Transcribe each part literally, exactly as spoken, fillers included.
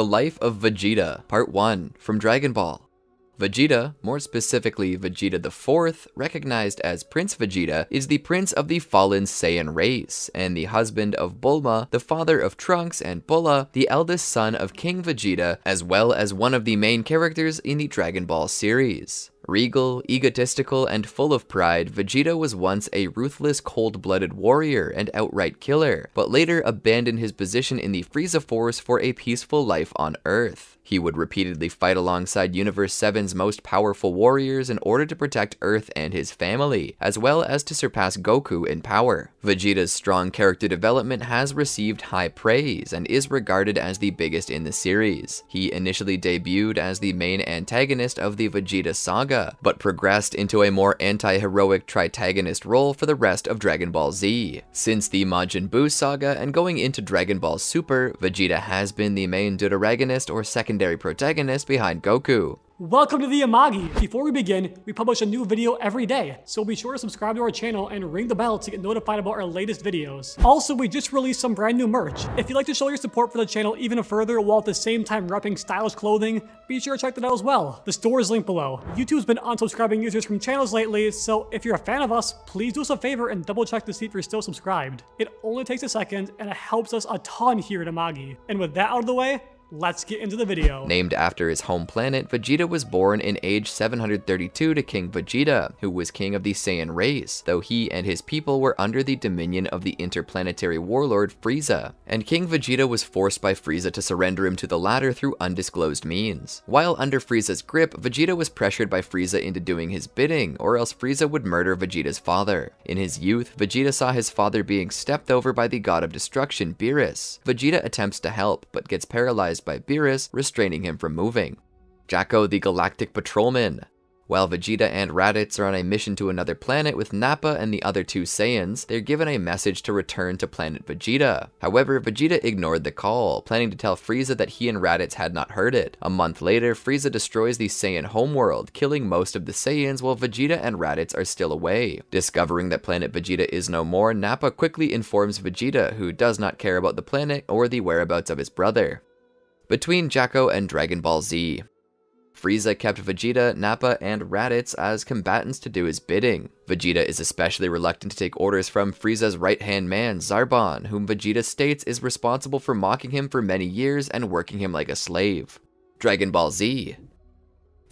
The Life of Vegeta, Part one, from Dragon Ball. Vegeta, more specifically Vegeta the Fourth, recognized as Prince Vegeta, is the prince of the fallen Saiyan race, and the husband of Bulma, the father of Trunks and Bulla, the eldest son of King Vegeta, as well as one of the main characters in the Dragon Ball series. Regal, egotistical, and full of pride, Vegeta was once a ruthless, cold-blooded warrior and outright killer, but later abandoned his position in the Frieza Force for a peaceful life on Earth. He would repeatedly fight alongside Universe seven's most powerful warriors in order to protect Earth and his family, as well as to surpass Goku in power. Vegeta's strong character development has received high praise and is regarded as the biggest in the series. He initially debuted as the main antagonist of the Vegeta saga, but progressed into a more anti-heroic tritagonist role for the rest of Dragon Ball Z. Since the Majin Buu saga and going into Dragon Ball Super, Vegeta has been the main deuteragonist or secondary protagonist behind Goku. Welcome to the Amagi! Before we begin, we publish a new video every day, so be sure to subscribe to our channel and ring the bell to get notified about our latest videos. Also, we just released some brand new merch. If you'd like to show your support for the channel even further while at the same time repping stylish clothing, be sure to check that out as well. The store is linked below. YouTube's been unsubscribing users from channels lately, so if you're a fan of us, please do us a favor and double check to see if you're still subscribed. It only takes a second, and it helps us a ton here at Amagi. And with that out of the way, let's get into the video. Named after his home planet, Vegeta was born in age seven hundred thirty-two to King Vegeta, who was king of the Saiyan race, though he and his people were under the dominion of the interplanetary warlord Frieza, and King Vegeta was forced by Frieza to surrender him to the latter through undisclosed means. While under Frieza's grip, Vegeta was pressured by Frieza into doing his bidding, or else Frieza would murder Vegeta's father. In his youth, Vegeta saw his father being stepped over by the god of destruction, Beerus. Vegeta attempts to help, but gets paralyzed by Beerus, restraining him from moving. Jacko the Galactic Patrolman. While Vegeta and Raditz are on a mission to another planet with Nappa and the other two Saiyans, they're given a message to return to planet Vegeta. However, Vegeta ignored the call, planning to tell Frieza that he and Raditz had not heard it. A month later, Frieza destroys the Saiyan homeworld, killing most of the Saiyans while Vegeta and Raditz are still away. Discovering that planet Vegeta is no more, Nappa quickly informs Vegeta, who does not care about the planet or the whereabouts of his brother. Between Jacko and Dragon Ball Z. Frieza kept Vegeta, Nappa, and Raditz as combatants to do his bidding. Vegeta is especially reluctant to take orders from Frieza's right-hand man, Zarbon, whom Vegeta states is responsible for mocking him for many years and working him like a slave. Dragon Ball Z.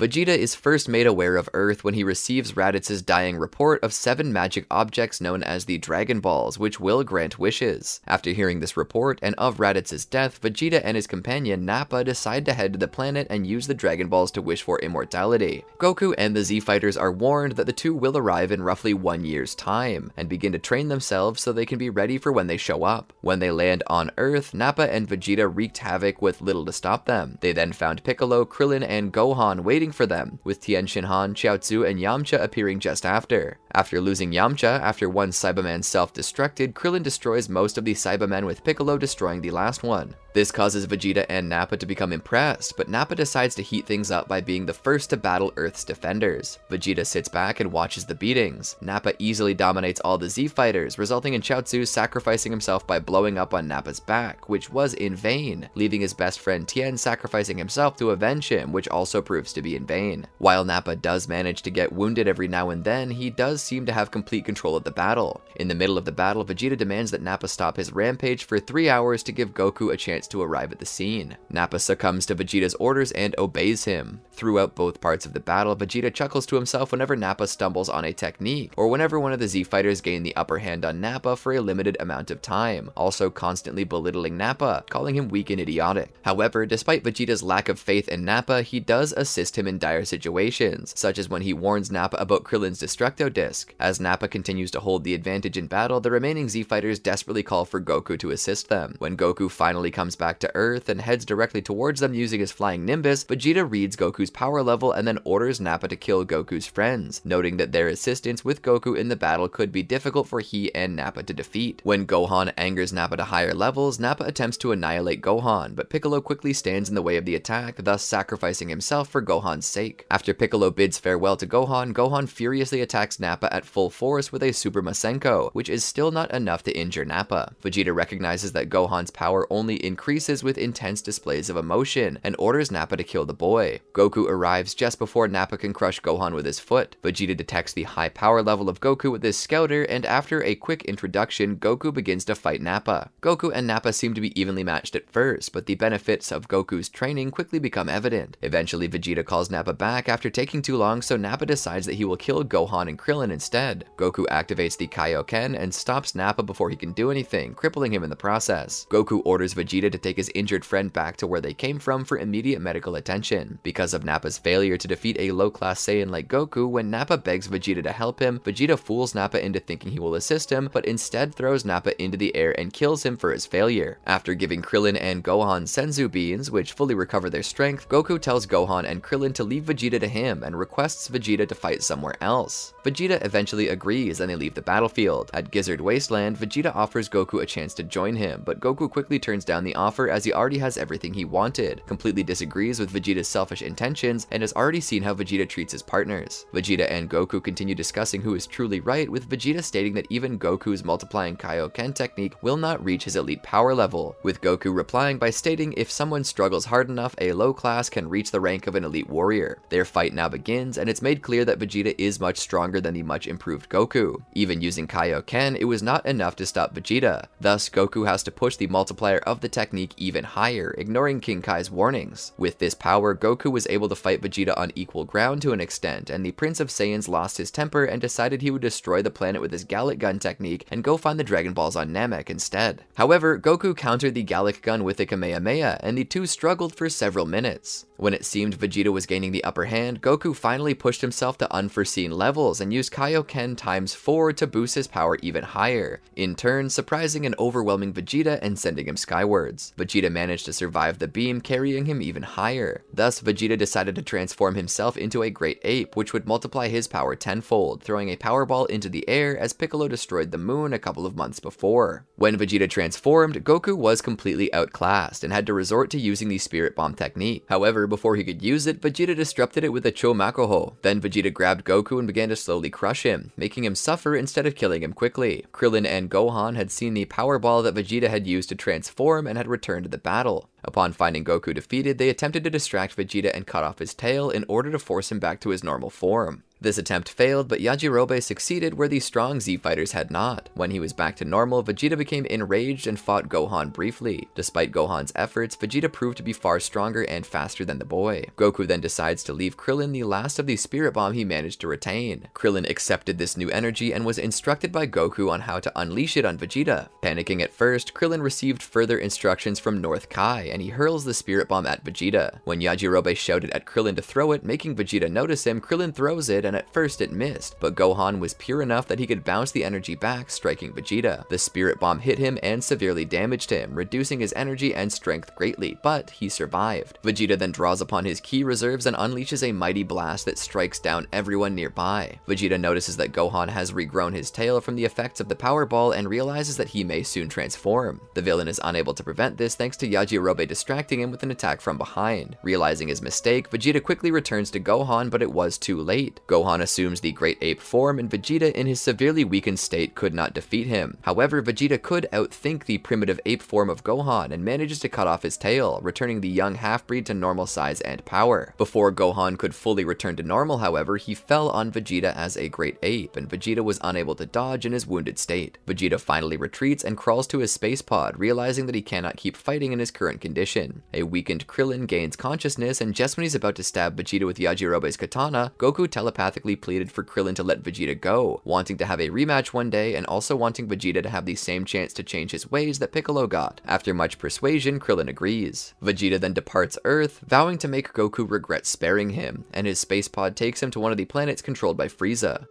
Vegeta is first made aware of Earth when he receives Raditz's dying report of seven magic objects known as the Dragon Balls, which will grant wishes. After hearing this report and of Raditz's death, Vegeta and his companion Nappa decide to head to the planet and use the Dragon Balls to wish for immortality. Goku and the Z Fighters are warned that the two will arrive in roughly one year's time, and begin to train themselves so they can be ready for when they show up. When they land on Earth, Nappa and Vegeta wreaked havoc with little to stop them. They then found Piccolo, Krillin, and Gohan waiting for them, with Tien Shinhan, Chiaotzu, and Yamcha appearing just after. After losing Yamcha, after one Cyberman self-destructed, Krillin destroys most of the Cybermen with Piccolo destroying the last one. This causes Vegeta and Nappa to become impressed, but Nappa decides to heat things up by being the first to battle Earth's defenders. Vegeta sits back and watches the beatings. Nappa easily dominates all the Z Fighters, resulting in Chiaotzu sacrificing himself by blowing up on Nappa's back, which was in vain, leaving his best friend Tien sacrificing himself to avenge him, which also proves to be in vain. While Nappa does manage to get wounded every now and then, he does seem to have complete control of the battle. In the middle of the battle, Vegeta demands that Nappa stop his rampage for three hours to give Goku a chance to arrive at the scene. Nappa succumbs to Vegeta's orders and obeys him. Throughout both parts of the battle, Vegeta chuckles to himself whenever Nappa stumbles on a technique, or whenever one of the Z Fighters gain the upper hand on Nappa for a limited amount of time, also constantly belittling Nappa, calling him weak and idiotic. However, despite Vegeta's lack of faith in Nappa, he does assist him in dire situations, such as when he warns Nappa about Krillin's Destructo Disc. As Nappa continues to hold the advantage in battle, the remaining Z Fighters desperately call for Goku to assist them. When Goku finally comes back to Earth and heads directly towards them using his flying Nimbus, Vegeta reads Goku's Goku's power level and then orders Nappa to kill Goku's friends, noting that their assistance with Goku in the battle could be difficult for he and Nappa to defeat. When Gohan angers Nappa to higher levels, Nappa attempts to annihilate Gohan, but Piccolo quickly stands in the way of the attack, thus sacrificing himself for Gohan's sake. After Piccolo bids farewell to Gohan, Gohan furiously attacks Nappa at full force with a Super Masenko, which is still not enough to injure Nappa. Vegeta recognizes that Gohan's power only increases with intense displays of emotion, and orders Nappa to kill the boy. Goku arrives just before Nappa can crush Gohan with his foot. Vegeta detects the high power level of Goku with his scouter, and after a quick introduction, Goku begins to fight Nappa. Goku and Nappa seem to be evenly matched at first, but the benefits of Goku's training quickly become evident. Eventually, Vegeta calls Nappa back after taking too long, so Nappa decides that he will kill Gohan and Krillin instead. Goku activates the Kaioken and stops Nappa before he can do anything, crippling him in the process. Goku orders Vegeta to take his injured friend back to where they came from for immediate medical attention. Because of Nappa's failure to defeat a low-class Saiyan like Goku, when Nappa begs Vegeta to help him, Vegeta fools Nappa into thinking he will assist him, but instead throws Nappa into the air and kills him for his failure. After giving Krillin and Gohan Senzu beans, which fully recover their strength, Goku tells Gohan and Krillin to leave Vegeta to him and requests Vegeta to fight somewhere else. Vegeta eventually agrees and they leave the battlefield. At Gizzard Wasteland, Vegeta offers Goku a chance to join him, but Goku quickly turns down the offer as he already has everything he wanted, completely disagrees with Vegeta's selfish intentions, and has already seen how Vegeta treats his partners. Vegeta and Goku continue discussing who is truly right, with Vegeta stating that even Goku's multiplying Kaioken technique will not reach his elite power level, with Goku replying by stating if someone struggles hard enough, a low class can reach the rank of an elite warrior. Their fight now begins, and it's made clear that Vegeta is much stronger than the much improved Goku. Even using Kaioken, it was not enough to stop Vegeta. Thus, Goku has to push the multiplier of the technique even higher, ignoring King Kai's warnings. With this power, Goku was able to fight Vegeta on equal ground to an extent, and the Prince of Saiyans lost his temper and decided he would destroy the planet with his Gallic Gun technique and go find the Dragon Balls on Namek instead. However, Goku countered the Gallic Gun with a Kamehameha, and the two struggled for several minutes. When it seemed Vegeta was gaining the upper hand, Goku finally pushed himself to unforeseen levels and used Kaioken times four to boost his power even higher, in turn surprising and overwhelming Vegeta and sending him skywards. Vegeta managed to survive the beam, carrying him even higher. Thus, Vegeta decided to transform himself into a great ape, which would multiply his power tenfold, throwing a Powerball into the air as Piccolo destroyed the moon a couple of months before. When Vegeta transformed, Goku was completely outclassed and had to resort to using the Spirit Bomb technique. However, before he could use it, Vegeta disrupted it with a Chomakuho. Then Vegeta grabbed Goku and began to slowly crush him, making him suffer instead of killing him quickly. Krillin and Gohan had seen the Powerball that Vegeta had used to transform and had returned to the battle. Upon finding Goku defeated, they attempted to distract Vegeta and cut off his tail in order to force him back to his normal form. This attempt failed, but Yajirobe succeeded where the strong Z fighters had not. When he was back to normal, Vegeta became enraged and fought Gohan briefly. Despite Gohan's efforts, Vegeta proved to be far stronger and faster than the boy. Goku then decides to leave Krillin the last of the Spirit Bomb he managed to retain. Krillin accepted this new energy and was instructed by Goku on how to unleash it on Vegeta. Panicking at first, Krillin received further instructions from North Kai, and he hurls the Spirit Bomb at Vegeta. When Yajirobe shouted at Krillin to throw it, making Vegeta notice him, Krillin throws it, and at first it missed, but Gohan was pure enough that he could bounce the energy back, striking Vegeta. The Spirit Bomb hit him and severely damaged him, reducing his energy and strength greatly, but he survived. Vegeta then draws upon his ki reserves and unleashes a mighty blast that strikes down everyone nearby. Vegeta notices that Gohan has regrown his tail from the effects of the Power Ball and realizes that he may soon transform. The villain is unable to prevent this thanks to Yajirobe distracting him with an attack from behind. Realizing his mistake, Vegeta quickly returns to Gohan, but it was too late. Gohan assumes the Great Ape form, and Vegeta in his severely weakened state could not defeat him. However, Vegeta could outthink the primitive ape form of Gohan and manages to cut off his tail, returning the young half-breed to normal size and power. Before Gohan could fully return to normal, however, he fell on Vegeta as a Great Ape, and Vegeta was unable to dodge in his wounded state. Vegeta finally retreats and crawls to his space pod, realizing that he cannot keep fighting in his current condition. A weakened Krillin gains consciousness, and just when he's about to stab Vegeta with Yajirobe's katana, Goku telepathically pleaded for Krillin to let Vegeta go, wanting to have a rematch one day and also wanting Vegeta to have the same chance to change his ways that Piccolo got. After much persuasion, Krillin agrees. Vegeta then departs Earth, vowing to make Goku regret sparing him, and his space pod takes him to one of the planets controlled by Frieza.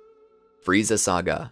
Frieza Saga.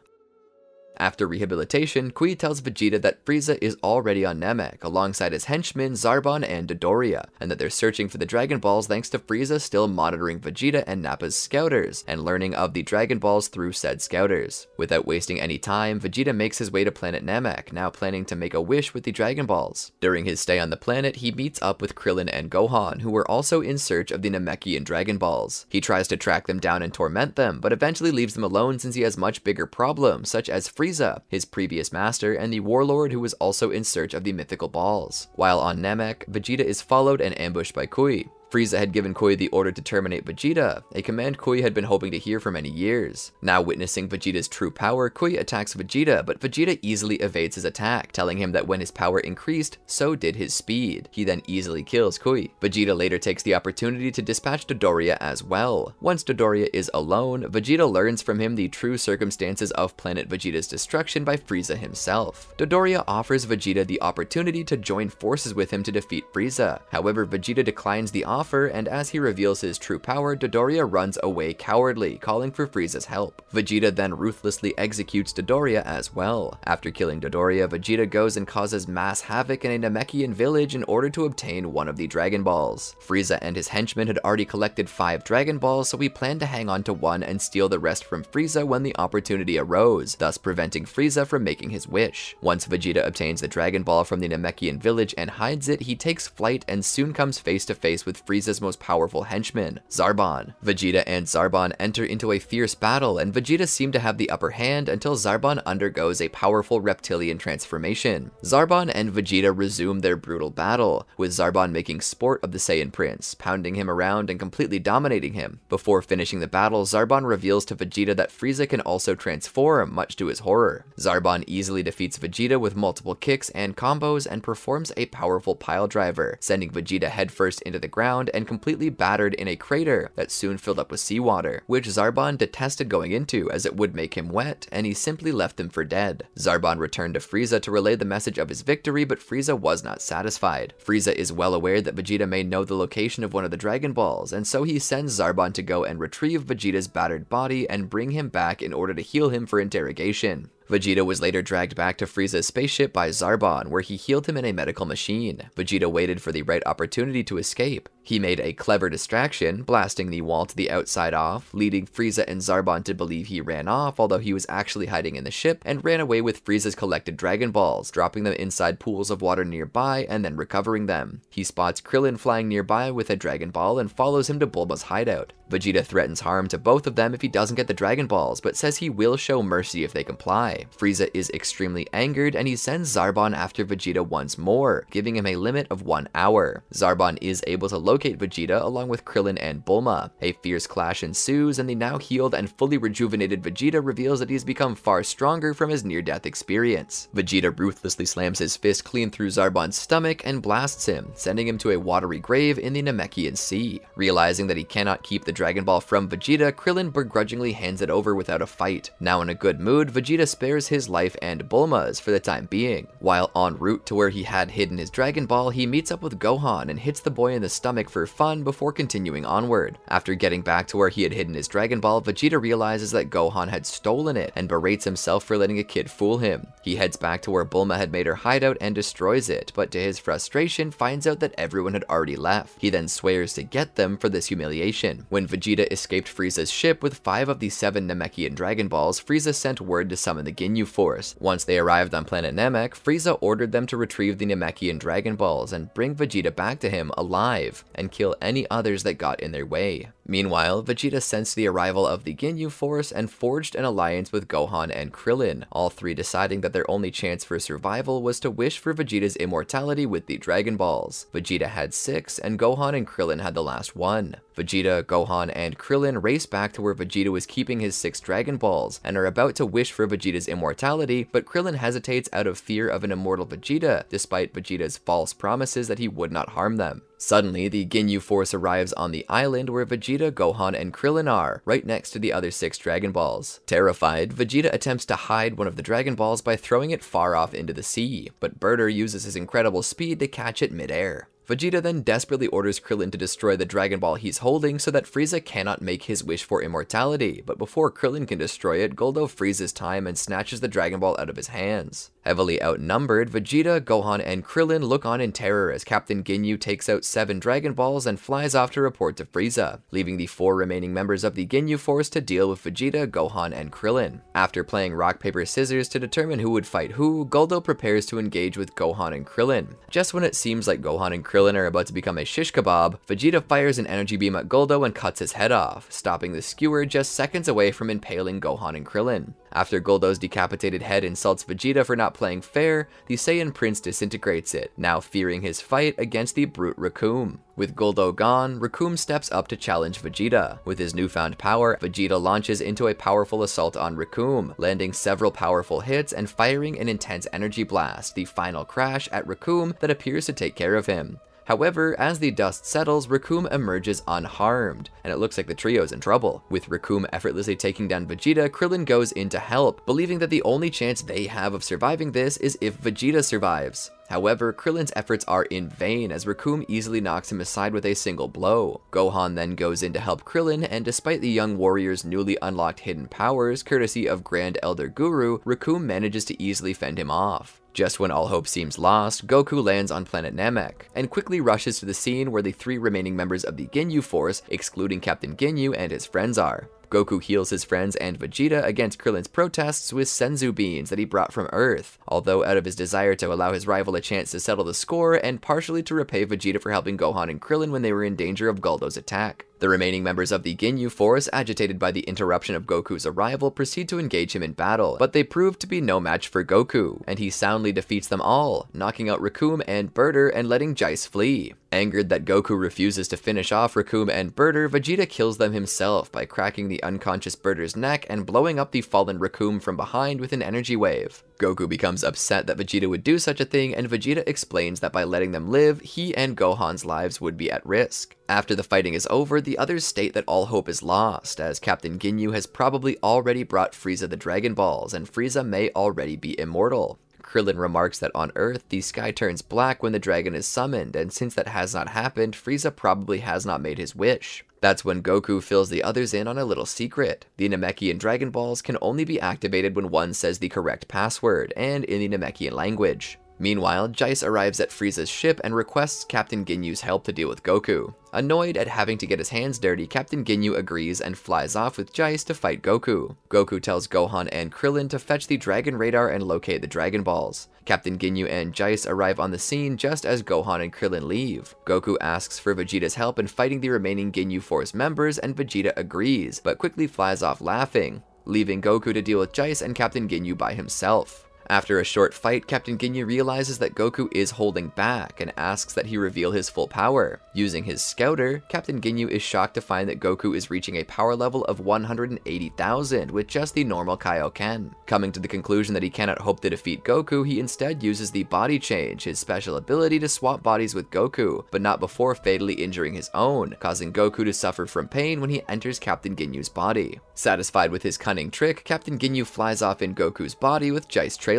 After rehabilitation, Kui tells Vegeta that Frieza is already on Namek, alongside his henchmen Zarbon and Dodoria, and that they're searching for the Dragon Balls thanks to Frieza still monitoring Vegeta and Nappa's scouters, and learning of the Dragon Balls through said scouters. Without wasting any time, Vegeta makes his way to planet Namek, now planning to make a wish with the Dragon Balls. During his stay on the planet, he meets up with Krillin and Gohan, who were also in search of the Namekian Dragon Balls. He tries to track them down and torment them, but eventually leaves them alone since he has much bigger problems, such as Frieza, his previous master, and the warlord who was also in search of the mythical balls. While on Namek, Vegeta is followed and ambushed by Kui. Frieza had given Kui the order to terminate Vegeta, a command Kui had been hoping to hear for many years. Now witnessing Vegeta's true power, Kui attacks Vegeta, but Vegeta easily evades his attack, telling him that when his power increased, so did his speed. He then easily kills Kui. Vegeta later takes the opportunity to dispatch Dodoria as well. Once Dodoria is alone, Vegeta learns from him the true circumstances of planet Vegeta's destruction by Frieza himself. Dodoria offers Vegeta the opportunity to join forces with him to defeat Frieza. However, Vegeta declines the offer offer, and as he reveals his true power, Dodoria runs away cowardly, calling for Frieza's help. Vegeta then ruthlessly executes Dodoria as well. After killing Dodoria, Vegeta goes and causes mass havoc in a Namekian village in order to obtain one of the Dragon Balls. Frieza and his henchmen had already collected five Dragon Balls, so he planned to hang on to one and steal the rest from Frieza when the opportunity arose, thus preventing Frieza from making his wish. Once Vegeta obtains the Dragon Ball from the Namekian village and hides it, he takes flight and soon comes face to face with Frieza's most powerful henchman, Zarbon. Vegeta and Zarbon enter into a fierce battle, and Vegeta seemed to have the upper hand until Zarbon undergoes a powerful reptilian transformation. Zarbon and Vegeta resume their brutal battle, with Zarbon making sport of the Saiyan Prince, pounding him around and completely dominating him. Before finishing the battle, Zarbon reveals to Vegeta that Frieza can also transform, much to his horror. Zarbon easily defeats Vegeta with multiple kicks and combos and performs a powerful pile driver, sending Vegeta headfirst into the ground and completely battered in a crater that soon filled up with seawater, which Zarbon detested going into as it would make him wet, and he simply left him for dead. Zarbon returned to Frieza to relay the message of his victory, but Frieza was not satisfied. Frieza is well aware that Vegeta may know the location of one of the Dragon Balls, and so he sends Zarbon to go and retrieve Vegeta's battered body and bring him back in order to heal him for interrogation. Vegeta was later dragged back to Frieza's spaceship by Zarbon, where he healed him in a medical machine. Vegeta waited for the right opportunity to escape. He made a clever distraction, blasting the wall to the outside off, leading Frieza and Zarbon to believe he ran off, although he was actually hiding in the ship, and ran away with Frieza's collected Dragon Balls, dropping them inside pools of water nearby and then recovering them. He spots Krillin flying nearby with a Dragon Ball and follows him to Bulma's hideout. Vegeta threatens harm to both of them if he doesn't get the Dragon Balls, but says he will show mercy if they comply. Frieza is extremely angered, and he sends Zarbon after Vegeta once more, giving him a limit of one hour. Zarbon is able to locate Vegeta along with Krillin and Bulma. A fierce clash ensues, and the now healed and fully rejuvenated Vegeta reveals that he's become far stronger from his near-death experience. Vegeta ruthlessly slams his fist clean through Zarbon's stomach and blasts him, sending him to a watery grave in the Namekian Sea. Realizing that he cannot keep the Dragon Ball from Vegeta, Krillin begrudgingly hands it over without a fight. Now in a good mood, Vegeta spins spares his life and Bulma's for the time being. While en route to where he had hidden his Dragon Ball, he meets up with Gohan and hits the boy in the stomach for fun before continuing onward. After getting back to where he had hidden his Dragon Ball, Vegeta realizes that Gohan had stolen it and berates himself for letting a kid fool him. He heads back to where Bulma had made her hideout and destroys it, but to his frustration finds out that everyone had already left. He then swears to get them for this humiliation. When Vegeta escaped Frieza's ship with five of the seven Namekian Dragon Balls, Frieza sent word to summon the Ginyu Force. Once they arrived on planet Namek, Frieza ordered them to retrieve the Namekian Dragon Balls and bring Vegeta back to him alive, and kill any others that got in their way. Meanwhile, Vegeta sensed the arrival of the Ginyu Force and forged an alliance with Gohan and Krillin, all three deciding that their only chance for survival was to wish for Vegeta's immortality with the Dragon Balls. Vegeta had six, and Gohan and Krillin had the last one. Vegeta, Gohan, and Krillin race back to where Vegeta was keeping his six Dragon Balls, and are about to wish for Vegeta's immortality, but Krillin hesitates out of fear of an immortal Vegeta, despite Vegeta's false promises that he would not harm them. Suddenly, the Ginyu Force arrives on the island where Vegeta, Gohan, and Krillin are, right next to the other six Dragon Balls. Terrified, Vegeta attempts to hide one of the Dragon Balls by throwing it far off into the sea, but Berter uses his incredible speed to catch it midair. Vegeta then desperately orders Krillin to destroy the Dragon Ball he's holding so that Frieza cannot make his wish for immortality, but before Krillin can destroy it, Goldo freezes time and snatches the Dragon Ball out of his hands. Heavily outnumbered, Vegeta, Gohan, and Krillin look on in terror as Captain Ginyu takes out seven Dragon Balls and flies off to report to Frieza, leaving the four remaining members of the Ginyu Force to deal with Vegeta, Gohan, and Krillin. After playing rock, paper, scissors to determine who would fight who, Goldo prepares to engage with Gohan and Krillin. Just when it seems like Gohan and Krillin are about to become a shish kebab, Vegeta fires an energy beam at Goldo and cuts his head off, stopping the skewer just seconds away from impaling Gohan and Krillin. After Goldo's decapitated head insults Vegeta for not playing fair, the Saiyan Prince disintegrates it, now fearing his fight against the brute Raccoon. With Goldo gone, Raccoon steps up to challenge Vegeta. With his newfound power, Vegeta launches into a powerful assault on Raccoon, landing several powerful hits and firing an intense energy blast, the final crash at Raccoon that appears to take care of him. However, as the dust settles, Raccoon emerges unharmed, and it looks like the trio's in trouble. With Raccoon effortlessly taking down Vegeta, Krillin goes in to help, believing that the only chance they have of surviving this is if Vegeta survives. However, Krillin's efforts are in vain as Raccoon easily knocks him aside with a single blow. Gohan then goes in to help Krillin, and despite the young warrior's newly unlocked hidden powers, courtesy of Grand Elder Guru, Raccoon manages to easily fend him off. Just when all hope seems lost, Goku lands on planet Namek, and quickly rushes to the scene where the three remaining members of the Ginyu Force, excluding Captain Ginyu and his friends, are. Goku heals his friends and Vegeta against Krillin's protests with senzu beans that he brought from Earth, although out of his desire to allow his rival a chance to settle the score and partially to repay Vegeta for helping Gohan and Krillin when they were in danger of Goldo's attack. The remaining members of the Ginyu Force, agitated by the interruption of Goku's arrival, proceed to engage him in battle, but they prove to be no match for Goku, and he soundly defeats them all, knocking out Raccoon and Birder and letting Geist flee. Angered that Goku refuses to finish off Raccoon and Birder, Vegeta kills them himself by cracking the unconscious Birder's neck and blowing up the fallen Raccoon from behind with an energy wave. Goku becomes upset that Vegeta would do such a thing, and Vegeta explains that by letting them live, he and Gohan's lives would be at risk. After the fighting is over, the others state that all hope is lost, as Captain Ginyu has probably already brought Frieza the Dragon Balls, and Frieza may already be immortal. Krillin remarks that on Earth, the sky turns black when the dragon is summoned, and since that has not happened, Frieza probably has not made his wish. That's when Goku fills the others in on a little secret. The Namekian Dragon Balls can only be activated when one says the correct password, and in the Namekian language. Meanwhile, Geist arrives at Frieza's ship and requests Captain Ginyu's help to deal with Goku. Annoyed at having to get his hands dirty, Captain Ginyu agrees and flies off with Geist to fight Goku. Goku tells Gohan and Krillin to fetch the Dragon Radar and locate the Dragon Balls. Captain Ginyu and Geist arrive on the scene just as Gohan and Krillin leave. Goku asks for Vegeta's help in fighting the remaining Ginyu Force members, and Vegeta agrees, but quickly flies off laughing, leaving Goku to deal with Geist and Captain Ginyu by himself. After a short fight, Captain Ginyu realizes that Goku is holding back and asks that he reveal his full power. Using his scouter, Captain Ginyu is shocked to find that Goku is reaching a power level of one hundred eighty thousand with just the normal Kaioken. Coming to the conclusion that he cannot hope to defeat Goku, he instead uses the body change, his special ability to swap bodies with Goku, but not before fatally injuring his own, causing Goku to suffer from pain when he enters Captain Ginyu's body. Satisfied with his cunning trick, Captain Ginyu flies off in Goku's body with Geist trailing.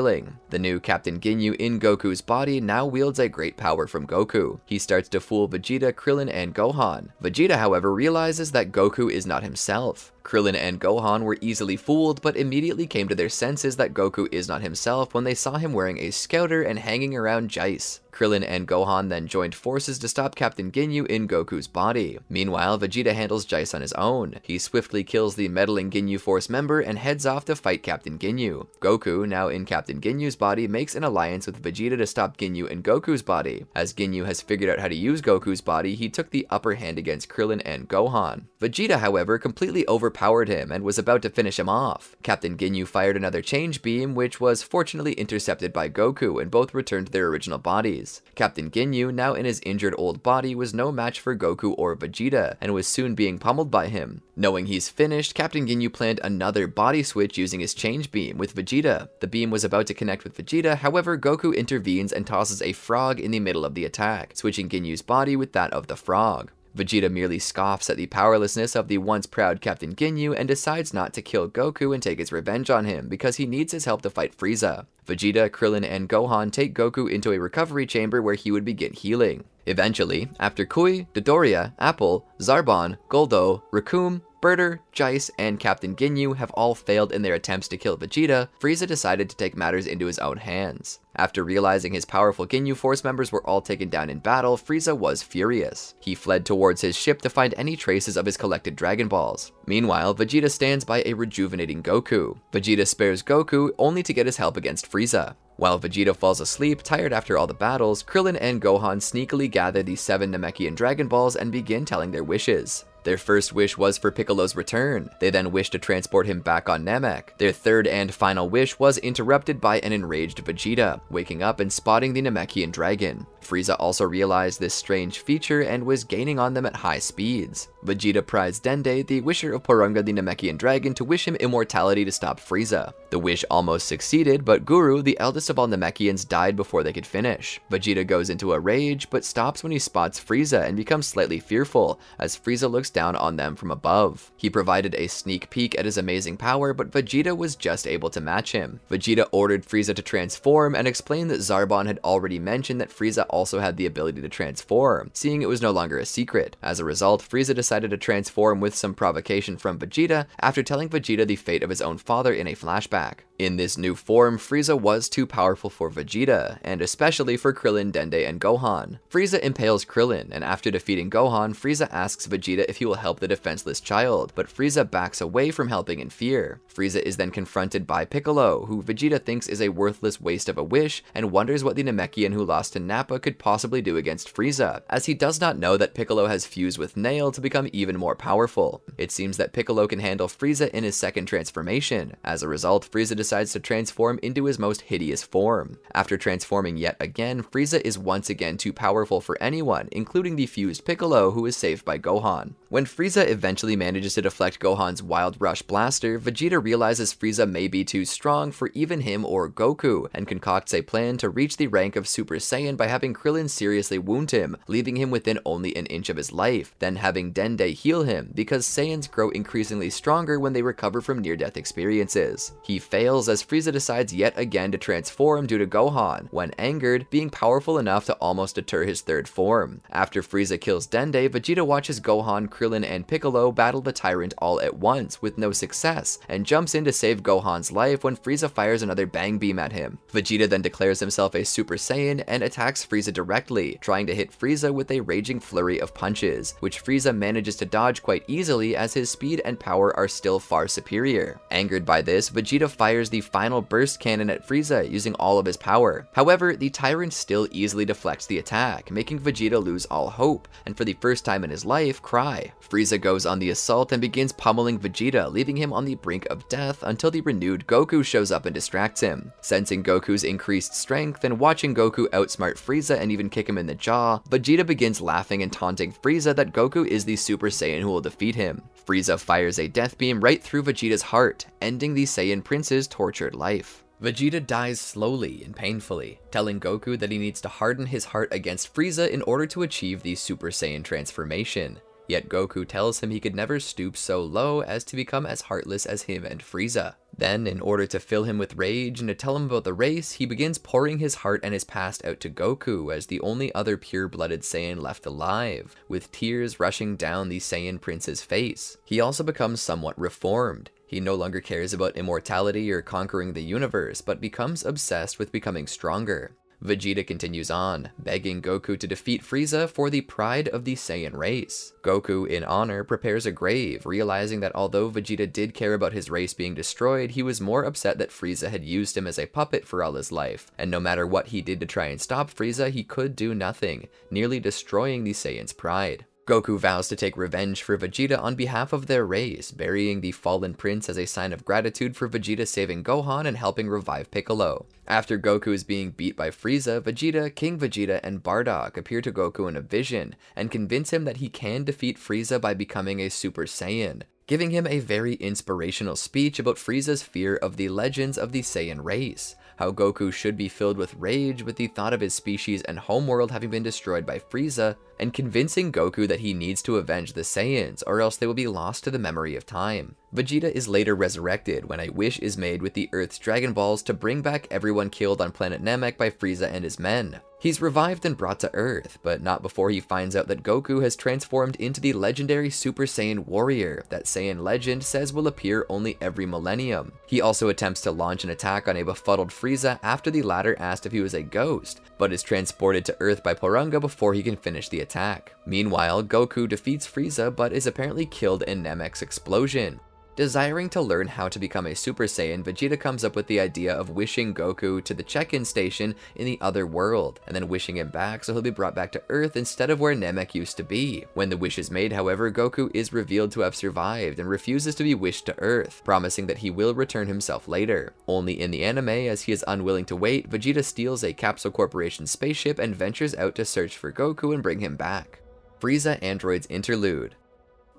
The new Captain Ginyu in Goku's body now wields a great power from Goku. He starts to fool Vegeta, Krillin, and Gohan. Vegeta, however, realizes that Goku is not himself. Krillin and Gohan were easily fooled, but immediately came to their senses that Goku is not himself when they saw him wearing a scouter and hanging around Geist. Krillin and Gohan then joined forces to stop Captain Ginyu in Goku's body. Meanwhile, Vegeta handles Geist on his own. He swiftly kills the meddling Ginyu Force member and heads off to fight Captain Ginyu. Goku, now in Captain Ginyu's body, makes an alliance with Vegeta to stop Ginyu in Goku's body. As Ginyu has figured out how to use Goku's body, he took the upper hand against Krillin and Gohan. Vegeta, however, completely overpowered him and was about to finish him off. Captain Ginyu fired another change beam, which was fortunately intercepted by Goku, and both returned to their original bodies. Captain Ginyu, now in his injured old body, was no match for Goku or Vegeta, and was soon being pummeled by him. Knowing he's finished, Captain Ginyu planned another body switch using his change beam with Vegeta. The beam was about to connect with Vegeta, however, Goku intervenes and tosses a frog in the middle of the attack, switching Ginyu's body with that of the frog. Vegeta merely scoffs at the powerlessness of the once proud Captain Ginyu and decides not to kill Goku and take his revenge on him because he needs his help to fight Frieza. Vegeta, Krillin, and Gohan take Goku into a recovery chamber where he would begin healing. Eventually, after Kui, Dodoria, Apple, Zarbon, Goldo, Raccoon, Birder, Jice, and Captain Ginyu have all failed in their attempts to kill Vegeta, Frieza decided to take matters into his own hands. After realizing his powerful Ginyu Force members were all taken down in battle, Frieza was furious. He fled towards his ship to find any traces of his collected Dragon Balls. Meanwhile, Vegeta stands by a rejuvenating Goku. Vegeta spares Goku only to get his help against Frieza. While Vegeta falls asleep, tired after all the battles, Krillin and Gohan sneakily gather the seven Namekian Dragon Balls and begin telling their wishes. Their first wish was for Piccolo's return. They then wished to transport him back on Namek. Their third and final wish was interrupted by an enraged Vegeta, waking up and spotting the Namekian dragon. Frieza also realized this strange feature and was gaining on them at high speeds. Vegeta pries Dende, the wisher of Porunga the Namekian dragon, to wish him immortality to stop Frieza. The wish almost succeeded, but Guru, the eldest of all Namekians, died before they could finish. Vegeta goes into a rage, but stops when he spots Frieza and becomes slightly fearful, as Frieza looks down on them from above. He provided a sneak peek at his amazing power, but Vegeta was just able to match him. Vegeta ordered Frieza to transform and explained that Zarbon had already mentioned that Frieza also had the ability to transform, seeing it was no longer a secret. As a result, Frieza decided to transform with some provocation from Vegeta after telling Vegeta the fate of his own father in a flashback. In this new form, Frieza was too powerful for Vegeta, and especially for Krillin, Dende, and Gohan. Frieza impales Krillin, and after defeating Gohan, Frieza asks Vegeta if he will help the defenseless child, but Frieza backs away from helping in fear. Frieza is then confronted by Piccolo, who Vegeta thinks is a worthless waste of a wish, and wonders what the Namekian who lost to Nappa could possibly do against Frieza, as he does not know that Piccolo has fused with Nail to become even more powerful. It seems that Piccolo can handle Frieza in his second transformation. As a result, Frieza decides decides to transform into his most hideous form. After transforming yet again, Frieza is once again too powerful for anyone, including the fused Piccolo, who is saved by Gohan. When Frieza eventually manages to deflect Gohan's Wild Rush blaster, Vegeta realizes Frieza may be too strong for even him or Goku, and concocts a plan to reach the rank of Super Saiyan by having Krillin seriously wound him, leaving him within only an inch of his life, then having Dende heal him, because Saiyans grow increasingly stronger when they recover from near-death experiences. He fails as Frieza decides yet again to transform due to Gohan, when angered, being powerful enough to almost deter his third form. After Frieza kills Dende, Vegeta watches Gohan, Krillin, and Piccolo battle the tyrant all at once with no success, and jumps in to save Gohan's life when Frieza fires another Bang Beam at him. Vegeta then declares himself a Super Saiyan and attacks Frieza directly, trying to hit Frieza with a raging flurry of punches, which Frieza manages to dodge quite easily as his speed and power are still far superior. Angered by this, Vegeta fires the final burst cannon at Frieza using all of his power. However, the tyrant still easily deflects the attack, making Vegeta lose all hope, and for the first time in his life, cry. Frieza goes on the assault and begins pummeling Vegeta, leaving him on the brink of death until the renewed Goku shows up and distracts him. Sensing Goku's increased strength and watching Goku outsmart Frieza and even kick him in the jaw, Vegeta begins laughing and taunting Frieza that Goku is the Super Saiyan who will defeat him. Frieza fires a death beam right through Vegeta's heart, ending the Saiyan prince's tortured life. Vegeta dies slowly and painfully, telling Goku that he needs to harden his heart against Frieza in order to achieve the Super Saiyan transformation. Yet Goku tells him he could never stoop so low as to become as heartless as him and Frieza. Then, in order to fill him with rage and to tell him about the race, he begins pouring his heart and his past out to Goku as the only other pure-blooded Saiyan left alive, with tears rushing down the Saiyan prince's face. He also becomes somewhat reformed. He no longer cares about immortality or conquering the universe, but becomes obsessed with becoming stronger. Vegeta continues on, begging Goku to defeat Frieza for the pride of the Saiyan race. Goku, in honor, prepares a grave, realizing that although Vegeta did care about his race being destroyed, he was more upset that Frieza had used him as a puppet for all his life, and no matter what he did to try and stop Frieza, he could do nothing, nearly destroying the Saiyan's pride. Goku vows to take revenge for Vegeta on behalf of their race, burying the fallen prince as a sign of gratitude for Vegeta saving Gohan and helping revive Piccolo. After Goku is being beat by Frieza, Vegeta, King Vegeta, and Bardock appear to Goku in a vision, and convince him that he can defeat Frieza by becoming a Super Saiyan. giving him a very inspirational speech about Frieza's fear of the legends of the Saiyan race, how Goku should be filled with rage with the thought of his species and homeworld having been destroyed by Frieza, and convincing Goku that he needs to avenge the Saiyans or else they will be lost to the memory of time. Vegeta is later resurrected when a wish is made with the Earth's Dragon Balls to bring back everyone killed on planet Namek by Frieza and his men. He's revived and brought to Earth, but not before he finds out that Goku has transformed into the legendary Super Saiyan warrior that Saiyan legend says will appear only every millennium. He also attempts to launch an attack on a befuddled Frieza after the latter asked if he was a ghost, but is transported to Earth by Porunga before he can finish the attack. Meanwhile, Goku defeats Frieza but is apparently killed in Namek's explosion. Desiring to learn how to become a Super Saiyan, Vegeta comes up with the idea of wishing Goku to the check-in station in the other world, and then wishing him back so he'll be brought back to Earth instead of where Namek used to be. When the wish is made, however, Goku is revealed to have survived and refuses to be wished to Earth, promising that he will return himself later. Only in the anime, as he is unwilling to wait, Vegeta steals a Capsule Corporation spaceship and ventures out to search for Goku and bring him back. Frieza Androids Interlude.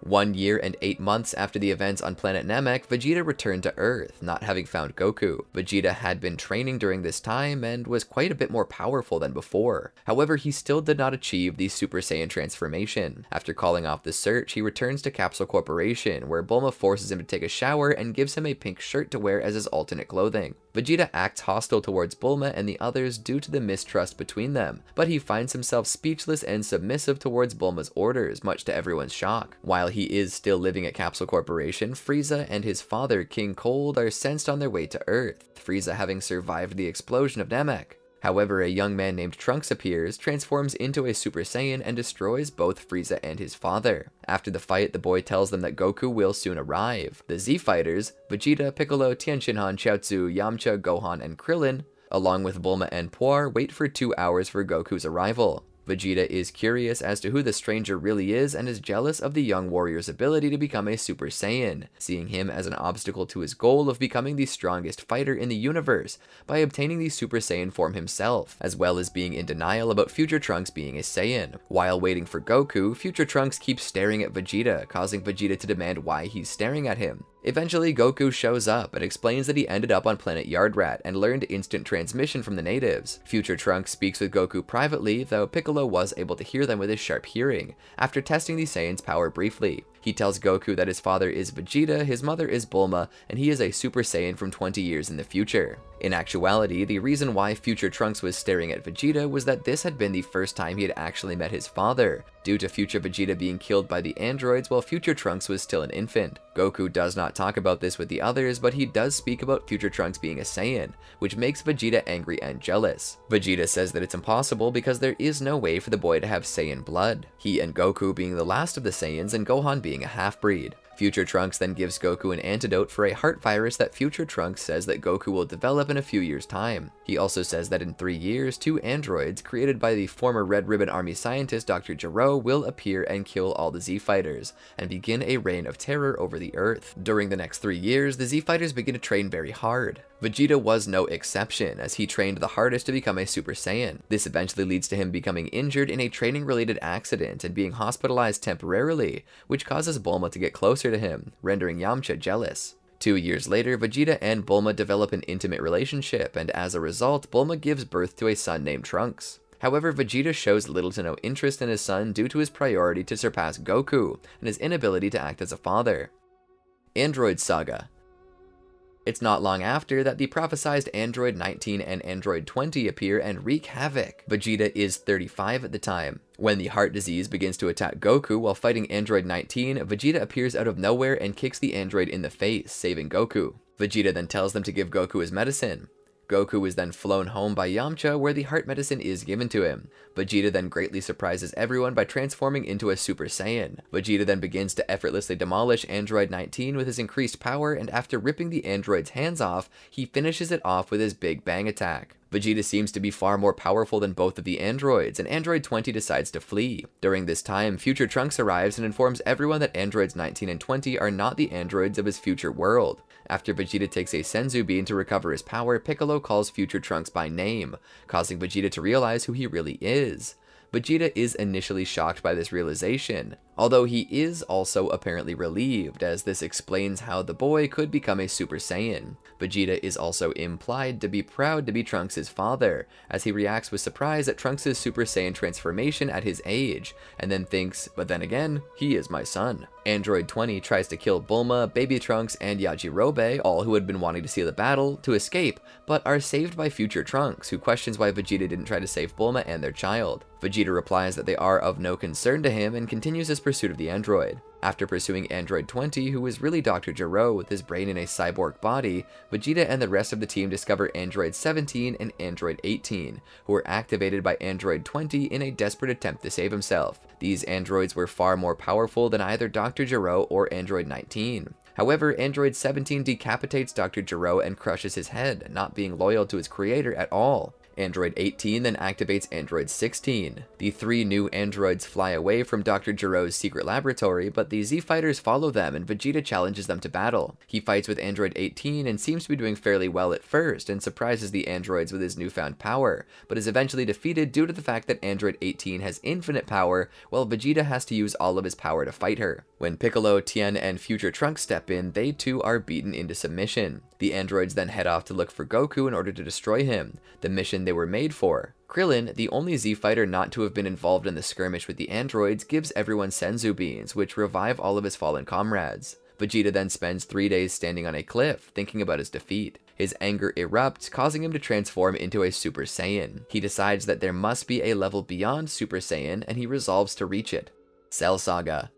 One year and eight months after the events on planet Namek, Vegeta returned to Earth, not having found Goku. Vegeta had been training during this time and was quite a bit more powerful than before. However, he still did not achieve the Super Saiyan transformation. After calling off the search, he returns to Capsule Corporation, where Bulma forces him to take a shower and gives him a pink shirt to wear as his alternate clothing. Vegeta acts hostile towards Bulma and the others due to the mistrust between them, but he finds himself speechless and submissive towards Bulma's orders, much to everyone's shock. While he is still living at Capsule Corporation, Frieza and his father, King Cold, are sensed on their way to Earth, Frieza having survived the explosion of Namek. However, a young man named Trunks appears, transforms into a Super Saiyan, and destroys both Frieza and his father. After the fight, the boy tells them that Goku will soon arrive. The Z Fighters, Vegeta, Piccolo, Tien Shinhan, Chiaotzu, Yamcha, Gohan, and Krillin, along with Bulma and Puar, wait for two hours for Goku's arrival. Vegeta is curious as to who the stranger really is and is jealous of the young warrior's ability to become a Super Saiyan, seeing him as an obstacle to his goal of becoming the strongest fighter in the universe by obtaining the Super Saiyan form himself, as well as being in denial about future Trunks being a Saiyan. While waiting for Goku, future Trunks keeps staring at Vegeta, causing Vegeta to demand why he's staring at him. Eventually, Goku shows up and explains that he ended up on planet Yardrat and learned instant transmission from the natives. Future Trunks speaks with Goku privately, though Piccolo was able to hear them with his sharp hearing, after testing the Saiyan's power briefly. He tells Goku that his father is Vegeta, his mother is Bulma, and he is a Super Saiyan from twenty years in the future. In actuality, the reason why future Trunks was staring at Vegeta was that this had been the first time he had actually met his father, due to future Vegeta being killed by the androids while future Trunks was still an infant. Goku does not talk about this with the others, but he does speak about future Trunks being a Saiyan, which makes Vegeta angry and jealous. Vegeta says that it's impossible because there is no way for the boy to have Saiyan blood, he and Goku being the last of the Saiyans and Gohan being a half-breed. Future Trunks then gives Goku an antidote for a heart virus that future Trunks says that Goku will develop in a few years' time. He also says that in three years, two androids created by the former Red Ribbon Army scientist Doctor Gero will appear and kill all the Z-Fighters, and begin a reign of terror over the Earth. During the next three years, the Z-Fighters begin to train very hard. Vegeta was no exception, as he trained the hardest to become a Super Saiyan. This eventually leads to him becoming injured in a training-related accident and being hospitalized temporarily, which causes Bulma to get closer to him, rendering Yamcha jealous. Two years later, Vegeta and Bulma develop an intimate relationship, and as a result, Bulma gives birth to a son named Trunks. However, Vegeta shows little to no interest in his son due to his priority to surpass Goku, and his inability to act as a father. Android Saga. It's not long after that the prophesized Android nineteen and Android twenty appear and wreak havoc. Vegeta is thirty-five at the time. When the heart disease begins to attack Goku while fighting Android nineteen, Vegeta appears out of nowhere and kicks the android in the face, saving Goku. Vegeta then tells them to give Goku his medicine. Goku is then flown home by Yamcha, where the heart medicine is given to him. Vegeta then greatly surprises everyone by transforming into a Super Saiyan. Vegeta then begins to effortlessly demolish Android nineteen with his increased power, and after ripping the android's hands off, he finishes it off with his Big Bang attack. Vegeta seems to be far more powerful than both of the androids, and Android twenty decides to flee. During this time, future Trunks arrives and informs everyone that Androids nineteen and twenty are not the androids of his future world. After Vegeta takes a Senzu Bean to recover his power, Piccolo calls future Trunks by name, causing Vegeta to realize who he really is. Vegeta is initially shocked by this realization, although he is also apparently relieved, as this explains how the boy could become a Super Saiyan. Vegeta is also implied to be proud to be Trunks' father, as he reacts with surprise at Trunks' Super Saiyan transformation at his age, and then thinks, but then again, he is my son. Android twenty tries to kill Bulma, Baby Trunks, and Yajirobe, all who had been wanting to see the battle, to escape, but are saved by future Trunks, who questions why Vegeta didn't try to save Bulma and their child. Vegeta replies that they are of no concern to him and continues his pursuit of the android. After pursuing Android twenty, who is really Doctor Gero with his brain in a cyborg body, Vegeta and the rest of the team discover Android seventeen and Android eighteen, who were activated by Android twenty in a desperate attempt to save himself. These androids were far more powerful than either Doctor Gero or Android nineteen. However, Android seventeen decapitates Doctor Gero and crushes his head, not being loyal to his creator at all. Android eighteen then activates Android sixteen. The three new androids fly away from Doctor Gero's secret laboratory, but the Z-Fighters follow them and Vegeta challenges them to battle. He fights with Android eighteen and seems to be doing fairly well at first and surprises the androids with his newfound power, but is eventually defeated due to the fact that Android eighteen has infinite power, while Vegeta has to use all of his power to fight her. When Piccolo, Tien, and future Trunks step in, they too are beaten into submission. The androids then head off to look for Goku in order to destroy him, the mission they were made for. Krillin, the only Z-Fighter not to have been involved in the skirmish with the androids, gives everyone Senzu beans, which revive all of his fallen comrades. Vegeta then spends three days standing on a cliff, thinking about his defeat. His anger erupts, causing him to transform into a Super Saiyan. He decides that there must be a level beyond Super Saiyan, and he resolves to reach it. Cell Saga.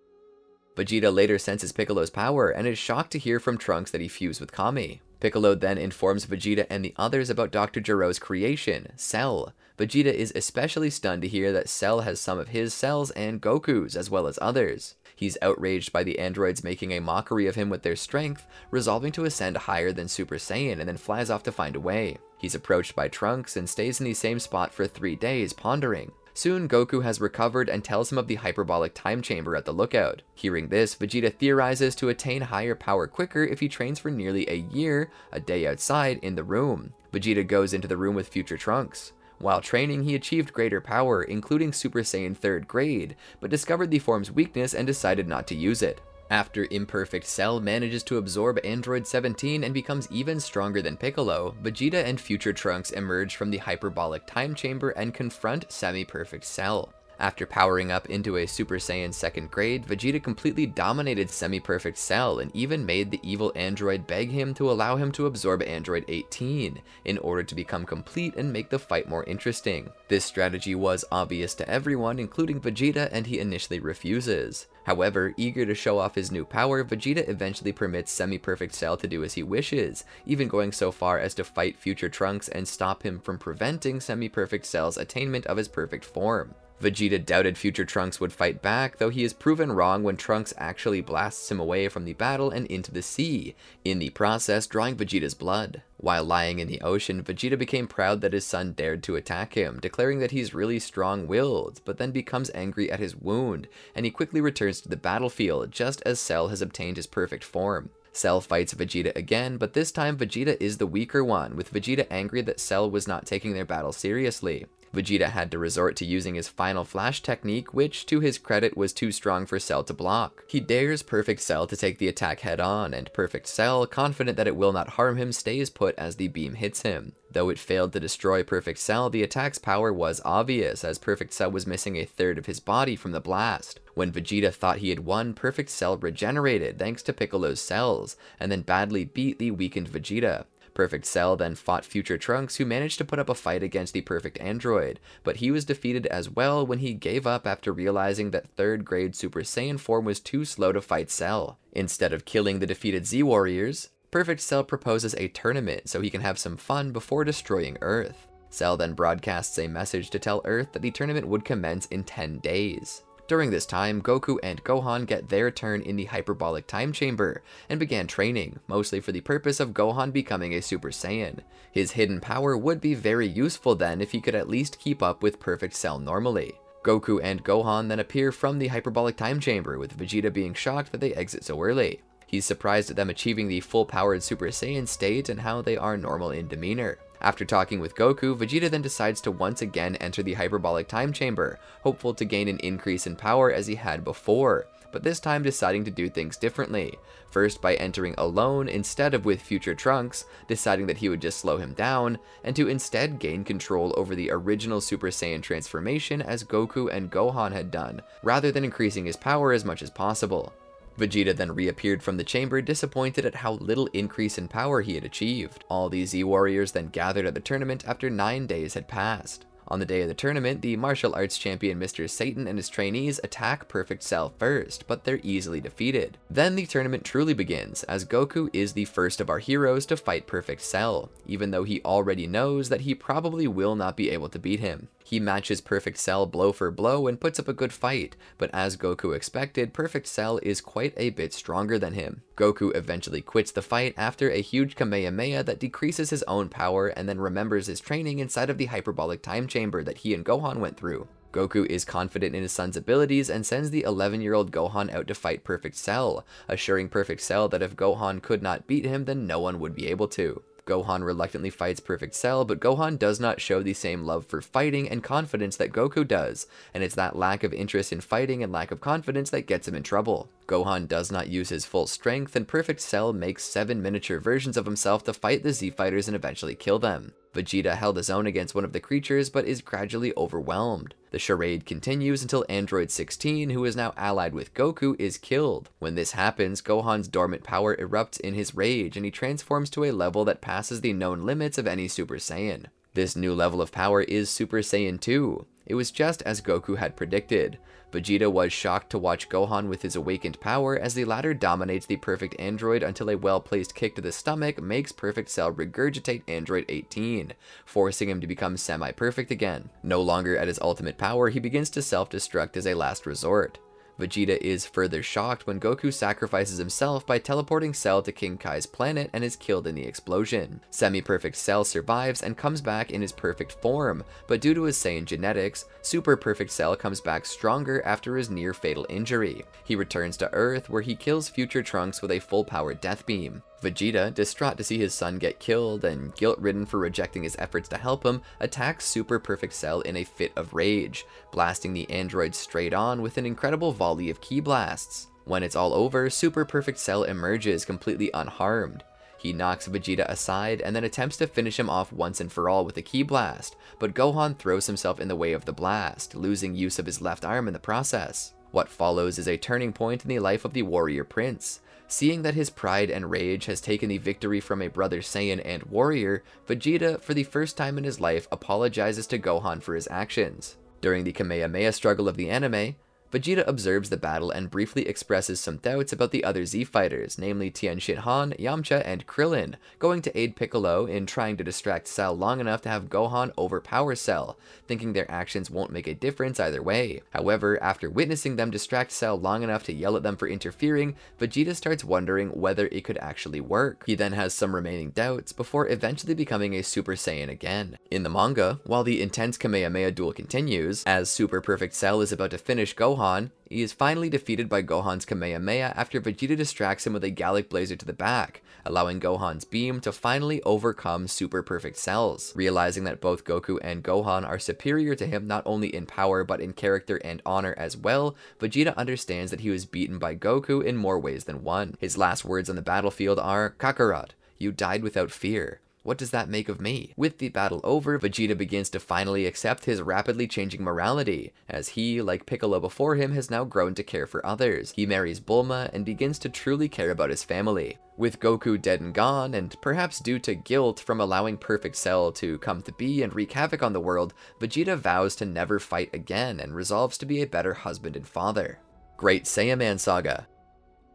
Vegeta later senses Piccolo's power, and is shocked to hear from Trunks that he fused with Kami. Piccolo then informs Vegeta and the others about Doctor Gero's creation, Cell. Vegeta is especially stunned to hear that Cell has some of his cells and Goku's, as well as others. He's outraged by the androids making a mockery of him with their strength, resolving to ascend higher than Super Saiyan and then flies off to find a way. He's approached by Trunks and stays in the same spot for three days, pondering. Soon, Goku has recovered and tells him of the hyperbolic time chamber at the lookout. Hearing this, Vegeta theorizes to attain higher power quicker if he trains for nearly a year, a day outside, in the room. Vegeta goes into the room with future Trunks. While training, he achieved greater power, including Super Saiyan third grade, but discovered the form's weakness and decided not to use it. After Imperfect Cell manages to absorb Android seventeen and becomes even stronger than Piccolo, Vegeta and future Trunks emerge from the hyperbolic time chamber and confront Semi-Perfect Cell. After powering up into a Super Saiyan second grade, Vegeta completely dominated Semi-Perfect Cell and even made the evil android beg him to allow him to absorb Android eighteen in order to become complete and make the fight more interesting. This strategy was obvious to everyone, including Vegeta, and he initially refuses. However, eager to show off his new power, Vegeta eventually permits Semi-Perfect Cell to do as he wishes, even going so far as to fight future Trunks and stop him from preventing Semi-Perfect Cell's attainment of his perfect form. Vegeta doubted future Trunks would fight back, though he is proven wrong when Trunks actually blasts him away from the battle and into the sea, in the process drawing Vegeta's blood. While lying in the ocean, Vegeta became proud that his son dared to attack him, declaring that he's really strong-willed, but then becomes angry at his wound, and he quickly returns to the battlefield, just as Cell has obtained his perfect form. Cell fights Vegeta again, but this time Vegeta is the weaker one, with Vegeta angry that Cell was not taking their battle seriously. Vegeta had to resort to using his final flash technique, which, to his credit, was too strong for Cell to block. He dares Perfect Cell to take the attack head-on, and Perfect Cell, confident that it will not harm him, stays put as the beam hits him. Though it failed to destroy Perfect Cell, the attack's power was obvious, as Perfect Cell was missing a third of his body from the blast. When Vegeta thought he had won, Perfect Cell regenerated thanks to Piccolo's cells, and then badly beat the weakened Vegeta. Perfect Cell then fought future Trunks, who managed to put up a fight against the perfect android, but he was defeated as well when he gave up after realizing that third grade Super Saiyan form was too slow to fight Cell. Instead of killing the defeated Z-Warriors, Perfect Cell proposes a tournament so he can have some fun before destroying Earth. Cell then broadcasts a message to tell Earth that the tournament would commence in ten days. During this time, Goku and Gohan get their turn in the hyperbolic time chamber, and began training, mostly for the purpose of Gohan becoming a Super Saiyan. His hidden power would be very useful then if he could at least keep up with Perfect Cell normally. Goku and Gohan then appear from the hyperbolic time chamber, with Vegeta being shocked that they exit so early. He's surprised at them achieving the full-powered Super Saiyan state and how they are normal in demeanor. After talking with Goku, Vegeta then decides to once again enter the hyperbolic time chamber, hopeful to gain an increase in power as he had before, but this time deciding to do things differently. First by entering alone instead of with future Trunks, deciding that he would just slow him down, and to instead gain control over the original Super Saiyan transformation as Goku and Gohan had done, rather than increasing his power as much as possible. Vegeta then reappeared from the chamber, disappointed at how little increase in power he had achieved. All these Z-Warriors then gathered at the tournament after nine days had passed. On the day of the tournament, the martial arts champion Mister Satan and his trainees attack Perfect Cell first, but they're easily defeated. Then the tournament truly begins, as Goku is the first of our heroes to fight Perfect Cell, even though he already knows that he probably will not be able to beat him. He matches Perfect Cell blow for blow and puts up a good fight, but as Goku expected, Perfect Cell is quite a bit stronger than him. Goku eventually quits the fight after a huge Kamehameha that decreases his own power, and then remembers his training inside of the hyperbolic time chamber that he and Gohan went through. Goku is confident in his son's abilities and sends the eleven-year-old Gohan out to fight Perfect Cell, assuring Perfect Cell that if Gohan could not beat him, then no one would be able to. Gohan reluctantly fights Perfect Cell, but Gohan does not show the same love for fighting and confidence that Goku does, and it's that lack of interest in fighting and lack of confidence that gets him in trouble. Gohan does not use his full strength, and Perfect Cell makes seven miniature versions of himself to fight the Z-Fighters and eventually kill them. Vegeta held his own against one of the creatures, but is gradually overwhelmed. The charade continues until Android sixteen, who is now allied with Goku, is killed. When this happens, Gohan's dormant power erupts in his rage, and he transforms to a level that passes the known limits of any Super Saiyan. This new level of power is Super Saiyan two. It was just as Goku had predicted. Vegeta was shocked to watch Gohan with his awakened power, as the latter dominates the perfect android until a well-placed kick to the stomach makes Perfect Cell regurgitate Android eighteen, forcing him to become semi-perfect again. No longer at his ultimate power, he begins to self-destruct as a last resort. Vegeta is further shocked when Goku sacrifices himself by teleporting Cell to King Kai's planet and is killed in the explosion. Semi-perfect Cell survives and comes back in his perfect form, but due to his Saiyan genetics, Super Perfect Cell comes back stronger after his near-fatal injury. He returns to Earth, where he kills future Trunks with a full-power death beam. Vegeta, distraught to see his son get killed and guilt-ridden for rejecting his efforts to help him, attacks Super Perfect Cell in a fit of rage, blasting the android straight on with an incredible volley of ki blasts. When it's all over, Super Perfect Cell emerges completely unharmed. He knocks Vegeta aside and then attempts to finish him off once and for all with a ki blast, but Gohan throws himself in the way of the blast, losing use of his left arm in the process. What follows is a turning point in the life of the Warrior Prince. Seeing that his pride and rage has taken the victory from a brother Saiyan and warrior, Vegeta, for the first time in his life, apologizes to Gohan for his actions. During the Kamehameha struggle of the anime, Vegeta observes the battle and briefly expresses some doubts about the other Z-Fighters, namely Tien Shin Han, Yamcha, and Krillin, going to aid Piccolo in trying to distract Cell long enough to have Gohan overpower Cell, thinking their actions won't make a difference either way. However, after witnessing them distract Cell long enough to yell at them for interfering, Vegeta starts wondering whether it could actually work. He then has some remaining doubts, before eventually becoming a Super Saiyan again. In the manga, while the intense Kamehameha duel continues, as Super Perfect Cell is about to finish Gohan, Gohan, he is finally defeated by Gohan's Kamehameha after Vegeta distracts him with a Gallic Blazer to the back, allowing Gohan's beam to finally overcome Super Perfect Cell's. Realizing that both Goku and Gohan are superior to him not only in power but in character and honor as well, Vegeta understands that he was beaten by Goku in more ways than one. His last words on the battlefield are, "Kakarot, you died without fear. What does that make of me?" With the battle over, Vegeta begins to finally accept his rapidly changing morality, as he, like Piccolo before him, has now grown to care for others. He marries Bulma and begins to truly care about his family. With Goku dead and gone, and perhaps due to guilt from allowing Perfect Cell to come to be and wreak havoc on the world, Vegeta vows to never fight again and resolves to be a better husband and father. Great Saiyaman Saga.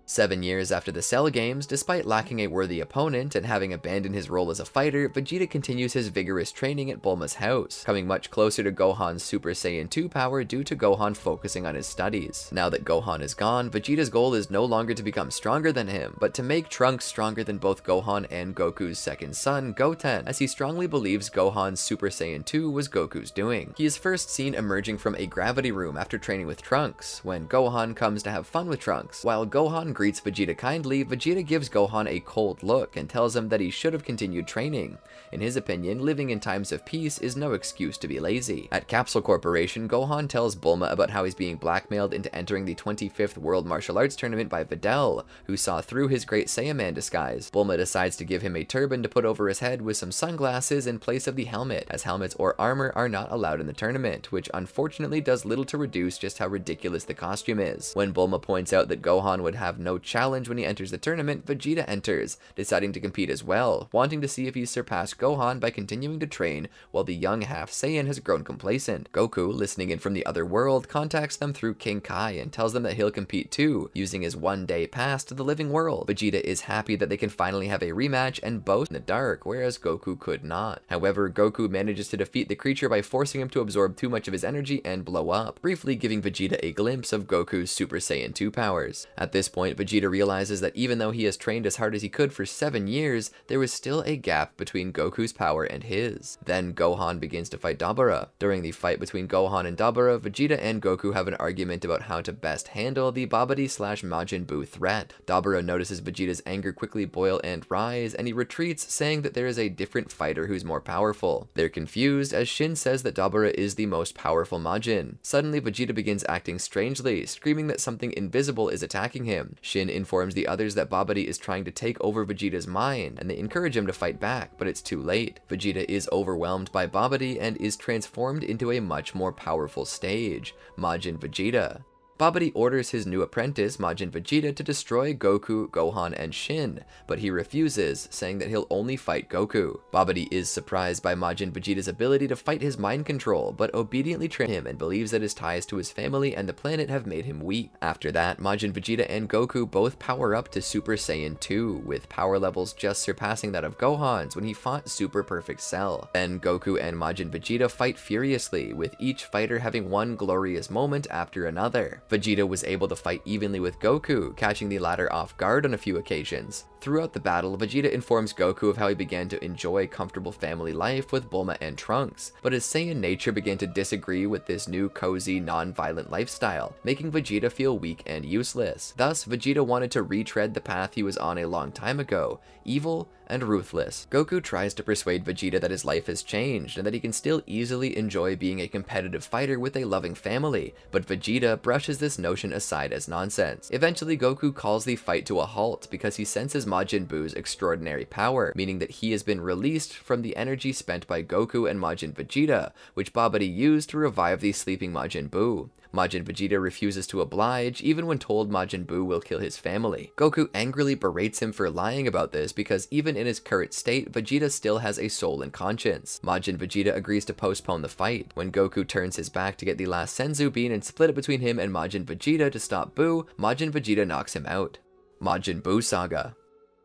Seven years after the Cell Games, despite lacking a worthy opponent and having abandoned his role as a fighter, Vegeta continues his vigorous training at Bulma's house, coming much closer to Gohan's Super Saiyan two power due to Gohan focusing on his studies. Now that Gohan is gone, Vegeta's goal is no longer to become stronger than him, but to make Trunks stronger than both Gohan and Goku's second son, Goten, as he strongly believes Gohan's Super Saiyan two was Goku's doing. He is first seen emerging from a gravity room after training with Trunks, when Gohan comes to have fun with Trunks, while Gohan greets Vegeta kindly, Vegeta gives Gohan a cold look and tells him that he should have continued training. In his opinion, living in times of peace is no excuse to be lazy. At Capsule Corporation, Gohan tells Bulma about how he's being blackmailed into entering the twenty-fifth World Martial Arts Tournament by Videl, who saw through his Great Saiyaman disguise. Bulma decides to give him a turban to put over his head with some sunglasses in place of the helmet, as helmets or armor are not allowed in the tournament, which unfortunately does little to reduce just how ridiculous the costume is. When Bulma points out that Gohan would have no challenge when he enters the tournament, Vegeta enters, deciding to compete as well, wanting to see if he's surpassed Gohan by continuing to train while the young half-Saiyan has grown complacent. Goku, listening in from the other world, contacts them through King Kai and tells them that he'll compete too, using his one-day pass to the living world. Vegeta is happy that they can finally have a rematch and boast in the dark, whereas Goku could not. However, Goku manages to defeat the creature by forcing him to absorb too much of his energy and blow up, briefly giving Vegeta a glimpse of Goku's Super Saiyan two powers. At this point, Vegeta realizes that even though he has trained as hard as he could for seven years, there was still a gap between Goku's power and his. Then Gohan begins to fight Dabara. During the fight between Gohan and Dabara, Vegeta and Goku have an argument about how to best handle the Babidi slash Majin Buu threat. Dabara notices Vegeta's anger quickly boil and rise, and he retreats, saying that there is a different fighter who's more powerful. They're confused, as Shin says that Dabara is the most powerful Majin. Suddenly, Vegeta begins acting strangely, screaming that something invisible is attacking him. Shin informs the others that Babidi is trying to take over Vegeta's mind, and they encourage him to fight back, but it's too late. Vegeta is overwhelmed by Babidi and is transformed into a much more powerful stage, Majin Vegeta. Babidi orders his new apprentice, Majin Vegeta, to destroy Goku, Gohan, and Shin, but he refuses, saying that he'll only fight Goku. Babidi is surprised by Majin Vegeta's ability to fight his mind control, but obediently trains him and believes that his ties to his family and the planet have made him weak. After that, Majin Vegeta and Goku both power up to Super Saiyan two, with power levels just surpassing that of Gohan's when he fought Super Perfect Cell. Then Goku and Majin Vegeta fight furiously, with each fighter having one glorious moment after another. Vegeta was able to fight evenly with Goku, catching the latter off guard on a few occasions. Throughout the battle, Vegeta informs Goku of how he began to enjoy comfortable family life with Bulma and Trunks, but his Saiyan nature began to disagree with this new cozy, non-violent lifestyle, making Vegeta feel weak and useless. Thus, Vegeta wanted to retread the path he was on a long time ago, evil and ruthless. Goku tries to persuade Vegeta that his life has changed and that he can still easily enjoy being a competitive fighter with a loving family, but Vegeta brushes this notion aside as nonsense. Eventually, Goku calls the fight to a halt because he senses Majin Buu's extraordinary power, meaning that he has been released from the energy spent by Goku and Majin Vegeta, which Babidi used to revive the sleeping Majin Buu. Majin Vegeta refuses to oblige, even when told Majin Buu will kill his family. Goku angrily berates him for lying about this because even in his current state, Vegeta still has a soul and conscience. Majin Vegeta agrees to postpone the fight. When Goku turns his back to get the last Senzu bean and split it between him and Majin Vegeta to stop Buu, Majin Vegeta knocks him out. Majin Buu Saga.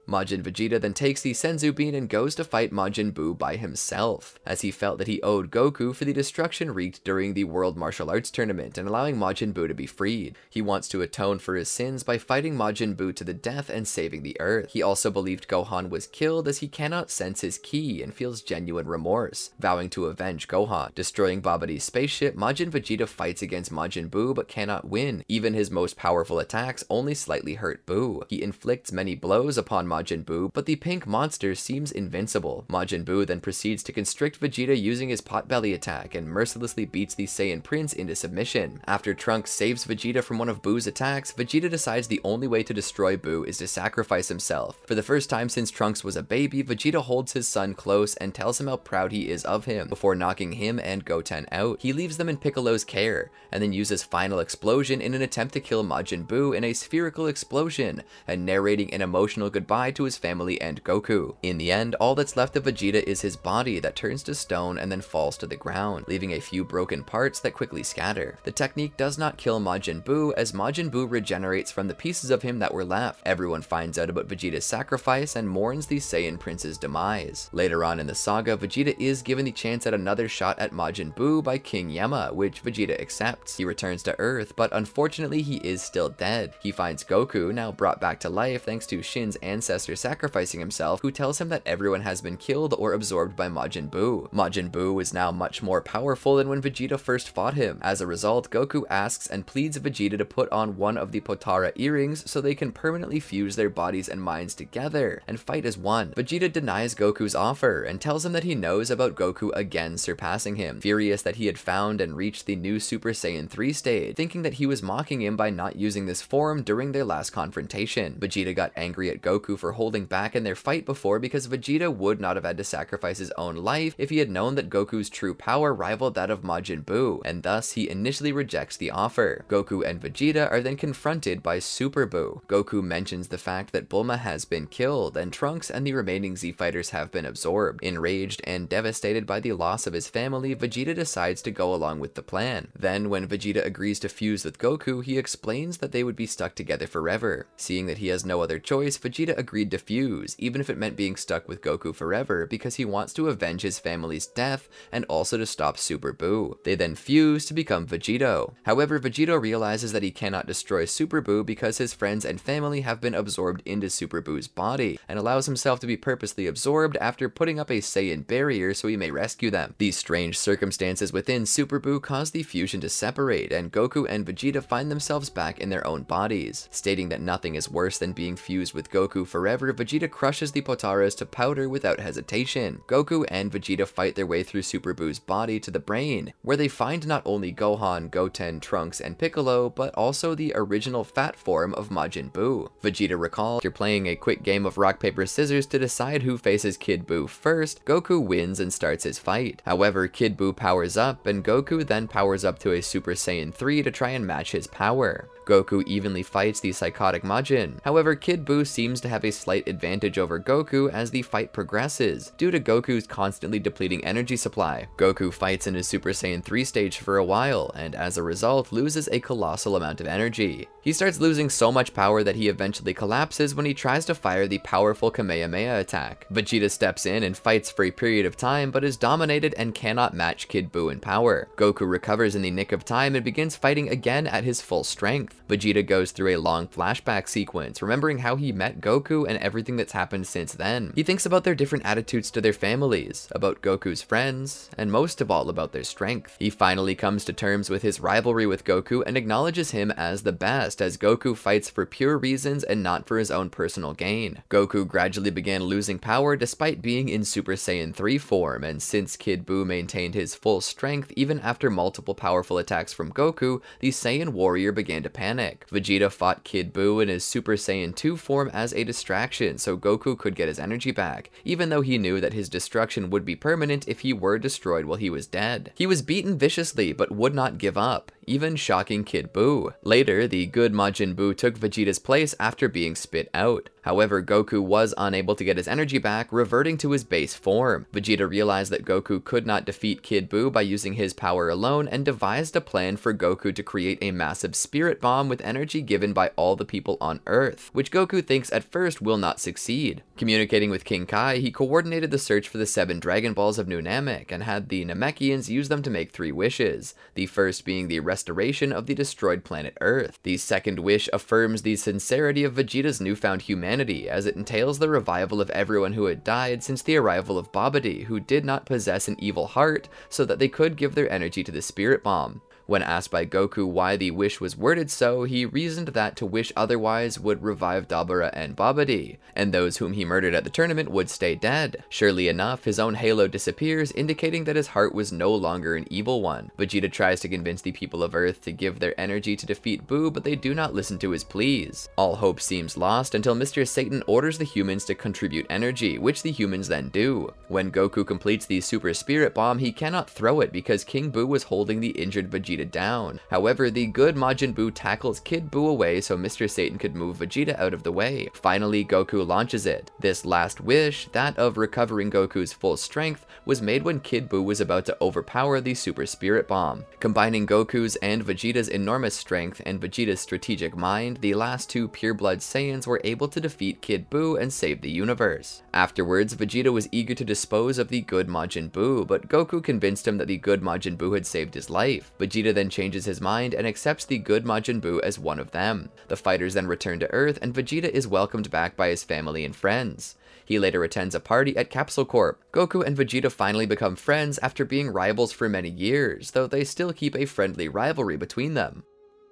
Majin Vegeta then takes the Senzu Bean and goes to fight Majin Buu by himself, as he felt that he owed Goku for the destruction wreaked during the World Martial Arts Tournament and allowing Majin Buu to be freed. He wants to atone for his sins by fighting Majin Buu to the death and saving the Earth. He also believed Gohan was killed as he cannot sense his ki and feels genuine remorse, vowing to avenge Gohan. Destroying Babidi's spaceship, Majin Vegeta fights against Majin Buu but cannot win. Even his most powerful attacks only slightly hurt Buu. He inflicts many blows upon Majin Majin Buu, but the pink monster seems invincible. Majin Buu then proceeds to constrict Vegeta using his potbelly attack and mercilessly beats the Saiyan Prince into submission. After Trunks saves Vegeta from one of Buu's attacks, Vegeta decides the only way to destroy Buu is to sacrifice himself. For the first time since Trunks was a baby, Vegeta holds his son close and tells him how proud he is of him. Before knocking him and Goten out, he leaves them in Piccolo's care, and then uses Final Explosion in an attempt to kill Majin Buu in a spherical explosion, and narrating an emotional goodbye to his family and Goku. In the end, all that's left of Vegeta is his body that turns to stone and then falls to the ground, leaving a few broken parts that quickly scatter. The technique does not kill Majin Buu, as Majin Buu regenerates from the pieces of him that were left. Everyone finds out about Vegeta's sacrifice and mourns the Saiyan Prince's demise. Later on in the saga, Vegeta is given the chance at another shot at Majin Buu by King Yama, which Vegeta accepts. He returns to Earth, but unfortunately he is still dead. He finds Goku, now brought back to life thanks to Shin's ancestors, predecessor sacrificing himself, who tells him that everyone has been killed or absorbed by Majin Buu. Majin Buu is now much more powerful than when Vegeta first fought him. As a result, Goku asks and pleads Vegeta to put on one of the Potara earrings so they can permanently fuse their bodies and minds together and fight as one. Vegeta denies Goku's offer and tells him that he knows about Goku again surpassing him, furious that he had found and reached the new Super Saiyan three stage, thinking that he was mocking him by not using this form during their last confrontation. Vegeta got angry at Goku for holding back in their fight before because Vegeta would not have had to sacrifice his own life if he had known that Goku's true power rivaled that of Majin Buu, and thus he initially rejects the offer. Goku and Vegeta are then confronted by Super Buu. Goku mentions the fact that Bulma has been killed and Trunks and the remaining Z fighters have been absorbed. Enraged and devastated by the loss of his family, Vegeta decides to go along with the plan. Then when Vegeta agrees to fuse with Goku, he explains that they would be stuck together forever. Seeing that he has no other choice, Vegeta agreed to fuse, even if it meant being stuck with Goku forever, because he wants to avenge his family's death and also to stop Super Buu. They then fuse to become Vegito. However, Vegito realizes that he cannot destroy Super Buu because his friends and family have been absorbed into Super Buu's body, and allows himself to be purposely absorbed after putting up a Saiyan barrier so he may rescue them. These strange circumstances within Super Buu cause the fusion to separate, and Goku and Vegeta find themselves back in their own bodies. Stating that nothing is worse than being fused with Goku forever, Vegeta crushes the Potaras to powder without hesitation. Goku and Vegeta fight their way through Super Buu's body to the brain, where they find not only Gohan, Goten, Trunks, and Piccolo, but also the original fat form of Majin Buu. Vegeta recalls, after playing a quick game of rock, paper, scissors to decide who faces Kid Buu first, Goku wins and starts his fight. However, Kid Buu powers up, and Goku then powers up to a Super Saiyan three to try and match his power. Goku evenly fights the psychotic Majin. However, Kid Buu seems to have a slight advantage over Goku as the fight progresses, due to Goku's constantly depleting energy supply. Goku fights in his Super Saiyan three stage for a while, and as a result, loses a colossal amount of energy. He starts losing so much power that he eventually collapses when he tries to fire the powerful Kamehameha attack. Vegeta steps in and fights for a period of time, but is dominated and cannot match Kid Buu in power. Goku recovers in the nick of time and begins fighting again at his full strength. Vegeta goes through a long flashback sequence, remembering how he met Goku and everything that's happened since then. He thinks about their different attitudes to their families, about Goku's friends, and most of all about their strength. He finally comes to terms with his rivalry with Goku and acknowledges him as the best, as Goku fights for pure reasons and not for his own personal gain. Goku gradually began losing power despite being in Super Saiyan three form, and since Kid Buu maintained his full strength even after multiple powerful attacks from Goku, the Saiyan warrior began to panic. Vegeta fought Kid Buu in his Super Saiyan two form as a distraction so Goku could get his energy back, even though he knew that his destruction would be permanent if he were destroyed while he was dead. He was beaten viciously but would not give up, even shocking Kid Buu. Later, the good Majin Buu took Vegeta's place after being spit out. However, Goku was unable to get his energy back, reverting to his base form. Vegeta realized that Goku could not defeat Kid Buu by using his power alone and devised a plan for Goku to create a massive spirit bomb with energy given by all the people on Earth, which Goku thinks at first will not succeed. Communicating with King Kai, he coordinated the search for the seven Dragon Balls of New Namek and had the Namekians use them to make three wishes, the first being the restoration of the destroyed planet Earth. The second wish affirms the sincerity of Vegeta's newfound humanity, as it entails the revival of everyone who had died since the arrival of Babidi, who did not possess an evil heart, so that they could give their energy to the spirit bomb. When asked by Goku why the wish was worded so, he reasoned that to wish otherwise would revive Dabara and Babidi, and those whom he murdered at the tournament would stay dead. Surely enough, his own halo disappears, indicating that his heart was no longer an evil one. Vegeta tries to convince the people of Earth to give their energy to defeat Buu, but they do not listen to his pleas. All hope seems lost until Mister Satan orders the humans to contribute energy, which the humans then do. When Goku completes the Super Spirit Bomb, he cannot throw it because King Buu was holding the injured Vegeta down. However, the good Majin Buu tackles Kid Buu away so Mister Satan could move Vegeta out of the way. Finally, Goku launches it. This last wish, that of recovering Goku's full strength, was made when Kid Buu was about to overpower the Super Spirit Bomb. Combining Goku's and Vegeta's enormous strength and Vegeta's strategic mind, the last two pure-blood Saiyans were able to defeat Kid Buu and save the universe. Afterwards, Vegeta was eager to dispose of the good Majin Buu, but Goku convinced him that the good Majin Buu had saved his life. Vegeta Vegeta then changes his mind and accepts the good Majin Buu as one of them. The fighters then return to Earth, and Vegeta is welcomed back by his family and friends. He later attends a party at Capsule Corp. Goku and Vegeta finally become friends after being rivals for many years, though they still keep a friendly rivalry between them.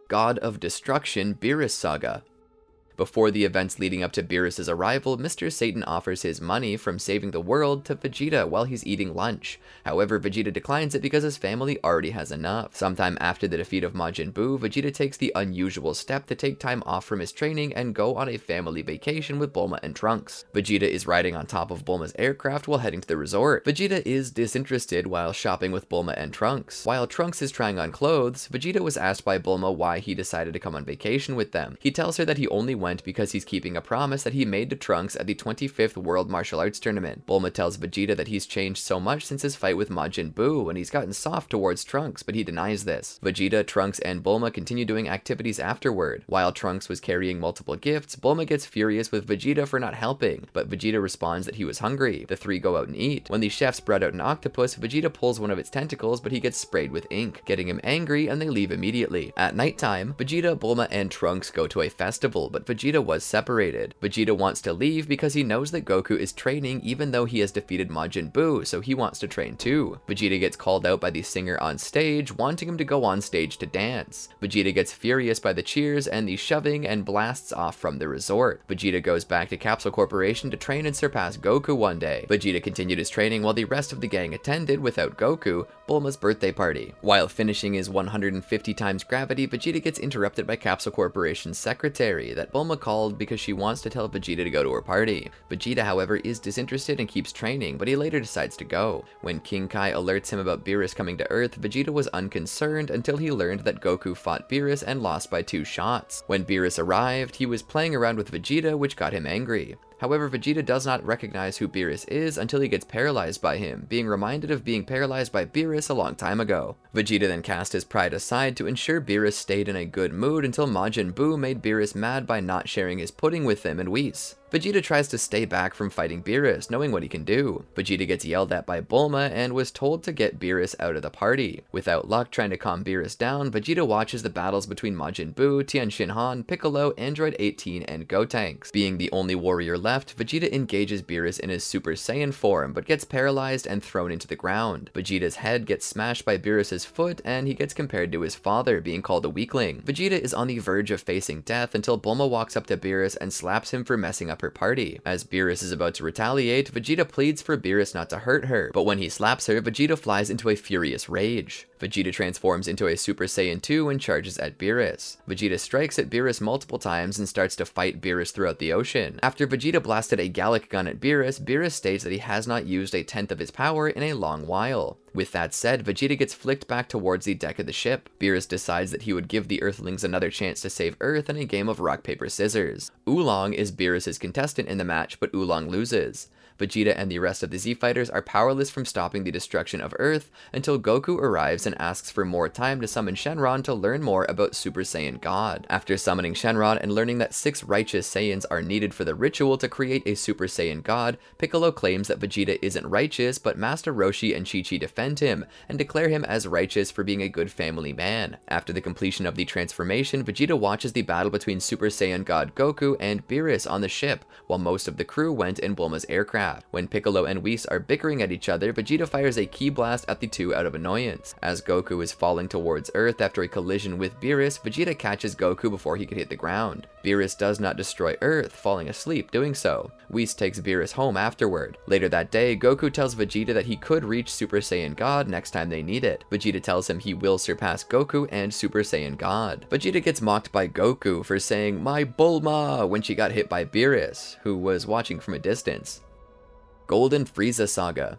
God of Destruction, Beerus Saga. Before the events leading up to Beerus' arrival, Mister Satan offers his money from saving the world to Vegeta while he's eating lunch. However, Vegeta declines it because his family already has enough. Sometime after the defeat of Majin Buu, Vegeta takes the unusual step to take time off from his training and go on a family vacation with Bulma and Trunks. Vegeta is riding on top of Bulma's aircraft while heading to the resort. Vegeta is disinterested while shopping with Bulma and Trunks. While Trunks is trying on clothes, Vegeta was asked by Bulma why he decided to come on vacation with them. He tells her that he only went because he's keeping a promise that he made to Trunks at the twenty-fifth World Martial Arts Tournament. Bulma tells Vegeta that he's changed so much since his fight with Majin Buu and he's gotten soft towards Trunks, but he denies this. Vegeta, Trunks, and Bulma continue doing activities afterward. While Trunks was carrying multiple gifts, Bulma gets furious with Vegeta for not helping, but Vegeta responds that he was hungry. The three go out and eat. When the chefs brought out an octopus, Vegeta pulls one of its tentacles, but he gets sprayed with ink, getting him angry, and they leave immediately. At nighttime, Vegeta, Bulma, and Trunks go to a festival, but Vegeta Vegeta was separated. Vegeta wants to leave because he knows that Goku is training even though he has defeated Majin Buu, so he wants to train too. Vegeta gets called out by the singer on stage, wanting him to go on stage to dance. Vegeta gets furious by the cheers and the shoving and blasts off from the resort. Vegeta goes back to Capsule Corporation to train and surpass Goku one day. Vegeta continued his training while the rest of the gang attended, without Goku, Bulma's birthday party. While finishing his one hundred fifty times gravity, Vegeta gets interrupted by Capsule Corporation's secretary that Bulma Bulma called because she wants to tell Vegeta to go to her party. Vegeta, however, is disinterested and keeps training, but he later decides to go. When King Kai alerts him about Beerus coming to Earth, Vegeta was unconcerned until he learned that Goku fought Beerus and lost by two shots. When Beerus arrived, he was playing around with Vegeta, which got him angry. However, Vegeta does not recognize who Beerus is until he gets paralyzed by him, being reminded of being paralyzed by Beerus a long time ago. Vegeta then cast his pride aside to ensure Beerus stayed in a good mood until Majin Buu made Beerus mad by not sharing his pudding with him and Whis. Vegeta tries to stay back from fighting Beerus, knowing what he can do. Vegeta gets yelled at by Bulma and was told to get Beerus out of the party. Without luck trying to calm Beerus down, Vegeta watches the battles between Majin Buu, Tien Shinhan, Piccolo, Android eighteen, and Gotenks. Being the only warrior left, Vegeta engages Beerus in his Super Saiyan form, but gets paralyzed and thrown into the ground. Vegeta's head gets smashed by Beerus's foot, and he gets compared to his father, being called a weakling. Vegeta is on the verge of facing death until Bulma walks up to Beerus and slaps him for messing up her party. As Beerus is about to retaliate, Vegeta pleads for Beerus not to hurt her, but when he slaps her, Vegeta flies into a furious rage. Vegeta transforms into a Super Saiyan two and charges at Beerus. Vegeta strikes at Beerus multiple times and starts to fight Beerus throughout the ocean. After Vegeta blasted a Gallic gun at Beerus, Beerus states that he has not used a tenth of his power in a long while. With that said, Vegeta gets flicked back towards the deck of the ship. Beerus decides that he would give the Earthlings another chance to save Earth in a game of rock, paper, scissors. Oolong is Beerus' contestant in the match, but Oolong loses. Vegeta and the rest of the Z-Fighters are powerless from stopping the destruction of Earth until Goku arrives and asks for more time to summon Shenron to learn more about Super Saiyan God. After summoning Shenron and learning that six righteous Saiyans are needed for the ritual to create a Super Saiyan God, Piccolo claims that Vegeta isn't righteous, but Master Roshi and Chi-Chi defend him and declare him as righteous for being a good family man. After the completion of the transformation, Vegeta watches the battle between Super Saiyan God Goku and Beerus on the ship, while most of the crew went in Bulma's aircraft. When Piccolo and Whis are bickering at each other, Vegeta fires a ki blast at the two out of annoyance. As Goku is falling towards Earth after a collision with Beerus, Vegeta catches Goku before he could hit the ground. Beerus does not destroy Earth, falling asleep doing so. Whis takes Beerus home afterward. Later that day, Goku tells Vegeta that he could reach Super Saiyan God next time they need it. Vegeta tells him he will surpass Goku and Super Saiyan God. Vegeta gets mocked by Goku for saying, "My Bulma," when she got hit by Beerus, who was watching from a distance. Golden Frieza Saga.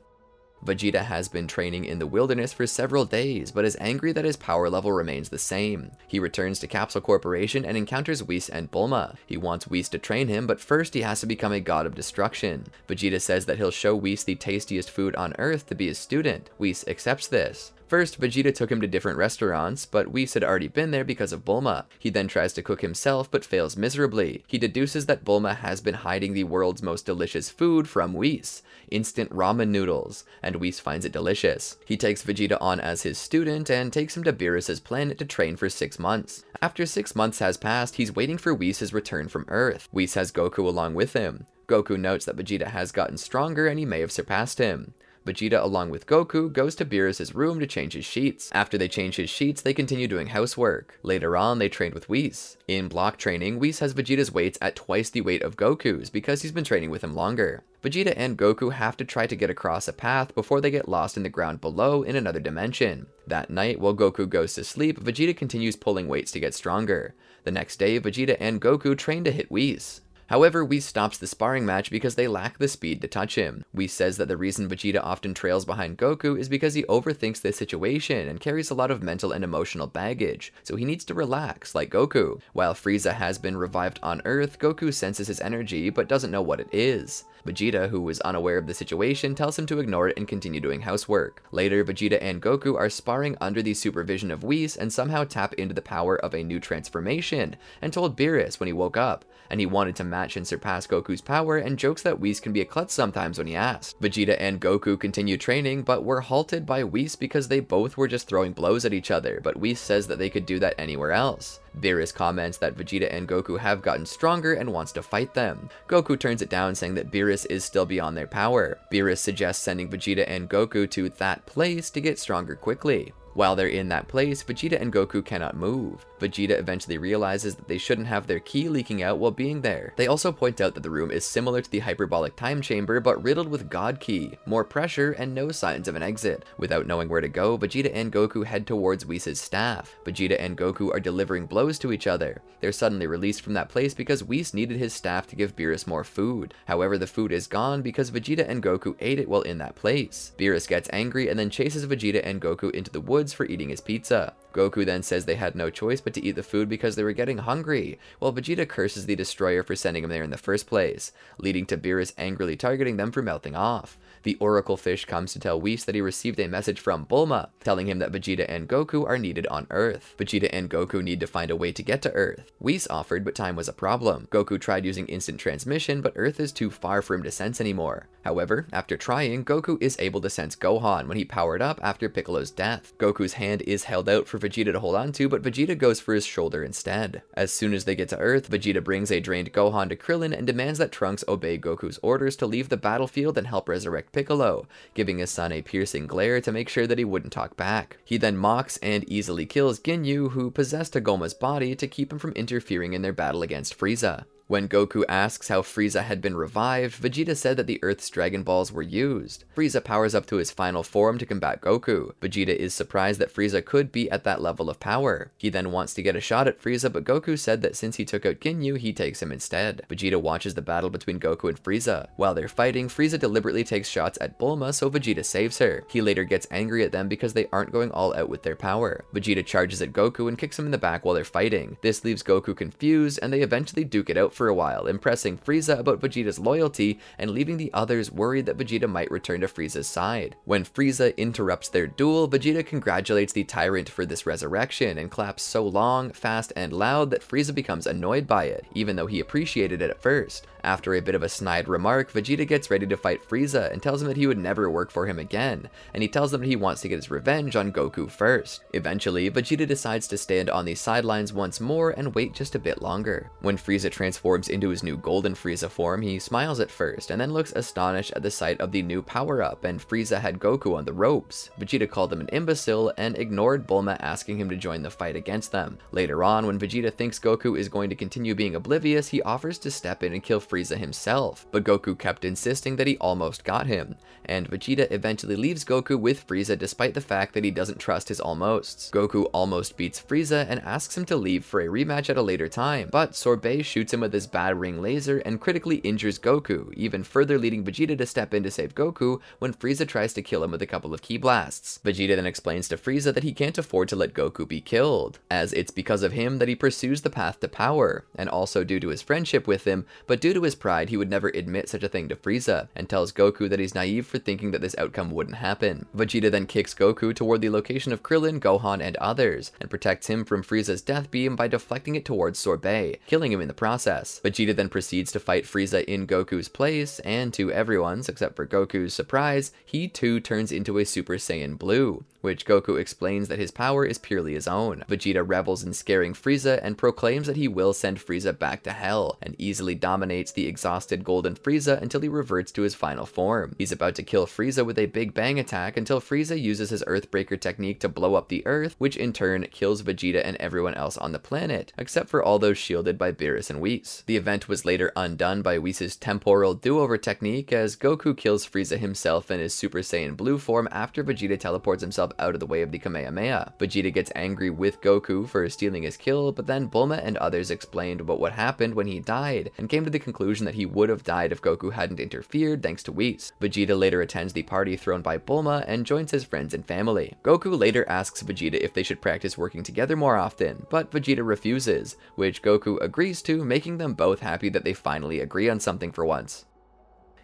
Vegeta has been training in the wilderness for several days, but is angry that his power level remains the same. He returns to Capsule Corporation and encounters Whis and Bulma. He wants Whis to train him, but first he has to become a god of destruction. Vegeta says that he'll show Whis the tastiest food on Earth to be his student. Whis accepts this. First, Vegeta took him to different restaurants, but Whis had already been there because of Bulma. He then tries to cook himself, but fails miserably. He deduces that Bulma has been hiding the world's most delicious food from Whis, instant ramen noodles, and Whis finds it delicious. He takes Vegeta on as his student and takes him to Beerus's planet to train for six months. After six months has passed, he's waiting for Whis' return from Earth. Whis has Goku along with him. Goku notes that Vegeta has gotten stronger and he may have surpassed him. Vegeta, along with Goku, goes to Beerus's room to change his sheets. After they change his sheets, they continue doing housework. Later on, they train with Whis. In block training, Whis has Vegeta's weights at twice the weight of Goku's because he's been training with him longer. Vegeta and Goku have to try to get across a path before they get lost in the ground below in another dimension. That night, while Goku goes to sleep, Vegeta continues pulling weights to get stronger. The next day, Vegeta and Goku train to hit Whis. However, Whis stops the sparring match because they lack the speed to touch him. Whis says that the reason Vegeta often trails behind Goku is because he overthinks the situation and carries a lot of mental and emotional baggage, so he needs to relax, like Goku. While Frieza has been revived on Earth, Goku senses his energy but doesn't know what it is. Vegeta, who is unaware of the situation, tells him to ignore it and continue doing housework. Later, Vegeta and Goku are sparring under the supervision of Whis and somehow tap into the power of a new transformation, and told Beerus when he woke up, and he wanted to match and surpass Goku's power, and jokes that Whis can be a klutz sometimes when he asked. Vegeta and Goku continue training, but were halted by Whis because they both were just throwing blows at each other, but Whis says that they could do that anywhere else. Beerus comments that Vegeta and Goku have gotten stronger and wants to fight them. Goku turns it down, saying that Beerus is still beyond their power. Beerus suggests sending Vegeta and Goku to that place to get stronger quickly. While they're in that place, Vegeta and Goku cannot move. Vegeta eventually realizes that they shouldn't have their ki leaking out while being there. They also point out that the room is similar to the hyperbolic time chamber, but riddled with God ki, more pressure, and no signs of an exit. Without knowing where to go, Vegeta and Goku head towards Whis' staff. Vegeta and Goku are delivering blows to each other. They're suddenly released from that place because Whis needed his staff to give Beerus more food. However, the food is gone because Vegeta and Goku ate it while in that place. Beerus gets angry and then chases Vegeta and Goku into the woods for eating his pizza. Goku then says they had no choice but to eat the food because they were getting hungry, while Vegeta curses the Destroyer for sending him there in the first place, leading to Beerus angrily targeting them for melting off. The Oracle Fish comes to tell Whis that he received a message from Bulma, telling him that Vegeta and Goku are needed on Earth. Vegeta and Goku need to find a way to get to Earth. Whis offered, but time was a problem. Goku tried using instant transmission, but Earth is too far for him to sense anymore. However, after trying, Goku is able to sense Gohan when he powered up after Piccolo's death. Goku's hand is held out for Vegeta to hold on to, but Vegeta goes for his shoulder instead. As soon as they get to Earth, Vegeta brings a drained Gohan to Krillin and demands that Trunks obey Goku's orders to leave the battlefield and help resurrect Piccolo, giving his son a piercing glare to make sure that he wouldn't talk back. He then mocks and easily kills Ginyu, who possessed Tagoma's body to keep him from interfering in their battle against Frieza. When Goku asks how Frieza had been revived, Vegeta said that the Earth's Dragon Balls were used. Frieza powers up to his final form to combat Goku. Vegeta is surprised that Frieza could be at that level of power. He then wants to get a shot at Frieza, but Goku said that since he took out Ginyu, he takes him instead. Vegeta watches the battle between Goku and Frieza. While they're fighting, Frieza deliberately takes shots at Bulma, so Vegeta saves her. He later gets angry at them because they aren't going all out with their power. Vegeta charges at Goku and kicks him in the back while they're fighting. This leaves Goku confused, and they eventually duke it out for a while, impressing Frieza about Vegeta's loyalty and leaving the others worried that Vegeta might return to Frieza's side. When Frieza interrupts their duel, Vegeta congratulates the tyrant for this resurrection and claps so long, fast, and loud that Frieza becomes annoyed by it, even though he appreciated it at first. After a bit of a snide remark, Vegeta gets ready to fight Frieza and tells him that he would never work for him again, and he tells them that he wants to get his revenge on Goku first. Eventually, Vegeta decides to stand on the sidelines once more and wait just a bit longer. When Frieza transforms into his new Golden Frieza form, he smiles at first, and then looks astonished at the sight of the new power-up, and Frieza had Goku on the ropes. Vegeta called him an imbecile, and ignored Bulma asking him to join the fight against them. Later on, when Vegeta thinks Goku is going to continue being oblivious, he offers to step in and kill Frieza himself, but Goku kept insisting that he almost got him, and Vegeta eventually leaves Goku with Frieza despite the fact that he doesn't trust his almosts. Goku almost beats Frieza, and asks him to leave for a rematch at a later time, but Sorbet shoots him with a his battering laser and critically injures Goku, even further leading Vegeta to step in to save Goku when Frieza tries to kill him with a couple of ki blasts. Vegeta then explains to Frieza that he can't afford to let Goku be killed, as it's because of him that he pursues the path to power, and also due to his friendship with him, but due to to his pride, he would never admit such a thing to Frieza, and tells Goku that he's naive for thinking that this outcome wouldn't happen. Vegeta then kicks Goku toward the location of Krillin, Gohan, and others, and protects him from Frieza's death beam by deflecting it towards Sorbet, killing him in the process. Vegeta then proceeds to fight Frieza in Goku's place, and to everyone's, except for Goku's surprise, he too turns into a Super Saiyan Blue, which Goku explains that his power is purely his own. Vegeta revels in scaring Frieza and proclaims that he will send Frieza back to hell, and easily dominates the exhausted Golden Frieza until he reverts to his final form. He's about to kill Frieza with a Big Bang attack until Frieza uses his Earthbreaker technique to blow up the Earth, which in turn kills Vegeta and everyone else on the planet, except for all those shielded by Beerus and Whis. The event was later undone by Whis' temporal do-over technique, as Goku kills Frieza himself in his Super Saiyan Blue form after Vegeta teleports himself out of the way of the Kamehameha. Vegeta gets angry with Goku for stealing his kill, but then Bulma and others explained about what happened when he died, and came to the conclusion that he would have died if Goku hadn't interfered thanks to Whis. Vegeta later attends the party thrown by Bulma and joins his friends and family. Goku later asks Vegeta if they should practice working together more often, but Vegeta refuses, which Goku agrees to, making them both happy that they finally agree on something for once.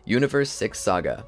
Universe six Saga.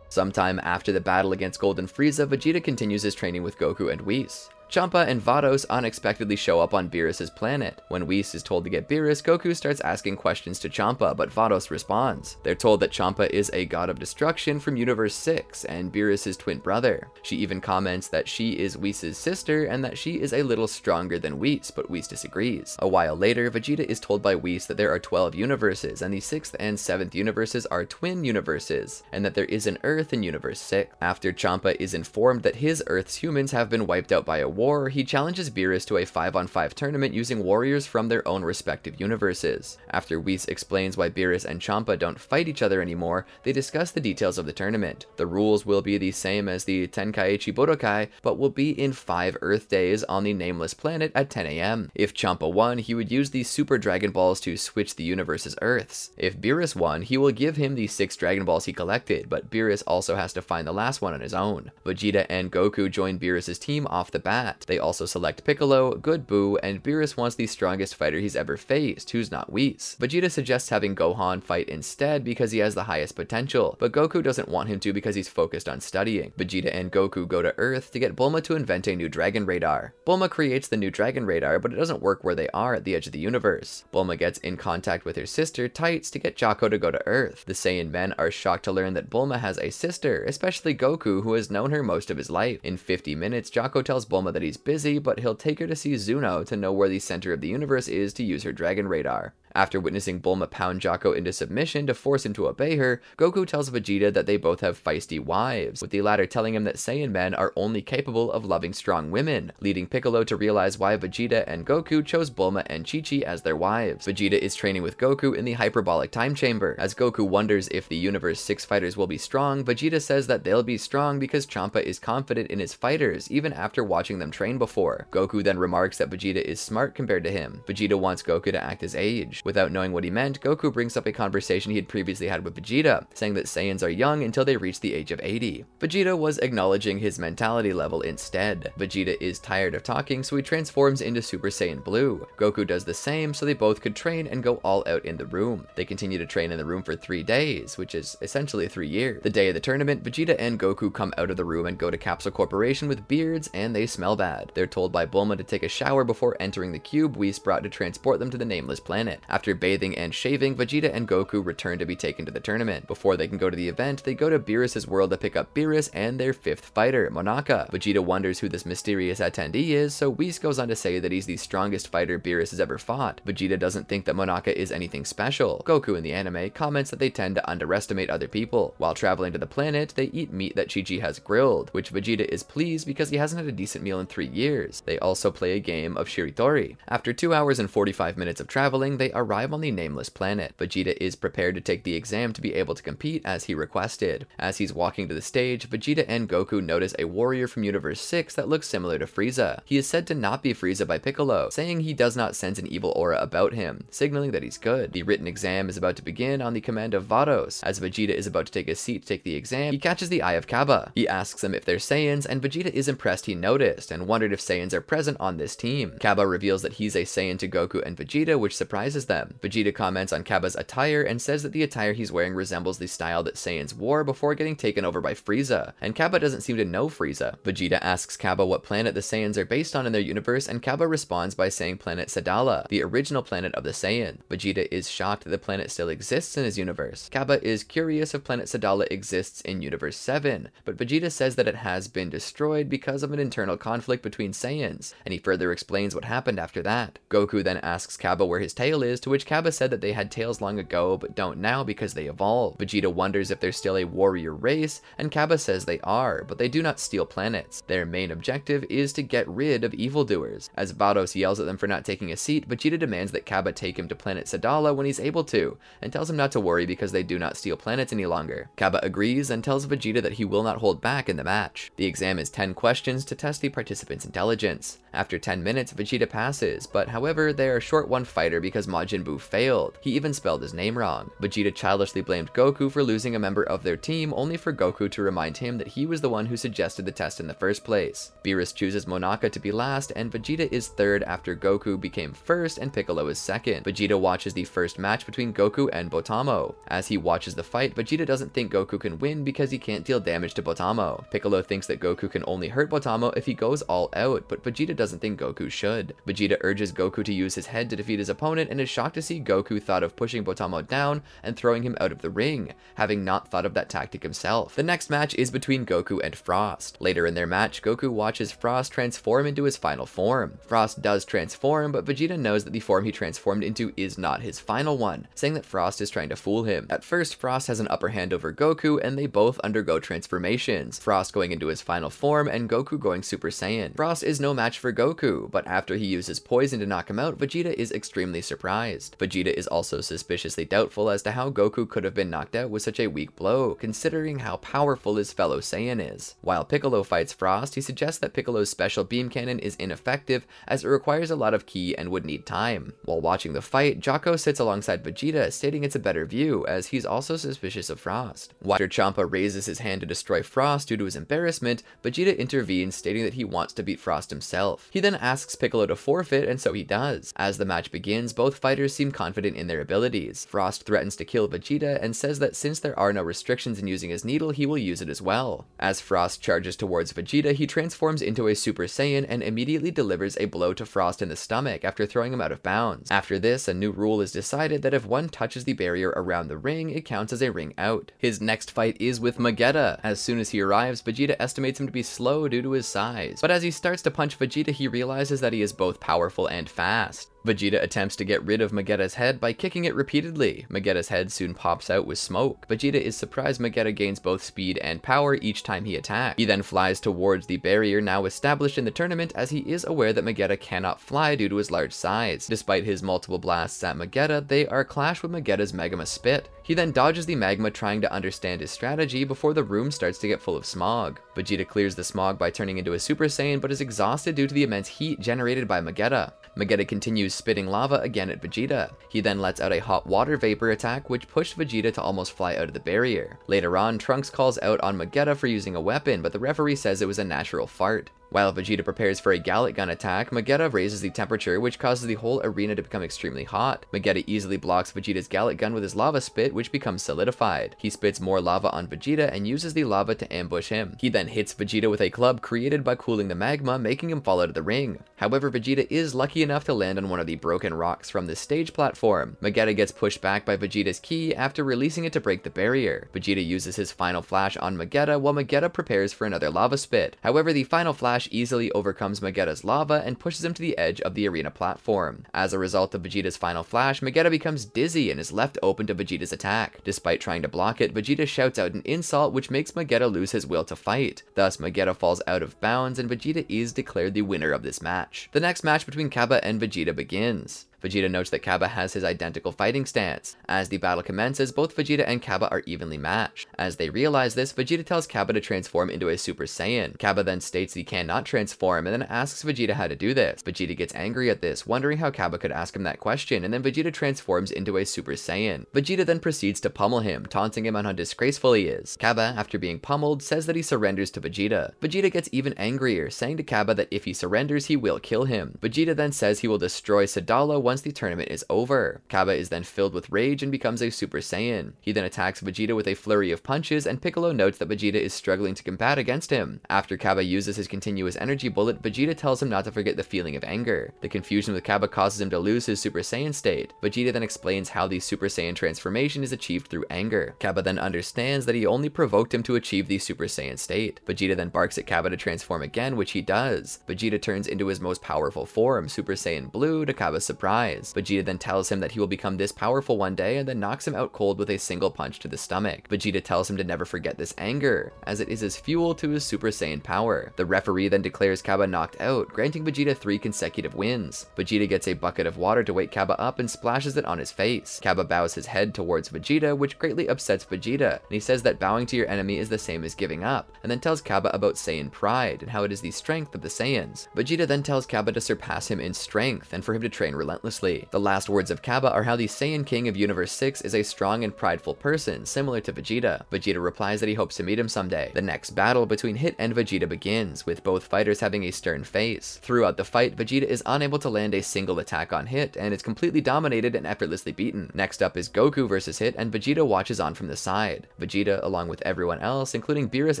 Sometime after the battle against Golden Frieza, Vegeta continues his training with Goku and Whis. Champa and Vados unexpectedly show up on Beerus's planet. When Whis is told to get Beerus, Goku starts asking questions to Champa, but Vados responds. They're told that Champa is a god of destruction from Universe six and Beerus's twin brother. She even comments that she is Whis' sister and that she is a little stronger than Whis, but Whis disagrees. A while later, Vegeta is told by Whis that there are twelve universes, and the sixth and seventh universes are twin universes, and that there is an Earth in Universe six. After Champa is informed that his Earth's humans have been wiped out by a war, he challenges Beerus to a five on five tournament using warriors from their own respective universes. After Whis explains why Beerus and Champa don't fight each other anymore, they discuss the details of the tournament. The rules will be the same as the Tenkaichi Budokai, but will be in five Earth days on the nameless planet at ten A M If Champa won, he would use the Super Dragon Balls to switch the universe's Earths. If Beerus won, he will give him the six Dragon Balls he collected, but Beerus also has to find the last one on his own. Vegeta and Goku join Beerus's team off the bat. They also select Piccolo, Good Boo, and Beerus wants the strongest fighter he's ever faced, who's not Whis. Vegeta suggests having Gohan fight instead because he has the highest potential, but Goku doesn't want him to because he's focused on studying. Vegeta and Goku go to Earth to get Bulma to invent a new Dragon Radar. Bulma creates the new Dragon Radar, but it doesn't work where they are at the edge of the universe. Bulma gets in contact with her sister, Tights, to get Jaco to go to Earth. The Saiyan men are shocked to learn that Bulma has a sister, especially Goku, who has known her most of his life. In fifty minutes, Jaco tells Bulma that that he's busy, but he'll take her to see Zuno to know where the center of the universe is to use her Dragon Radar. After witnessing Bulma pound Jaco into submission to force him to obey her, Goku tells Vegeta that they both have feisty wives, with the latter telling him that Saiyan men are only capable of loving strong women, leading Piccolo to realize why Vegeta and Goku chose Bulma and Chi-Chi as their wives. Vegeta is training with Goku in the hyperbolic time chamber. As Goku wonders if the Universe six fighters will be strong, Vegeta says that they'll be strong because Champa is confident in his fighters, even after watching them train before. Goku then remarks that Vegeta is smart compared to him. Vegeta wants Goku to act his age. Without knowing what he meant, Goku brings up a conversation he had previously had with Vegeta, saying that Saiyans are young until they reach the age of eighty. Vegeta was acknowledging his mentality level instead. Vegeta is tired of talking, so he transforms into Super Saiyan Blue. Goku does the same, so they both could train and go all out in the room. They continue to train in the room for three days, which is essentially three years. The day of the tournament, Vegeta and Goku come out of the room and go to Capsule Corporation with beards, and they smell bad. They're told by Bulma to take a shower before entering the cube Whis brought to transport them to the nameless planet. After bathing and shaving, Vegeta and Goku return to be taken to the tournament. Before they can go to the event, they go to Beerus's world to pick up Beerus and their fifth fighter, Monaka. Vegeta wonders who this mysterious attendee is, so Whis goes on to say that he's the strongest fighter Beerus has ever fought. Vegeta doesn't think that Monaka is anything special. Goku in the anime comments that they tend to underestimate other people. While traveling to the planet, they eat meat that Chi-Chi has grilled, which Vegeta is pleased because he hasn't had a decent meal in three years. They also play a game of Shiritori. After two hours and forty-five minutes of traveling, they arrive on the nameless planet. Vegeta is prepared to take the exam to be able to compete as he requested. As he's walking to the stage, Vegeta and Goku notice a warrior from Universe six that looks similar to Frieza. He is said to not be Frieza by Piccolo, saying he does not sense an evil aura about him, signaling that he's good. The written exam is about to begin on the command of Vados. As Vegeta is about to take a seat to take the exam, he catches the eye of Kaba. He asks them if they're Saiyans, and Vegeta is impressed he noticed, and wondered if Saiyans are present on this team. Kaba reveals that he's a Saiyan to Goku and Vegeta, which surprises them. Vegeta comments on Kaba's attire and says that the attire he's wearing resembles the style that Saiyans wore before getting taken over by Frieza, and Kaba doesn't seem to know Frieza. Vegeta asks Kaba what planet the Saiyans are based on in their universe, and Kaba responds by saying planet Sadala, the original planet of the Saiyan. Vegeta is shocked that the planet still exists in his universe. Kaba is curious if planet Sadala exists in Universe seven, but Vegeta says that it has been destroyed because of an internal conflict between Saiyans, and he further explains what happened after that. Goku then asks Kaba where his tail is, to which Kaba said that they had tails long ago but don't now because they evolved. Vegeta wonders if they're still a warrior race, and Kaba says they are, but they do not steal planets. Their main objective is to get rid of evildoers. As Vados yells at them for not taking a seat, Vegeta demands that Kaba take him to planet Sadala when he's able to, and tells him not to worry because they do not steal planets any longer. Kaba agrees and tells Vegeta that he will not hold back in the match. The exam is ten questions to test the participants' intelligence. After ten minutes, Vegeta passes, but however, they are short one fighter because Majin Buu failed. He even spelled his name wrong. Vegeta childishly blamed Goku for losing a member of their team, only for Goku to remind him that he was the one who suggested the test in the first place. Beerus chooses Monaka to be last, and Vegeta is third after Goku became first and Piccolo is second. Vegeta watches the first match between Goku and Botamo. As he watches the fight, Vegeta doesn't think Goku can win because he can't deal damage to Botamo. Piccolo thinks that Goku can only hurt Botamo if he goes all out, but Vegeta doesn't think Goku should. Vegeta urges Goku to use his head to defeat his opponent and is shocked to see Goku thought of pushing Botamo down and throwing him out of the ring, having not thought of that tactic himself. The next match is between Goku and Frost. Later in their match, Goku watches Frost transform into his final form. Frost does transform, but Vegeta knows that the form he transformed into is not his final one, saying that Frost is trying to fool him. At first, Frost has an upper hand over Goku and they both undergo transformations, Frost going into his final form and Goku going Super Saiyan. Frost is no match for Goku, but after he uses poison to knock him out, Vegeta is extremely surprised. Vegeta is also suspiciously doubtful as to how Goku could have been knocked out with such a weak blow, considering how powerful his fellow Saiyan is. While Piccolo fights Frost, he suggests that Piccolo's special beam cannon is ineffective as it requires a lot of ki and would need time. While watching the fight, Jocko sits alongside Vegeta, stating it's a better view, as he's also suspicious of Frost. After Ciampa raises his hand to destroy Frost due to his embarrassment, Vegeta intervenes, stating that he wants to beat Frost himself. He then asks Piccolo to forfeit, and so he does. As the match begins, both fighters seem confident in their abilities. Frost threatens to kill Vegeta and says that since there are no restrictions in using his needle, he will use it as well. As Frost charges towards Vegeta, he transforms into a Super Saiyan and immediately delivers a blow to Frost in the stomach after throwing him out of bounds. After this, a new rule is decided that if one touches the barrier around the ring, it counts as a ring out. His next fight is with Vegeta. As soon as he arrives, Vegeta estimates him to be slow due to his size, but as he starts to punch Vegeta, he realizes that he is both powerful and fast. Vegeta attempts to get rid of Vegeta's head by kicking it repeatedly. Vegeta's head soon pops out with smoke. Vegeta is surprised Vegeta gains both speed and power each time he attacks. He then flies towards the barrier now established in the tournament, as he is aware that Vegeta cannot fly due to his large size. Despite his multiple blasts at Vegeta, they are clashed with Vegeta's Magma Spit. He then dodges the magma, trying to understand his strategy before the room starts to get full of smog. Vegeta clears the smog by turning into a Super Saiyan, but is exhausted due to the immense heat generated by Vegeta. Vegeta continues spitting lava again at Vegeta. He then lets out a hot water vapor attack, which pushed Vegeta to almost fly out of the barrier. Later on, Trunks calls out on Vegeta for using a weapon, but the referee says it was a natural fart. While Vegeta prepares for a Gallic Gun attack, Vegeta raises the temperature, which causes the whole arena to become extremely hot. Vegeta easily blocks Vegeta's Gallic Gun with his lava spit, which becomes solidified. He spits more lava on Vegeta and uses the lava to ambush him. He then hits Vegeta with a club created by cooling the magma, making him fall out of the ring. However, Vegeta is lucky enough to land on one of the broken rocks from the stage platform. Vegeta gets pushed back by Vegeta's ki after releasing it to break the barrier. Vegeta uses his final flash on Vegeta while Vegeta prepares for another lava spit. However, the final flash easily overcomes Vegeta's lava and pushes him to the edge of the arena platform. As a result of Vegeta's final flash, Vegeta becomes dizzy and is left open to Vegeta's attack. Despite trying to block it, Vegeta shouts out an insult, which makes Vegeta lose his will to fight. Thus, Vegeta falls out of bounds and Vegeta is declared the winner of this match. The next match between Kaba and Vegeta begins. Vegeta notes that Kaba has his identical fighting stance. As the battle commences, both Vegeta and Kaba are evenly matched. As they realize this, Vegeta tells Kaba to transform into a Super Saiyan. Kaba then states he cannot transform and then asks Vegeta how to do this. Vegeta gets angry at this, wondering how Kaba could ask him that question, and then Vegeta transforms into a Super Saiyan. Vegeta then proceeds to pummel him, taunting him on how disgraceful he is. Kaba, after being pummeled, says that he surrenders to Vegeta. Vegeta gets even angrier, saying to Kaba that if he surrenders, he will kill him. Vegeta then says he will destroy Sadala once the tournament is over. Kaba is then filled with rage and becomes a Super Saiyan. He then attacks Vegeta with a flurry of punches, and Piccolo notes that Vegeta is struggling to combat against him. After Kaba uses his continuous energy bullet, Vegeta tells him not to forget the feeling of anger. The confusion with Kaba causes him to lose his Super Saiyan state. Vegeta then explains how the Super Saiyan transformation is achieved through anger. Kaba then understands that he only provoked him to achieve the Super Saiyan state. Vegeta then barks at Kaba to transform again, which he does. Vegeta turns into his most powerful form, Super Saiyan Blue, to Kaba's surprise. Vegeta then tells him that he will become this powerful one day, and then knocks him out cold with a single punch to the stomach. Vegeta tells him to never forget this anger, as it is his fuel to his Super Saiyan power. The referee then declares Kaba knocked out, granting Vegeta three consecutive wins. Vegeta gets a bucket of water to wake Kaba up and splashes it on his face. Kaba bows his head towards Vegeta, which greatly upsets Vegeta, and he says that bowing to your enemy is the same as giving up, and then tells Kaba about Saiyan pride and how it is the strength of the Saiyans. Vegeta then tells Kaba to surpass him in strength and for him to train relentlessly. The last words of Kaba are how the Saiyan King of Universe six is a strong and prideful person, similar to Vegeta. Vegeta replies that he hopes to meet him someday. The next battle between Hit and Vegeta begins, with both fighters having a stern face. Throughout the fight, Vegeta is unable to land a single attack on Hit, and is completely dominated and effortlessly beaten. Next up is Goku versus Hit, and Vegeta watches on from the side. Vegeta, along with everyone else, including Beerus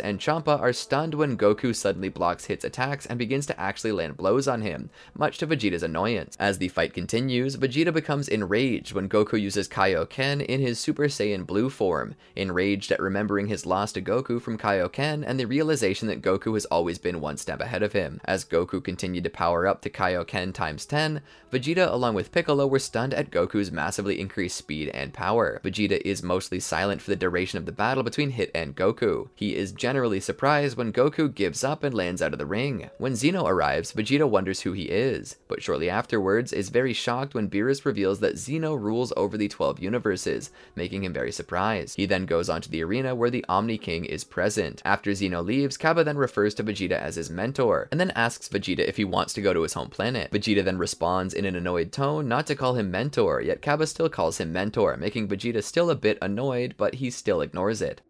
and Champa, are stunned when Goku suddenly blocks Hit's attacks and begins to actually land blows on him, much to Vegeta's annoyance. As the fight continues, Vegeta becomes enraged when Goku uses Kaioken in his Super Saiyan Blue form, enraged at remembering his loss to Goku from Kaioken and the realization that Goku has always been one step ahead of him. As Goku continued to power up to Kaioken times ten, Vegeta along with Piccolo were stunned at Goku's massively increased speed and power. Vegeta is mostly silent for the duration of the battle between Hit and Goku. He is generally surprised when Goku gives up and lands out of the ring. When Zeno arrives, Vegeta wonders who he is, but shortly afterwards is very shocked when Beerus reveals that Zeno rules over the twelve universes, making him very surprised. He then goes onto the arena where the Omni King is present. After Zeno leaves, Kaba then refers to Vegeta as his mentor, and then asks Vegeta if he wants to go to his home planet. Vegeta then responds in an annoyed tone not to call him mentor, yet Kaba still calls him mentor, making Vegeta still a bit annoyed, but he still ignores it.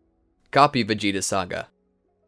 Copy Vegeta Saga.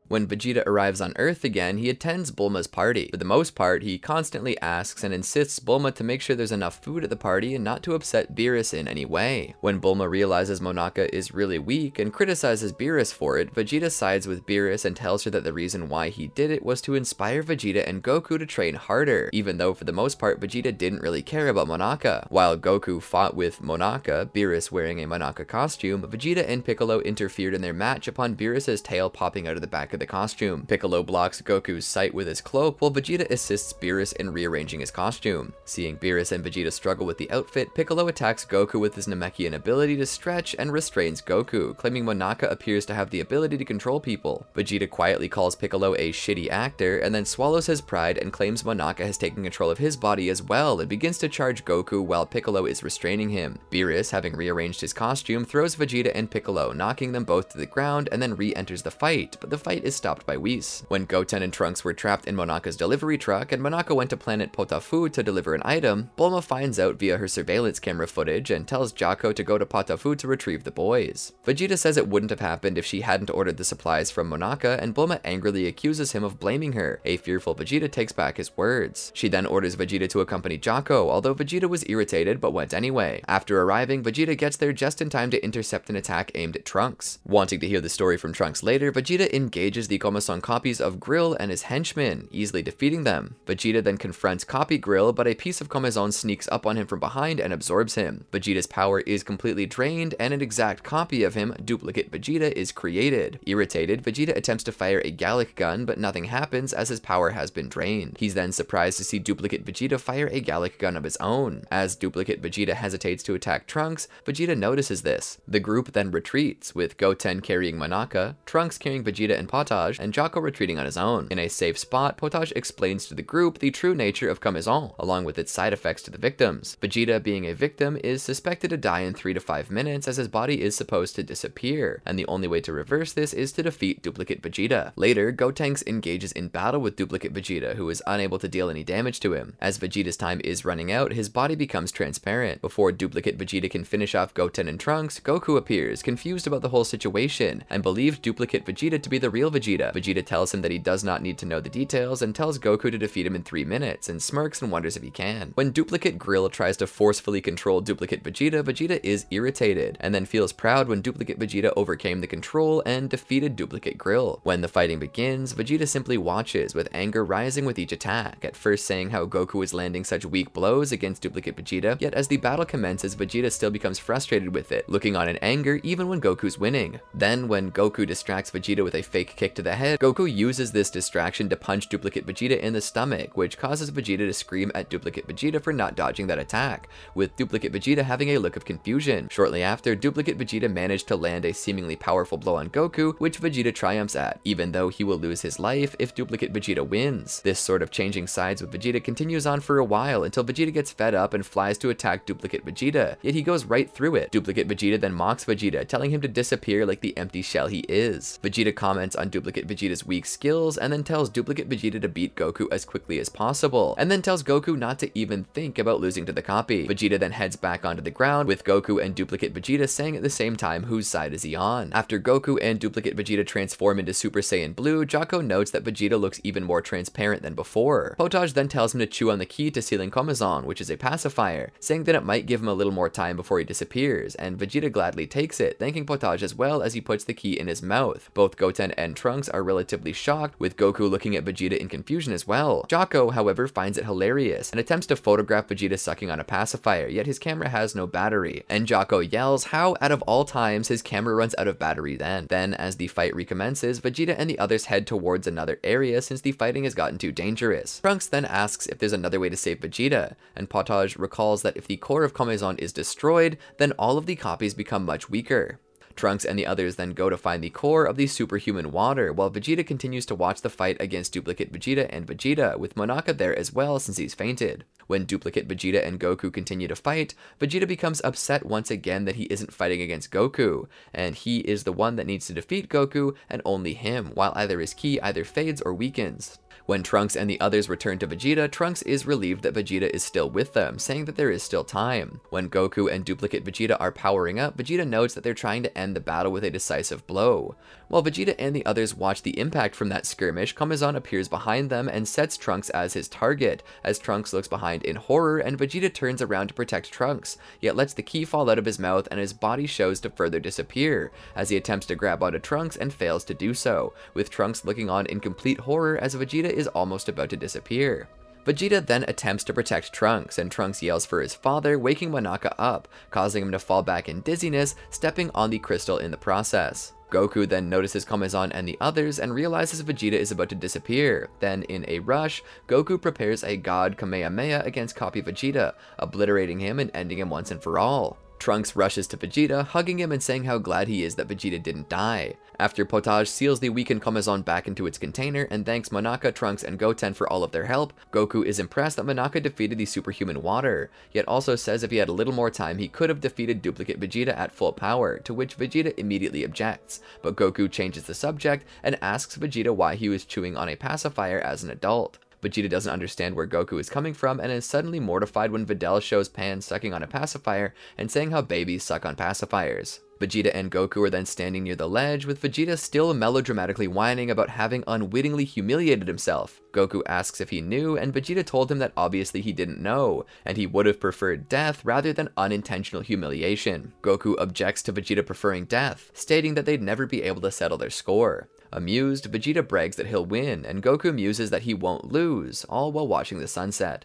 When Vegeta arrives on Earth again, he attends Bulma's party. For the most part, he constantly asks and insists Bulma to make sure there's enough food at the party and not to upset Beerus in any way. When Bulma realizes Monaka is really weak and criticizes Beerus for it, Vegeta sides with Beerus and tells her that the reason why he did it was to inspire Vegeta and Goku to train harder, even though for the most part Vegeta didn't really care about Monaka. While Goku fought with Monaka, Beerus wearing a Monaka costume, Vegeta and Piccolo interfered in their match upon Beerus's tail popping out of the back of the costume. Piccolo blocks Goku's sight with his cloak, while Vegeta assists Beerus in rearranging his costume. Seeing Beerus and Vegeta struggle with the outfit, Piccolo attacks Goku with his Namekian ability to stretch and restrains Goku, claiming Monaka appears to have the ability to control people. Vegeta quietly calls Piccolo a shitty actor, and then swallows his pride and claims Monaka has taken control of his body as well, and begins to charge Goku while Piccolo is restraining him. Beerus, having rearranged his costume, throws Vegeta and Piccolo, knocking them both to the ground, and then re-enters the fight, but the fight is stopped by Whis. When Goten and Trunks were trapped in Monaka's delivery truck and Monaka went to planet Potafu to deliver an item, Bulma finds out via her surveillance camera footage and tells Jakko to go to Potafu to retrieve the boys. Vegeta says it wouldn't have happened if she hadn't ordered the supplies from Monaka, and Bulma angrily accuses him of blaming her. A fearful Vegeta takes back his words. She then orders Vegeta to accompany Jakko, although Vegeta was irritated but went anyway. After arriving, Vegeta gets there just in time to intercept an attack aimed at Trunks. Wanting to hear the story from Trunks later, Vegeta engages the Komasan copies of Grill and his henchmen, easily defeating them. Vegeta then confronts copy Grill, but a piece of Komasan sneaks up on him from behind and absorbs him. Vegeta's power is completely drained, and an exact copy of him, duplicate Vegeta, is created. Irritated, Vegeta attempts to fire a Gallic gun, but nothing happens as his power has been drained. He's then surprised to see duplicate Vegeta fire a Gallic gun of his own. As duplicate Vegeta hesitates to attack Trunks, Vegeta notices this. The group then retreats, with Goten carrying Monaka, Trunks carrying Vegeta and Potash, and Jakko retreating on his own. In a safe spot, Potage explains to the group the true nature of Komasan, along with its side effects to the victims. Vegeta, being a victim, is suspected to die in three to five minutes, as his body is supposed to disappear, and the only way to reverse this is to defeat duplicate Vegeta. Later, Gotenks engages in battle with duplicate Vegeta, who is unable to deal any damage to him. As Vegeta's time is running out, his body becomes transparent. Before duplicate Vegeta can finish off Goten and Trunks, Goku appears, confused about the whole situation, and believes duplicate Vegeta to be the real kill Vegeta. Vegeta tells him that he does not need to know the details and tells Goku to defeat him in three minutes and smirks and wonders if he can. When Duplicate Grill tries to forcefully control Duplicate Vegeta, Vegeta is irritated and then feels proud when Duplicate Vegeta overcame the control and defeated Duplicate Grill. When the fighting begins, Vegeta simply watches with anger rising with each attack, at first saying how Goku is landing such weak blows against Duplicate Vegeta, yet as the battle commences, Vegeta still becomes frustrated with it, looking on in anger even when Goku's winning. Then when Goku distracts Vegeta with a fake kick to the head, Goku uses this distraction to punch Duplicate Vegeta in the stomach, which causes Vegeta to scream at Duplicate Vegeta for not dodging that attack, with Duplicate Vegeta having a look of confusion. Shortly after, Duplicate Vegeta managed to land a seemingly powerful blow on Goku, which Vegeta triumphs at, even though he will lose his life if Duplicate Vegeta wins. This sort of changing sides with Vegeta continues on for a while until Vegeta gets fed up and flies to attack Duplicate Vegeta, yet he goes right through it. Duplicate Vegeta then mocks Vegeta, telling him to disappear like the empty shell he is. Vegeta comments on Duplicate Vegeta's weak skills and then tells Duplicate Vegeta to beat Goku as quickly as possible, and then tells Goku not to even think about losing to the copy. Vegeta then heads back onto the ground with Goku and Duplicate Vegeta saying at the same time whose side is he on. After Goku and Duplicate Vegeta transform into Super Saiyan Blue, Jocko notes that Vegeta looks even more transparent than before. Potage then tells him to chew on the key to sealing Komazon, which is a pacifier, saying that it might give him a little more time before he disappears, and Vegeta gladly takes it, thanking Potage as well as he puts the key in his mouth. Both Goten and Trunks are relatively shocked, with Goku looking at Vegeta in confusion as well. Jocko, however, finds it hilarious and attempts to photograph Vegeta sucking on a pacifier, yet his camera has no battery, and Jocko yells how, out of all times, his camera runs out of battery then. Then, as the fight recommences, Vegeta and the others head towards another area since the fighting has gotten too dangerous. Trunks then asks if there's another way to save Vegeta, and Potage recalls that if the core of Komazon is destroyed, then all of the copies become much weaker. Trunks and the others then go to find the core of the superhuman water, while Vegeta continues to watch the fight against Duplicate Vegeta and Vegeta, with Monaka there as well since he's fainted. When Duplicate Vegeta and Goku continue to fight, Vegeta becomes upset once again that he isn't fighting against Goku, and he is the one that needs to defeat Goku, and only him, while either his ki either fades or weakens. When Trunks and the others return to Vegeta, Trunks is relieved that Vegeta is still with them, saying that there is still time. When Goku and Duplicate Vegeta are powering up, Vegeta notes that they're trying to end the battle with a decisive blow. While Vegeta and the others watch the impact from that skirmish, Komazon appears behind them and sets Trunks as his target, as Trunks looks behind in horror and Vegeta turns around to protect Trunks, yet lets the key fall out of his mouth and his body shows to further disappear, as he attempts to grab onto Trunks and fails to do so, with Trunks looking on in complete horror as Vegeta is almost about to disappear. Vegeta then attempts to protect Trunks, and Trunks yells for his father, waking Monaka up, causing him to fall back in dizziness, stepping on the crystal in the process. Goku then notices Komazon and the others and realizes Vegeta is about to disappear. Then, in a rush, Goku prepares a God Kamehameha against copy Vegeta, obliterating him and ending him once and for all. Trunks rushes to Vegeta, hugging him and saying how glad he is that Vegeta didn't die. After Potage seals the weakened Komazon back into its container and thanks Monaka, Trunks, and Goten for all of their help, Goku is impressed that Monaka defeated the superhuman water, yet also says if he had a little more time he could have defeated Duplicate Vegeta at full power, to which Vegeta immediately objects, but Goku changes the subject and asks Vegeta why he was chewing on a pacifier as an adult. Vegeta doesn't understand where Goku is coming from and is suddenly mortified when Videl shows Pan sucking on a pacifier and saying how babies suck on pacifiers. Vegeta and Goku are then standing near the ledge, with Vegeta still melodramatically whining about having unwittingly humiliated himself. Goku asks if he knew, and Vegeta told him that obviously he didn't know, and he would have preferred death rather than unintentional humiliation. Goku objects to Vegeta preferring death, stating that they'd never be able to settle their score. Amused, Vegeta brags that he'll win, and Goku muses that he won't lose, all while watching the sunset.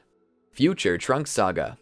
Future Trunks Saga.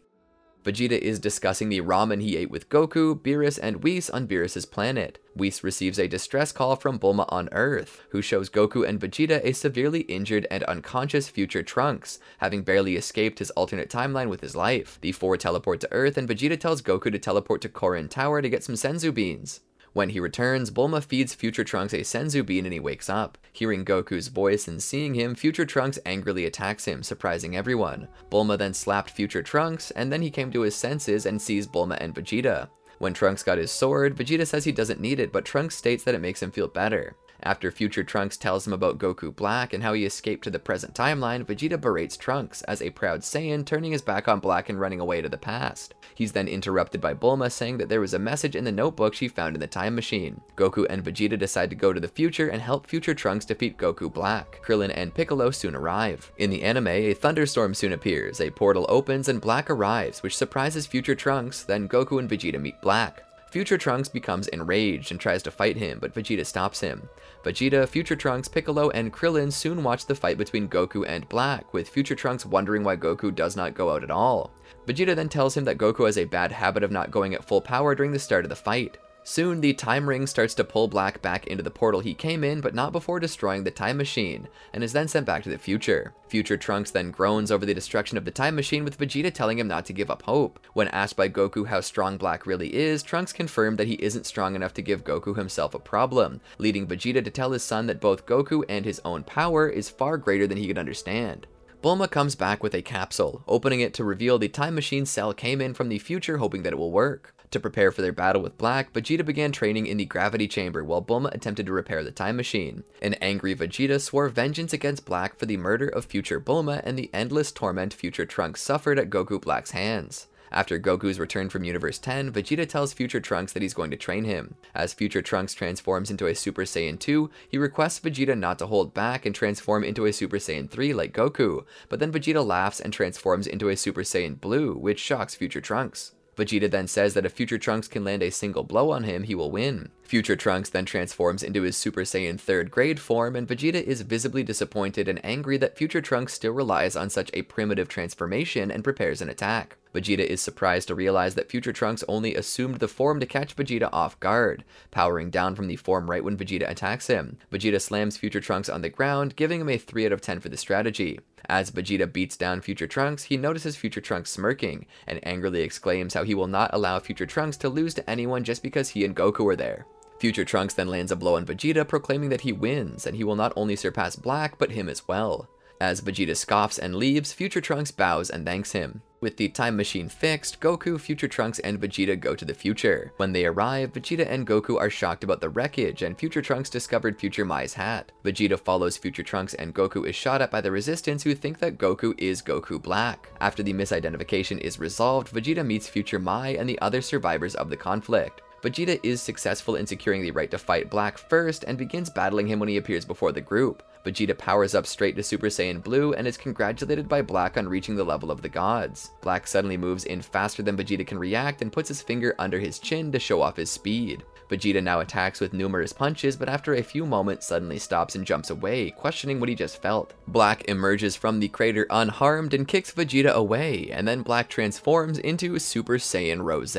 Vegeta is discussing the ramen he ate with Goku, Beerus, and Whis on Beerus's planet. Whis receives a distress call from Bulma on Earth, who shows Goku and Vegeta a severely injured and unconscious future Trunks, having barely escaped his alternate timeline with his life. The four teleport to Earth, and Vegeta tells Goku to teleport to Korin Tower to get some senzu beans. When he returns, Bulma feeds Future Trunks a senzu bean and he wakes up. Hearing Goku's voice and seeing him, Future Trunks angrily attacks him, surprising everyone. Bulma then slapped Future Trunks, and then he came to his senses and sees Bulma and Vegeta. When Trunks got his sword, Vegeta says he doesn't need it, but Trunks states that it makes him feel better. After future Trunks tells him about Goku Black and how he escaped to the present timeline, Vegeta berates Trunks as a proud Saiyan, turning his back on Black and running away to the past. He's then interrupted by Bulma saying that there was a message in the notebook she found in the time machine. Goku and Vegeta decide to go to the future and help future Trunks defeat Goku Black. Krillin and Piccolo soon arrive. In the anime, a thunderstorm soon appears, a portal opens and Black arrives, which surprises future Trunks, then Goku and Vegeta meet Black. Future Trunks becomes enraged and tries to fight him, but Vegeta stops him. Vegeta, Future Trunks, Piccolo, and Krillin soon watch the fight between Goku and Black, with Future Trunks wondering why Goku does not go out at all. Vegeta then tells him that Goku has a bad habit of not going at full power during the start of the fight. Soon, the time ring starts to pull Black back into the portal he came in, but not before destroying the time machine, and is then sent back to the future. Future Trunks then groans over the destruction of the time machine, with Vegeta telling him not to give up hope. When asked by Goku how strong Black really is, Trunks confirmed that he isn't strong enough to give Goku himself a problem, leading Vegeta to tell his son that both Goku and his own power is far greater than he could understand. Bulma comes back with a capsule, opening it to reveal the time machine Cell came in from the future, hoping that it will work. To prepare for their battle with Black, Vegeta began training in the gravity chamber while Bulma attempted to repair the time machine. An angry Vegeta swore vengeance against Black for the murder of future Bulma and the endless torment future Trunks suffered at Goku Black's hands. After Goku's return from Universe ten, Vegeta tells Future Trunks that he's going to train him. As Future Trunks transforms into a Super Saiyan two, he requests Vegeta not to hold back and transform into a Super Saiyan three like Goku, but then Vegeta laughs and transforms into a Super Saiyan Blue, which shocks Future Trunks. Vegeta then says that if Future Trunks can land a single blow on him, he will win. Future Trunks then transforms into his Super Saiyan third grade form, and Vegeta is visibly disappointed and angry that Future Trunks still relies on such a primitive transformation and prepares an attack. Vegeta is surprised to realize that Future Trunks only assumed the form to catch Vegeta off guard, powering down from the form right when Vegeta attacks him. Vegeta slams Future Trunks on the ground, giving him a three out of ten for the strategy. As Vegeta beats down Future Trunks, he notices Future Trunks smirking, and angrily exclaims how he will not allow Future Trunks to lose to anyone just because he and Goku are there. Future Trunks then lands a blow on Vegeta, proclaiming that he wins, and he will not only surpass Black, but him as well. As Vegeta scoffs and leaves, Future Trunks bows and thanks him. With the time machine fixed, Goku, Future Trunks, and Vegeta go to the future. When they arrive, Vegeta and Goku are shocked about the wreckage, and Future Trunks discovered Future Mai's hat. Vegeta follows Future Trunks, and Goku is shot at by the Resistance, who think that Goku is Goku Black. After the misidentification is resolved, Vegeta meets Future Mai and the other survivors of the conflict. Vegeta is successful in securing the right to fight Black first, and begins battling him when he appears before the group. Vegeta powers up straight to Super Saiyan Blue and is congratulated by Black on reaching the level of the gods. Black suddenly moves in faster than Vegeta can react and puts his finger under his chin to show off his speed. Vegeta now attacks with numerous punches, but after a few moments suddenly stops and jumps away, questioning what he just felt. Black emerges from the crater unharmed and kicks Vegeta away, and then Black transforms into Super Saiyan Rose.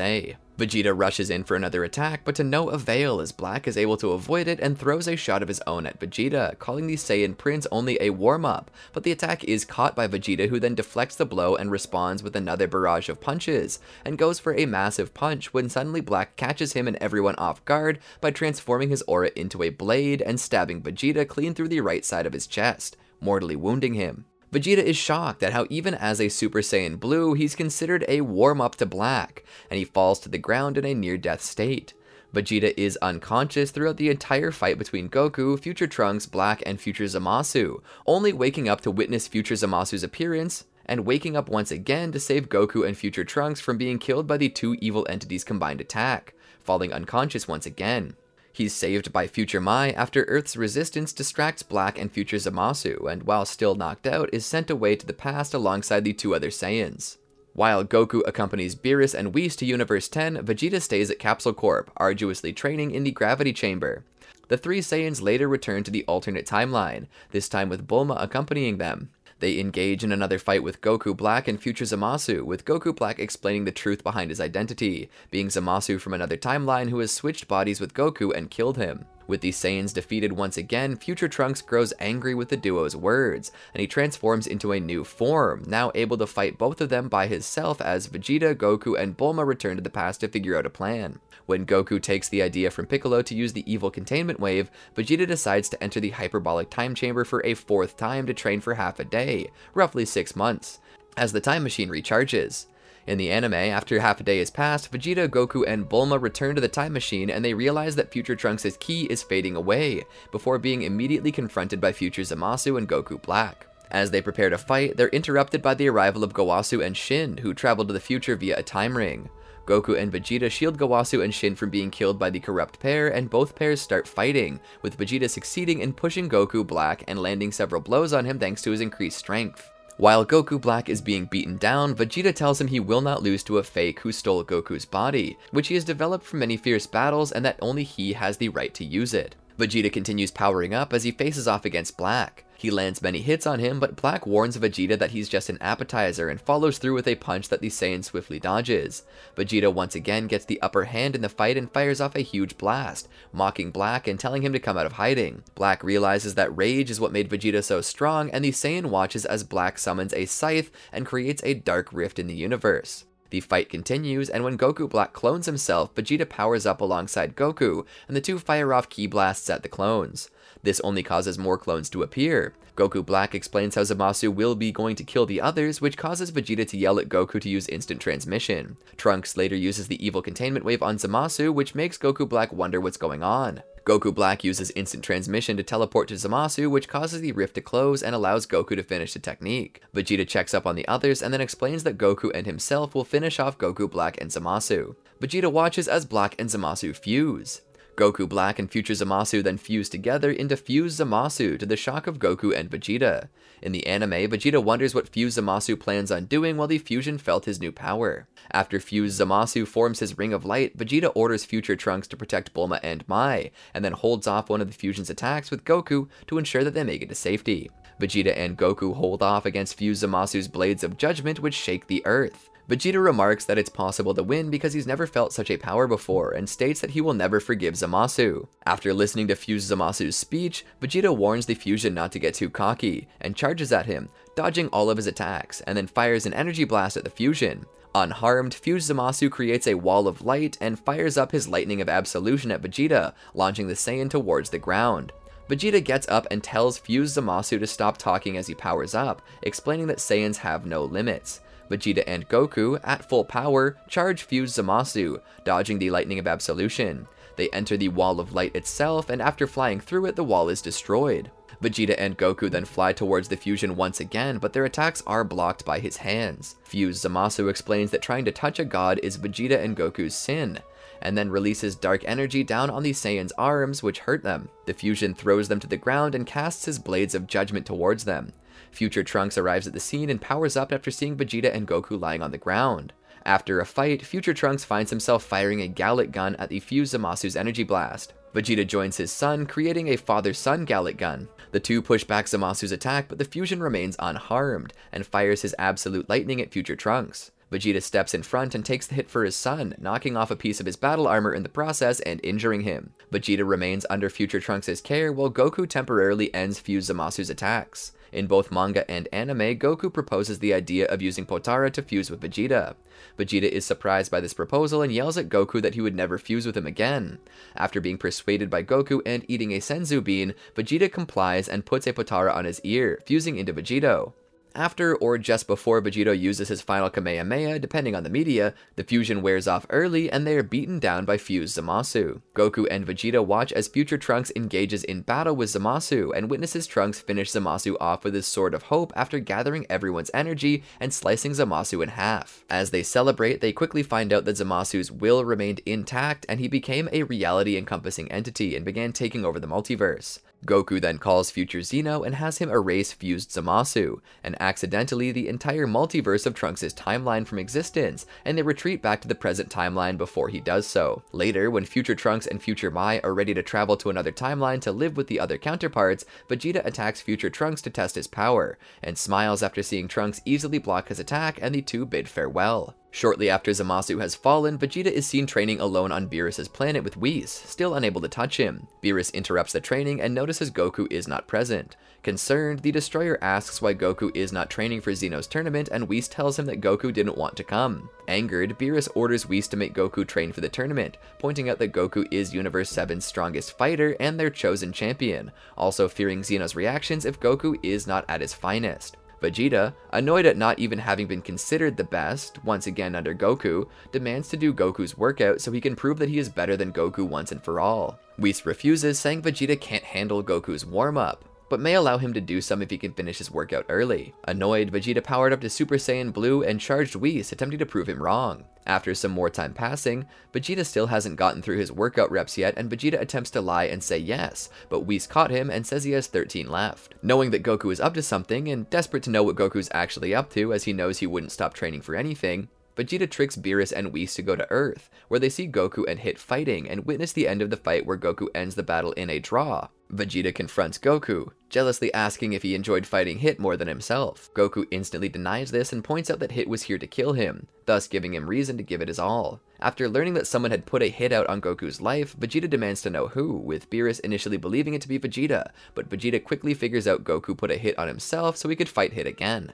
Vegeta rushes in for another attack, but to no avail as Black is able to avoid it and throws a shot of his own at Vegeta, calling the Saiyan Prince only a warm-up, but the attack is caught by Vegeta, who then deflects the blow and responds with another barrage of punches, and goes for a massive punch when suddenly Black catches him and everyone off guard by transforming his aura into a blade and stabbing Vegeta clean through the right side of his chest, mortally wounding him. Vegeta is shocked at how even as a Super Saiyan Blue, he's considered a warm-up to Black, and he falls to the ground in a near-death state. Vegeta is unconscious throughout the entire fight between Goku, Future Trunks, Black, and Future Zamasu, only waking up to witness Future Zamasu's appearance, and waking up once again to save Goku and Future Trunks from being killed by the two evil entities' combined attack, falling unconscious once again. He's saved by Future Mai after Earth's resistance distracts Black and Future Zamasu, and while still knocked out, is sent away to the past alongside the two other Saiyans. While Goku accompanies Beerus and Whis to Universe ten, Vegeta stays at Capsule Corp, arduously training in the gravity chamber. The three Saiyans later return to the alternate timeline, this time with Bulma accompanying them. They engage in another fight with Goku Black and Future Zamasu, with Goku Black explaining the truth behind his identity, being Zamasu from another timeline who has switched bodies with Goku and killed him. With the Saiyans defeated once again, Future Trunks grows angry with the duo's words, and he transforms into a new form, now able to fight both of them by himself as Vegeta, Goku, and Bulma return to the past to figure out a plan. When Goku takes the idea from Piccolo to use the evil containment wave, Vegeta decides to enter the hyperbolic time chamber for a fourth time to train for half a day, roughly six months, as the time machine recharges. In the anime, after half a day has passed, Vegeta, Goku, and Bulma return to the time machine and they realize that Future Trunks' ki is fading away, before being immediately confronted by Future Zamasu and Goku Black. As they prepare to fight, they're interrupted by the arrival of Gowasu and Shin, who travel to the future via a time ring. Goku and Vegeta shield Gowasu and Shin from being killed by the corrupt pair, and both pairs start fighting, with Vegeta succeeding in pushing Goku Black and landing several blows on him thanks to his increased strength. While Goku Black is being beaten down, Vegeta tells him he will not lose to a fake who stole Goku's body, which he has developed from many fierce battles, and that only he has the right to use it. Vegeta continues powering up as he faces off against Black. He lands many hits on him, but Black warns Vegeta that he's just an appetizer and follows through with a punch that the Saiyan swiftly dodges. Vegeta once again gets the upper hand in the fight and fires off a huge blast, mocking Black and telling him to come out of hiding. Black realizes that rage is what made Vegeta so strong, and the Saiyan watches as Black summons a scythe and creates a dark rift in the universe. The fight continues, and when Goku Black clones himself, Vegeta powers up alongside Goku, and the two fire off ki blasts at the clones. This only causes more clones to appear. Goku Black explains how Zamasu will be going to kill the others, which causes Vegeta to yell at Goku to use instant transmission. Trunks later uses the evil containment wave on Zamasu, which makes Goku Black wonder what's going on. Goku Black uses instant transmission to teleport to Zamasu, which causes the rift to close and allows Goku to finish the technique. Vegeta checks up on the others and then explains that Goku and himself will finish off Goku Black and Zamasu. Vegeta watches as Black and Zamasu fuse. Goku Black and Future Zamasu then fuse together into Fuse Zamasu, to the shock of Goku and Vegeta. In the anime, Vegeta wonders what Fuse Zamasu plans on doing while the fusion felt his new power. After Fuse Zamasu forms his Ring of Light, Vegeta orders Future Trunks to protect Bulma and Mai, and then holds off one of the fusion's attacks with Goku to ensure that they make it to safety. Vegeta and Goku hold off against Fuse Zamasu's Blades of Judgment, which shake the earth. Vegeta remarks that it's possible to win because he's never felt such a power before, and states that he will never forgive Zamasu. After listening to Fuse Zamasu's speech, Vegeta warns the fusion not to get too cocky, and charges at him, dodging all of his attacks, and then fires an energy blast at the fusion. Unharmed, Fuse Zamasu creates a wall of light and fires up his Lightning of Absolution at Vegeta, launching the Saiyan towards the ground. Vegeta gets up and tells Fuse Zamasu to stop talking as he powers up, explaining that Saiyans have no limits. Vegeta and Goku, at full power, charge Fuse Zamasu, dodging the Lightning of Absolution. They enter the Wall of Light itself, and after flying through it, the wall is destroyed. Vegeta and Goku then fly towards the fusion once again, but their attacks are blocked by his hands. Fuse Zamasu explains that trying to touch a god is Vegeta and Goku's sin, and then releases dark energy down on the Saiyans' arms, which hurt them. The fusion throws them to the ground and casts his Blades of Judgment towards them. Future Trunks arrives at the scene and powers up after seeing Vegeta and Goku lying on the ground. After a fight, Future Trunks finds himself firing a Gallic Gun at the Fuse Zamasu's energy blast. Vegeta joins his son, creating a father-son Gallic Gun. The two push back Zamasu's attack, but the fusion remains unharmed, and fires his Absolute Lightning at Future Trunks. Vegeta steps in front and takes the hit for his son, knocking off a piece of his battle armor in the process and injuring him. Vegeta remains under Future Trunks' care, while Goku temporarily ends Fuse Zamasu's attacks. In both manga and anime, Goku proposes the idea of using Potara to fuse with Vegeta. Vegeta is surprised by this proposal and yells at Goku that he would never fuse with him again. After being persuaded by Goku and eating a Senzu bean, Vegeta complies and puts a Potara on his ear, fusing into Vegito. After or just before Vegito uses his final Kamehameha, depending on the media, the fusion wears off early and they are beaten down by Fuse Zamasu. Goku and Vegeta watch as Future Trunks engages in battle with Zamasu and witnesses Trunks finish Zamasu off with his Sword of Hope after gathering everyone's energy and slicing Zamasu in half. As they celebrate, they quickly find out that Zamasu's will remained intact and he became a reality-encompassing entity and began taking over the multiverse. Goku then calls Future Zeno and has him erase Fused Zamasu, and accidentally the entire multiverse of Trunks' timeline from existence, and they retreat back to the present timeline before he does so. Later, when Future Trunks and Future Mai are ready to travel to another timeline to live with the other counterparts, Vegeta attacks Future Trunks to test his power, and smiles after seeing Trunks easily block his attack, and the two bid farewell. Shortly after Zamasu has fallen, Vegeta is seen training alone on Beerus' planet with Whis, still unable to touch him. Beerus interrupts the training and notices Goku is not present. Concerned, the Destroyer asks why Goku is not training for Xeno's tournament, and Whis tells him that Goku didn't want to come. Angered, Beerus orders Whis to make Goku train for the tournament, pointing out that Goku is Universe seven's strongest fighter and their chosen champion, also fearing Xeno's reactions if Goku is not at his finest. Vegeta, annoyed at not even having been considered the best, once again under Goku, demands to do Goku's workout so he can prove that he is better than Goku once and for all. Whis refuses, saying Vegeta can't handle Goku's warm-up, but may allow him to do some if he can finish his workout early. Annoyed, Vegeta powered up to Super Saiyan Blue and charged Whis, attempting to prove him wrong. After some more time passing, Vegeta still hasn't gotten through his workout reps yet, and Vegeta attempts to lie and say yes, but Whis caught him and says he has thirteen left. Knowing that Goku is up to something, and desperate to know what Goku's actually up to as he knows he wouldn't stop training for anything, Vegeta tricks Beerus and Whis to go to Earth, where they see Goku and Hit fighting, and witness the end of the fight where Goku ends the battle in a draw. Vegeta confronts Goku, jealously asking if he enjoyed fighting Hit more than himself. Goku instantly denies this and points out that Hit was here to kill him, thus giving him reason to give it his all. After learning that someone had put a hit out on Goku's life, Vegeta demands to know who, with Beerus initially believing it to be Vegeta, but Vegeta quickly figures out Goku put a hit on himself so he could fight Hit again.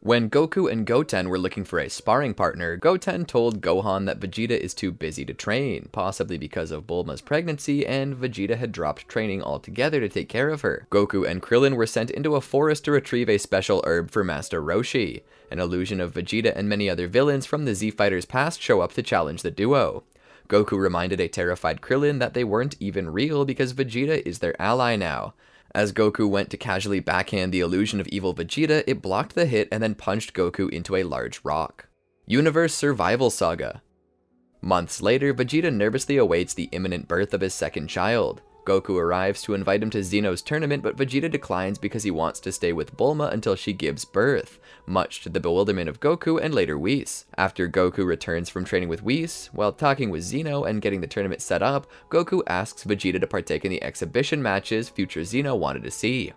When Goku and Goten were looking for a sparring partner, Goten told Gohan that Vegeta is too busy to train, possibly because of Bulma's pregnancy, and Vegeta had dropped training altogether to take care of her. Goku and Krillin were sent into a forest to retrieve a special herb for Master Roshi. An illusion of Vegeta and many other villains from the Z Fighters past show up to challenge the duo. Goku reminded a terrified Krillin that they weren't even real because Vegeta is their ally now. As Goku went to casually backhand the illusion of evil Vegeta, it blocked the hit and then punched Goku into a large rock. Universe Survival Saga. Months later, Vegeta nervously awaits the imminent birth of his second child. Goku arrives to invite him to Xeno's tournament, but Vegeta declines because he wants to stay with Bulma until she gives birth, much to the bewilderment of Goku and later Whis. After Goku returns from training with Whis, while talking with Xeno and getting the tournament set up, Goku asks Vegeta to partake in the exhibition matches future Xeno wanted to see.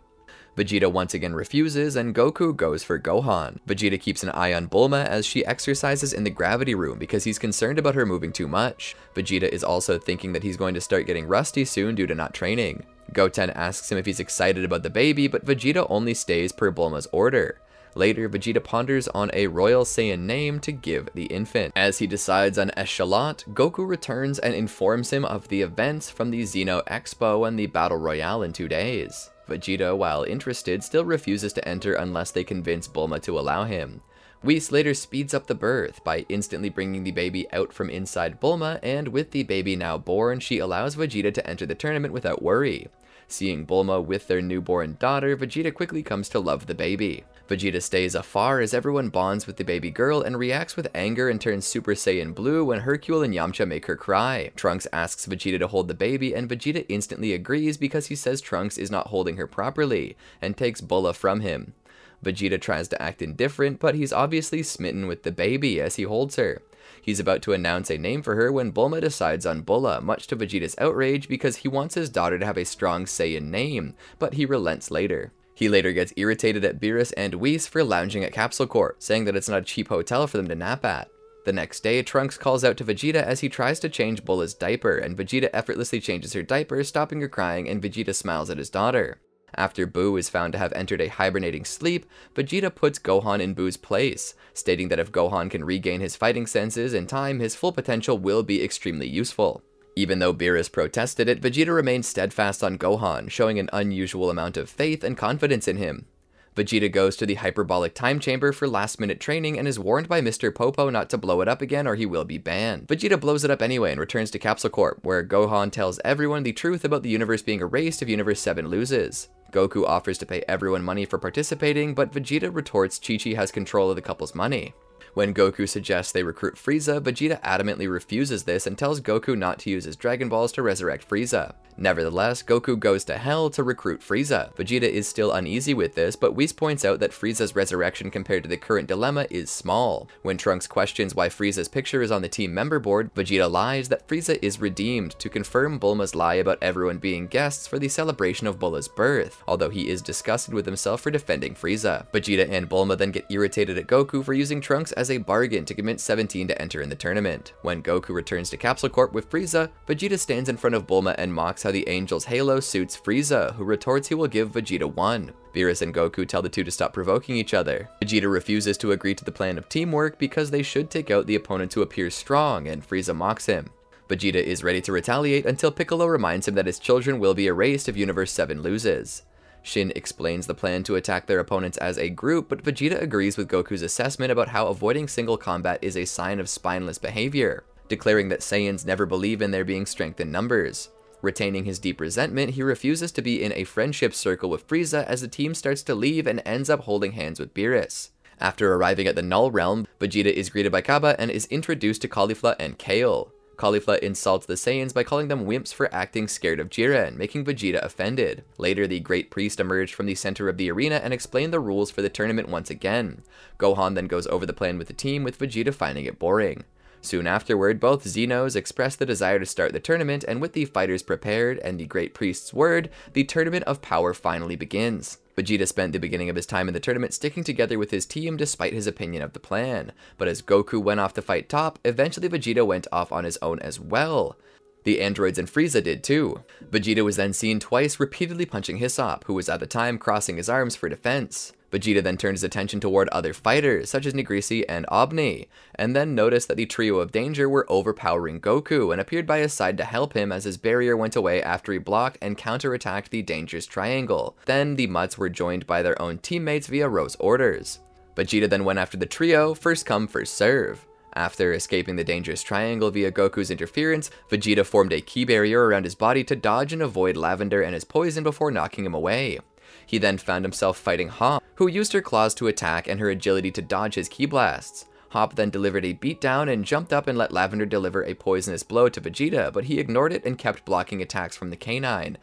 Vegeta once again refuses, and Goku goes for Gohan. Vegeta keeps an eye on Bulma as she exercises in the gravity room because he's concerned about her moving too much. Vegeta is also thinking that he's going to start getting rusty soon due to not training. Goten asks him if he's excited about the baby, but Vegeta only stays per Bulma's order. Later, Vegeta ponders on a Royal Saiyan name to give the infant. As he decides on Echelot, Goku returns and informs him of the events from the Xeno Expo and the Battle Royale in two days. Vegeta, while interested, still refuses to enter unless they convince Bulma to allow him. Whis later speeds up the birth by instantly bringing the baby out from inside Bulma, and with the baby now born, she allows Vegeta to enter the tournament without worry. Seeing Bulma with their newborn daughter, Vegeta quickly comes to love the baby. Vegeta stays afar as everyone bonds with the baby girl and reacts with anger and turns Super Saiyan Blue when Hercule and Yamcha make her cry. Trunks asks Vegeta to hold the baby, and Vegeta instantly agrees because he says Trunks is not holding her properly, and takes Bulma from him. Vegeta tries to act indifferent, but he's obviously smitten with the baby as he holds her. He's about to announce a name for her when Bulma decides on Bulla, much to Vegeta's outrage because he wants his daughter to have a strong Saiyan name, but he relents later. He later gets irritated at Beerus and Whis for lounging at Capsule Corp, saying that it's not a cheap hotel for them to nap at. The next day, Trunks calls out to Vegeta as he tries to change Bulla's diaper, and Vegeta effortlessly changes her diaper, stopping her crying, and Vegeta smiles at his daughter. After Boo is found to have entered a hibernating sleep, Vegeta puts Gohan in Boo's place, stating that if Gohan can regain his fighting senses in time, his full potential will be extremely useful. Even though Beerus protested it, Vegeta remained steadfast on Gohan, showing an unusual amount of faith and confidence in him. Vegeta goes to the hyperbolic time chamber for last-minute training and is warned by Mister Popo not to blow it up again or he will be banned. Vegeta blows it up anyway and returns to Capsule Corp, where Gohan tells everyone the truth about the universe being erased if Universe seven loses. Goku offers to pay everyone money for participating, but Vegeta retorts Chi-Chi has control of the couple's money. When Goku suggests they recruit Frieza, Vegeta adamantly refuses this and tells Goku not to use his Dragon Balls to resurrect Frieza. Nevertheless, Goku goes to Hell to recruit Frieza. Vegeta is still uneasy with this, but Whis points out that Frieza's resurrection compared to the current dilemma is small. When Trunks questions why Frieza's picture is on the team member board, Vegeta lies that Frieza is redeemed to confirm Bulma's lie about everyone being guests for the celebration of Bulla's birth, although he is disgusted with himself for defending Frieza. Vegeta and Bulma then get irritated at Goku for using Trunks as a bargain to convince seventeen to enter in the tournament. When Goku returns to Capsule Corp with Frieza, Vegeta stands in front of Bulma and mocks how the Angel's Halo suits Frieza, who retorts he will give Vegeta one. Beerus and Goku tell the two to stop provoking each other. Vegeta refuses to agree to the plan of teamwork because they should take out the opponent who appears strong, and Frieza mocks him. Vegeta is ready to retaliate until Piccolo reminds him that his children will be erased if Universe seven loses. Shin explains the plan to attack their opponents as a group, but Vegeta agrees with Goku's assessment about how avoiding single combat is a sign of spineless behavior, declaring that Saiyans never believe in there being strength in numbers. Retaining his deep resentment, he refuses to be in a friendship circle with Frieza as the team starts to leave and ends up holding hands with Beerus. After arriving at the Null Realm, Vegeta is greeted by Kaba and is introduced to Caulifla and Kale. Caulifla insults the Saiyans by calling them wimps for acting scared of Jiren, making Vegeta offended. Later, the Great Priest emerged from the center of the arena and explained the rules for the tournament once again. Gohan then goes over the plan with the team, with Vegeta finding it boring. Soon afterward, both Xenos express the desire to start the tournament, and with the fighters prepared and the Great Priest's word, the Tournament of Power finally begins. Vegeta spent the beginning of his time in the tournament sticking together with his team despite his opinion of the plan, but as Goku went off to fight Top, eventually Vegeta went off on his own as well. The androids and Frieza did too. Vegeta was then seen twice repeatedly punching Hisopp, who was at the time crossing his arms for defense. Vegeta then turned his attention toward other fighters, such as Negreece and Obni, and then noticed that the trio of danger were overpowering Goku and appeared by his side to help him as his barrier went away after he blocked and counterattacked the dangerous triangle. Then the Mutts were joined by their own teammates via Ro's orders. Vegeta then went after the trio, first come, first serve. After escaping the dangerous triangle via Goku's interference, Vegeta formed a ki barrier around his body to dodge and avoid Lavender and his poison before knocking him away. He then found himself fighting Hop, who used her claws to attack and her agility to dodge his ki blasts. Hop then delivered a beatdown and jumped up and let Lavender deliver a poisonous blow to Vegeta, but he ignored it and kept blocking attacks from the canine.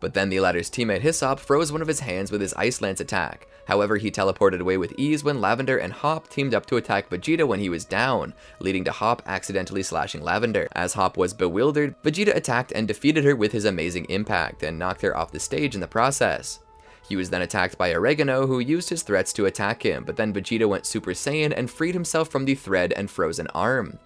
But then the latter's teammate Hisopp froze one of his hands with his Ice Lance attack. However, he teleported away with ease when Lavender and Hop teamed up to attack Vegeta when he was down, leading to Hop accidentally slashing Lavender. As Hop was bewildered, Vegeta attacked and defeated her with his amazing impact and knocked her off the stage in the process. He was then attacked by Oregano, who used his threats to attack him, but then Vegeta went Super Saiyan and freed himself from the thread and frozen arm.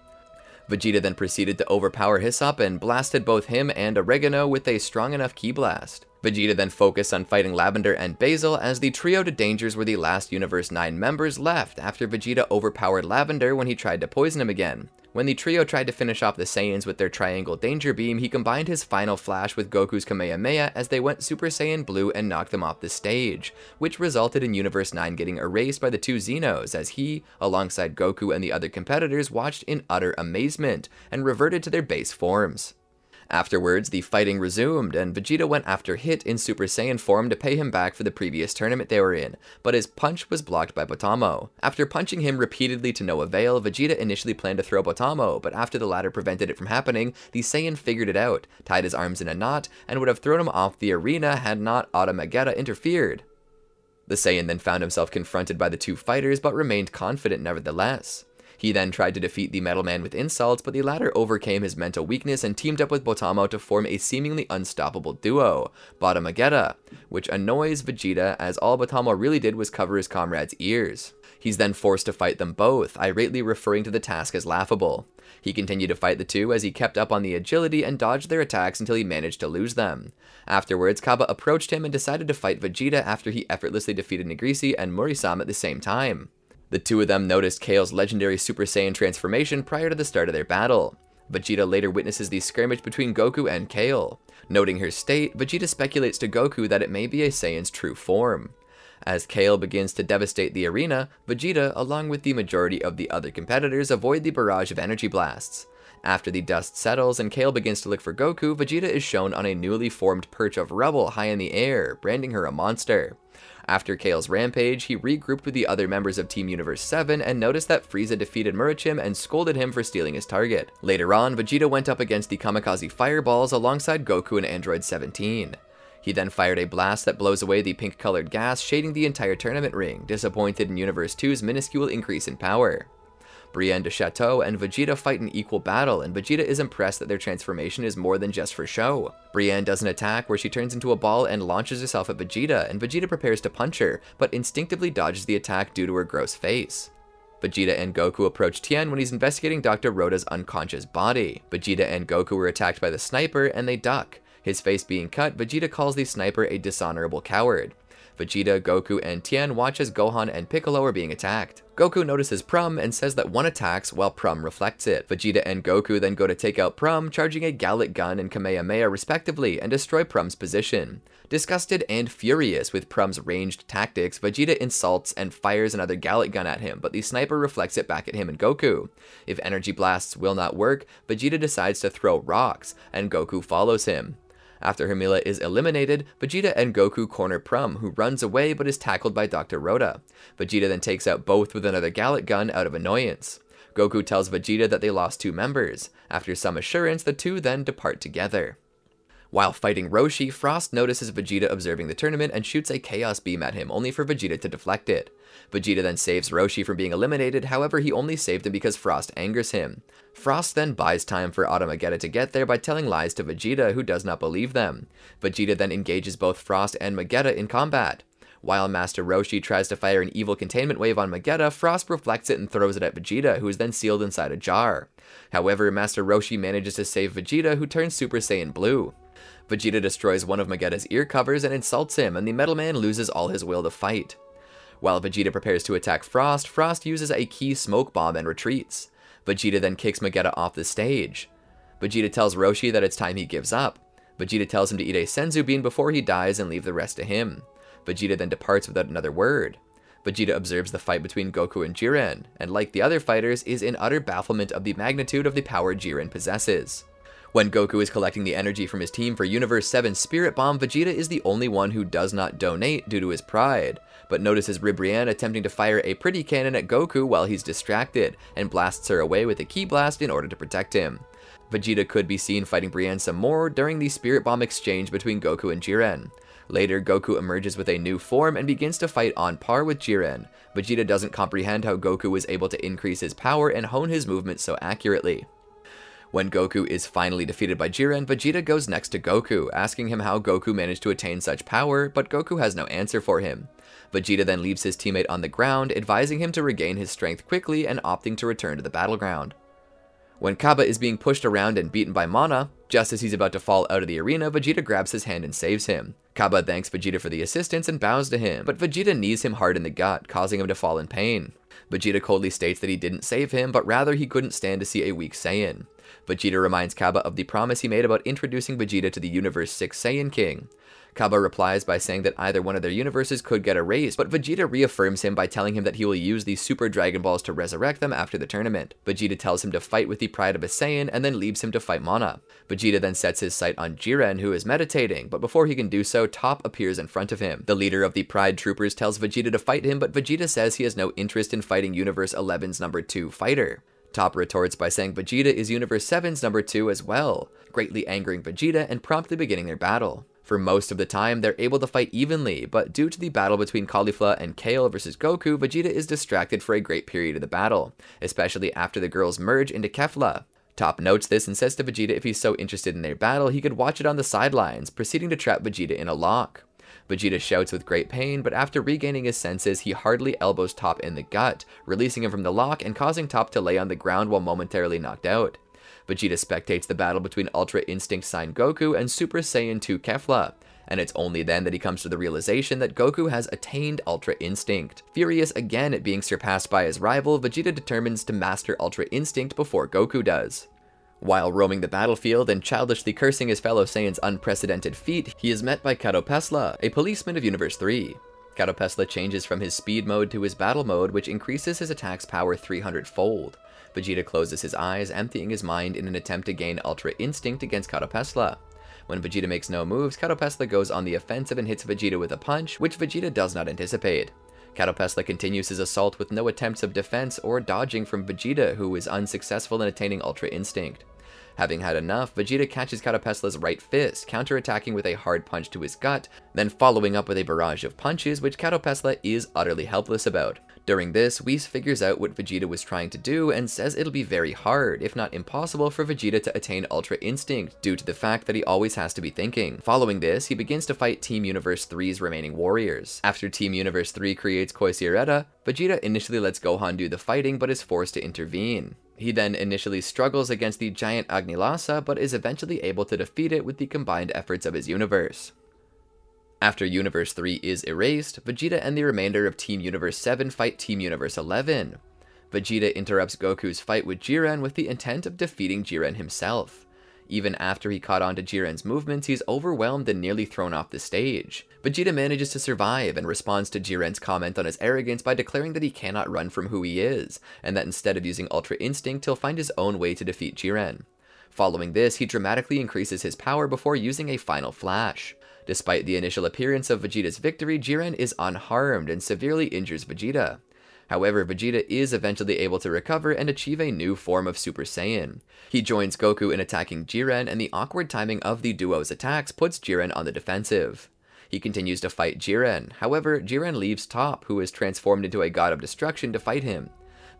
Vegeta then proceeded to overpower Hisopp and blasted both him and Oregano with a strong enough ki blast. Vegeta then focused on fighting Lavender and Basil, as the trio to dangers were the last Universe nine members left after Vegeta overpowered Lavender when he tried to poison him again. When the trio tried to finish off the Saiyans with their triangle danger beam, he combined his final flash with Goku's Kamehameha as they went Super Saiyan Blue and knocked them off the stage, which resulted in Universe nine getting erased by the two Xenos as he, alongside Goku and the other competitors, watched in utter amazement and reverted to their base forms. Afterwards, the fighting resumed, and Vegeta went after Hit in Super Saiyan form to pay him back for the previous tournament they were in, but his punch was blocked by Botamo. After punching him repeatedly to no avail, Vegeta initially planned to throw Botamo, but after the latter prevented it from happening, the Saiyan figured it out, tied his arms in a knot, and would have thrown him off the arena had not Automageda interfered. The Saiyan then found himself confronted by the two fighters, but remained confident nevertheless. He then tried to defeat the Metal Man with insults, but the latter overcame his mental weakness and teamed up with Botamo to form a seemingly unstoppable duo, Automageda, which annoys Vegeta as all Botamo really did was cover his comrade's ears. He's then forced to fight them both, irately referring to the task as laughable. He continued to fight the two as he kept up on the agility and dodged their attacks until he managed to lose them. Afterwards, Kaba approached him and decided to fight Vegeta after he effortlessly defeated Negreece and Murray-sama at the same time. The two of them noticed Kale's legendary Super Saiyan transformation prior to the start of their battle. Vegeta later witnesses the skirmish between Goku and Kale. Noting her state, Vegeta speculates to Goku that it may be a Saiyan's true form. As Kale begins to devastate the arena, Vegeta, along with the majority of the other competitors, avoid the barrage of energy blasts. After the dust settles and Kale begins to look for Goku, Vegeta is shown on a newly formed perch of rubble high in the air, branding her a monster. After Kale's rampage, he regrouped with the other members of Team Universe seven and noticed that Frieza defeated Murachim and scolded him for stealing his target. Later on, Vegeta went up against the Kamikaze Fireballs alongside Goku and Android seventeen. He then fired a blast that blows away the pink-colored gas, shading the entire tournament ring, disappointed in Universe two's minuscule increase in power. Brienne de Chateau and Vegeta fight an equal battle, and Vegeta is impressed that their transformation is more than just for show. Brienne does an attack where she turns into a ball and launches herself at Vegeta, and Vegeta prepares to punch her, but instinctively dodges the attack due to her gross face. Vegeta and Goku approach Tien when he's investigating Doctor Roda's unconscious body. Vegeta and Goku were attacked by the sniper, and they duck. His face being cut, Vegeta calls the sniper a dishonorable coward. Vegeta, Goku, and Tien watch as Gohan and Piccolo are being attacked. Goku notices Prum and says that one attacks while Prum reflects it. Vegeta and Goku then go to take out Prum, charging a Gallic Gun and Kamehameha respectively, and destroy Prum's position. Disgusted and furious with Prum's ranged tactics, Vegeta insults and fires another Gallic Gun at him, but the sniper reflects it back at him and Goku. If energy blasts will not work, Vegeta decides to throw rocks, and Goku follows him. After Hermila is eliminated, Vegeta and Goku corner Prum, who runs away but is tackled by Doctor Roda. Vegeta then takes out both with another Gallic Gun out of annoyance. Goku tells Vegeta that they lost two members. After some assurance, the two then depart together. While fighting Roshi, Frost notices Vegeta observing the tournament and shoots a Chaos Beam at him, only for Vegeta to deflect it. Vegeta then saves Roshi from being eliminated, however he only saved him because Frost angers him. Frost then buys time for Automagedda to get there by telling lies to Vegeta, who does not believe them. Vegeta then engages both Frost and Magetta in combat. While Master Roshi tries to fire an evil containment wave on Magetta, Frost reflects it and throws it at Vegeta, who is then sealed inside a jar. However, Master Roshi manages to save Vegeta, who turns Super Saiyan Blue. Vegeta destroys one of Magetta's ear covers and insults him, and the Metal Man loses all his will to fight. While Vegeta prepares to attack Frost, Frost uses a key smoke bomb and retreats. Vegeta then kicks Magetta off the stage. Vegeta tells Roshi that it's time he gives up. Vegeta tells him to eat a Senzu bean before he dies and leave the rest to him. Vegeta then departs without another word. Vegeta observes the fight between Goku and Jiren, and like the other fighters, is in utter bafflement of the magnitude of the power Jiren possesses. When Goku is collecting the energy from his team for Universe seven's Spirit Bomb, Vegeta is the only one who does not donate due to his pride, but notices Ribrianne attempting to fire a pretty cannon at Goku while he's distracted, and blasts her away with a Ki Blast in order to protect him. Vegeta could be seen fighting Brienne some more during the Spirit Bomb exchange between Goku and Jiren. Later, Goku emerges with a new form and begins to fight on par with Jiren. Vegeta doesn't comprehend how Goku was able to increase his power and hone his movements so accurately. When Goku is finally defeated by Jiren, Vegeta goes next to Goku, asking him how Goku managed to attain such power, but Goku has no answer for him. Vegeta then leaves his teammate on the ground, advising him to regain his strength quickly and opting to return to the battleground. When Kaba is being pushed around and beaten by Mana, just as he's about to fall out of the arena, Vegeta grabs his hand and saves him. Kaba thanks Vegeta for the assistance and bows to him, but Vegeta knees him hard in the gut, causing him to fall in pain. Vegeta coldly states that he didn't save him, but rather he couldn't stand to see a weak Saiyan. Vegeta reminds Kaba of the promise he made about introducing Vegeta to the Universe six Saiyan King. Kaba replies by saying that either one of their universes could get erased, but Vegeta reaffirms him by telling him that he will use the Super Dragon Balls to resurrect them after the tournament. Vegeta tells him to fight with the pride of a Saiyan and then leaves him to fight Mana. Vegeta then sets his sight on Jiren, who is meditating, but before he can do so, Top appears in front of him. The leader of the Pride Troopers tells Vegeta to fight him, but Vegeta says he has no interest in fighting Universe eleven's number two fighter. Top retorts by saying Vegeta is Universe seven's number two as well, greatly angering Vegeta and promptly beginning their battle. For most of the time, they're able to fight evenly, but due to the battle between Caulifla and Kale versus Goku, Vegeta is distracted for a great period of the battle, especially after the girls merge into Kefla. Top notes this and says to Vegeta if he's so interested in their battle, he could watch it on the sidelines, proceeding to trap Vegeta in a lock. Vegeta shouts with great pain, but after regaining his senses, he hardly elbows Top in the gut, releasing him from the lock and causing Top to lay on the ground while momentarily knocked out. Vegeta spectates the battle between Ultra Instinct Sign Goku and Super Saiyan two Kefla, and it's only then that he comes to the realization that Goku has attained Ultra Instinct. Furious again at being surpassed by his rival, Vegeta determines to master Ultra Instinct before Goku does. While roaming the battlefield and childishly cursing his fellow Saiyan's unprecedented feat, he is met by Kato Pesla, a policeman of Universe three. Kato Pesla changes from his speed mode to his battle mode, which increases his attack's power three hundred fold. Vegeta closes his eyes, emptying his mind in an attempt to gain Ultra Instinct against Kato Pesla. When Vegeta makes no moves, Kato Pesla goes on the offensive and hits Vegeta with a punch, which Vegeta does not anticipate. Kato Pesla continues his assault with no attempts of defense or dodging from Vegeta, who is unsuccessful in attaining Ultra Instinct. Having had enough, Vegeta catches Kato Pesla's right fist, counterattacking with a hard punch to his gut, then following up with a barrage of punches, which Kato Pesla is utterly helpless about. During this, Whis figures out what Vegeta was trying to do and says it'll be very hard, if not impossible, for Vegeta to attain Ultra Instinct due to the fact that he always has to be thinking. Following this, he begins to fight Team Universe three's remaining warriors. After Team Universe three creates Coiseireta, Vegeta initially lets Gohan do the fighting but is forced to intervene. He then initially struggles against the giant Agnilasa, but is eventually able to defeat it with the combined efforts of his universe. After Universe three is erased, Vegeta and the remainder of Team Universe seven fight Team Universe eleven. Vegeta interrupts Goku's fight with Jiren with the intent of defeating Jiren himself. Even after he caught on to Jiren's movements, he's overwhelmed and nearly thrown off the stage. Vegeta manages to survive and responds to Jiren's comment on his arrogance by declaring that he cannot run from who he is, and that instead of using Ultra Instinct, he'll find his own way to defeat Jiren. Following this, he dramatically increases his power before using a final flash. Despite the initial appearance of Vegeta's victory, Jiren is unharmed and severely injures Vegeta. However, Vegeta is eventually able to recover and achieve a new form of Super Saiyan. He joins Goku in attacking Jiren, and the awkward timing of the duo's attacks puts Jiren on the defensive. He continues to fight Jiren. However, Jiren leaves Top, who is transformed into a god of destruction, to fight him.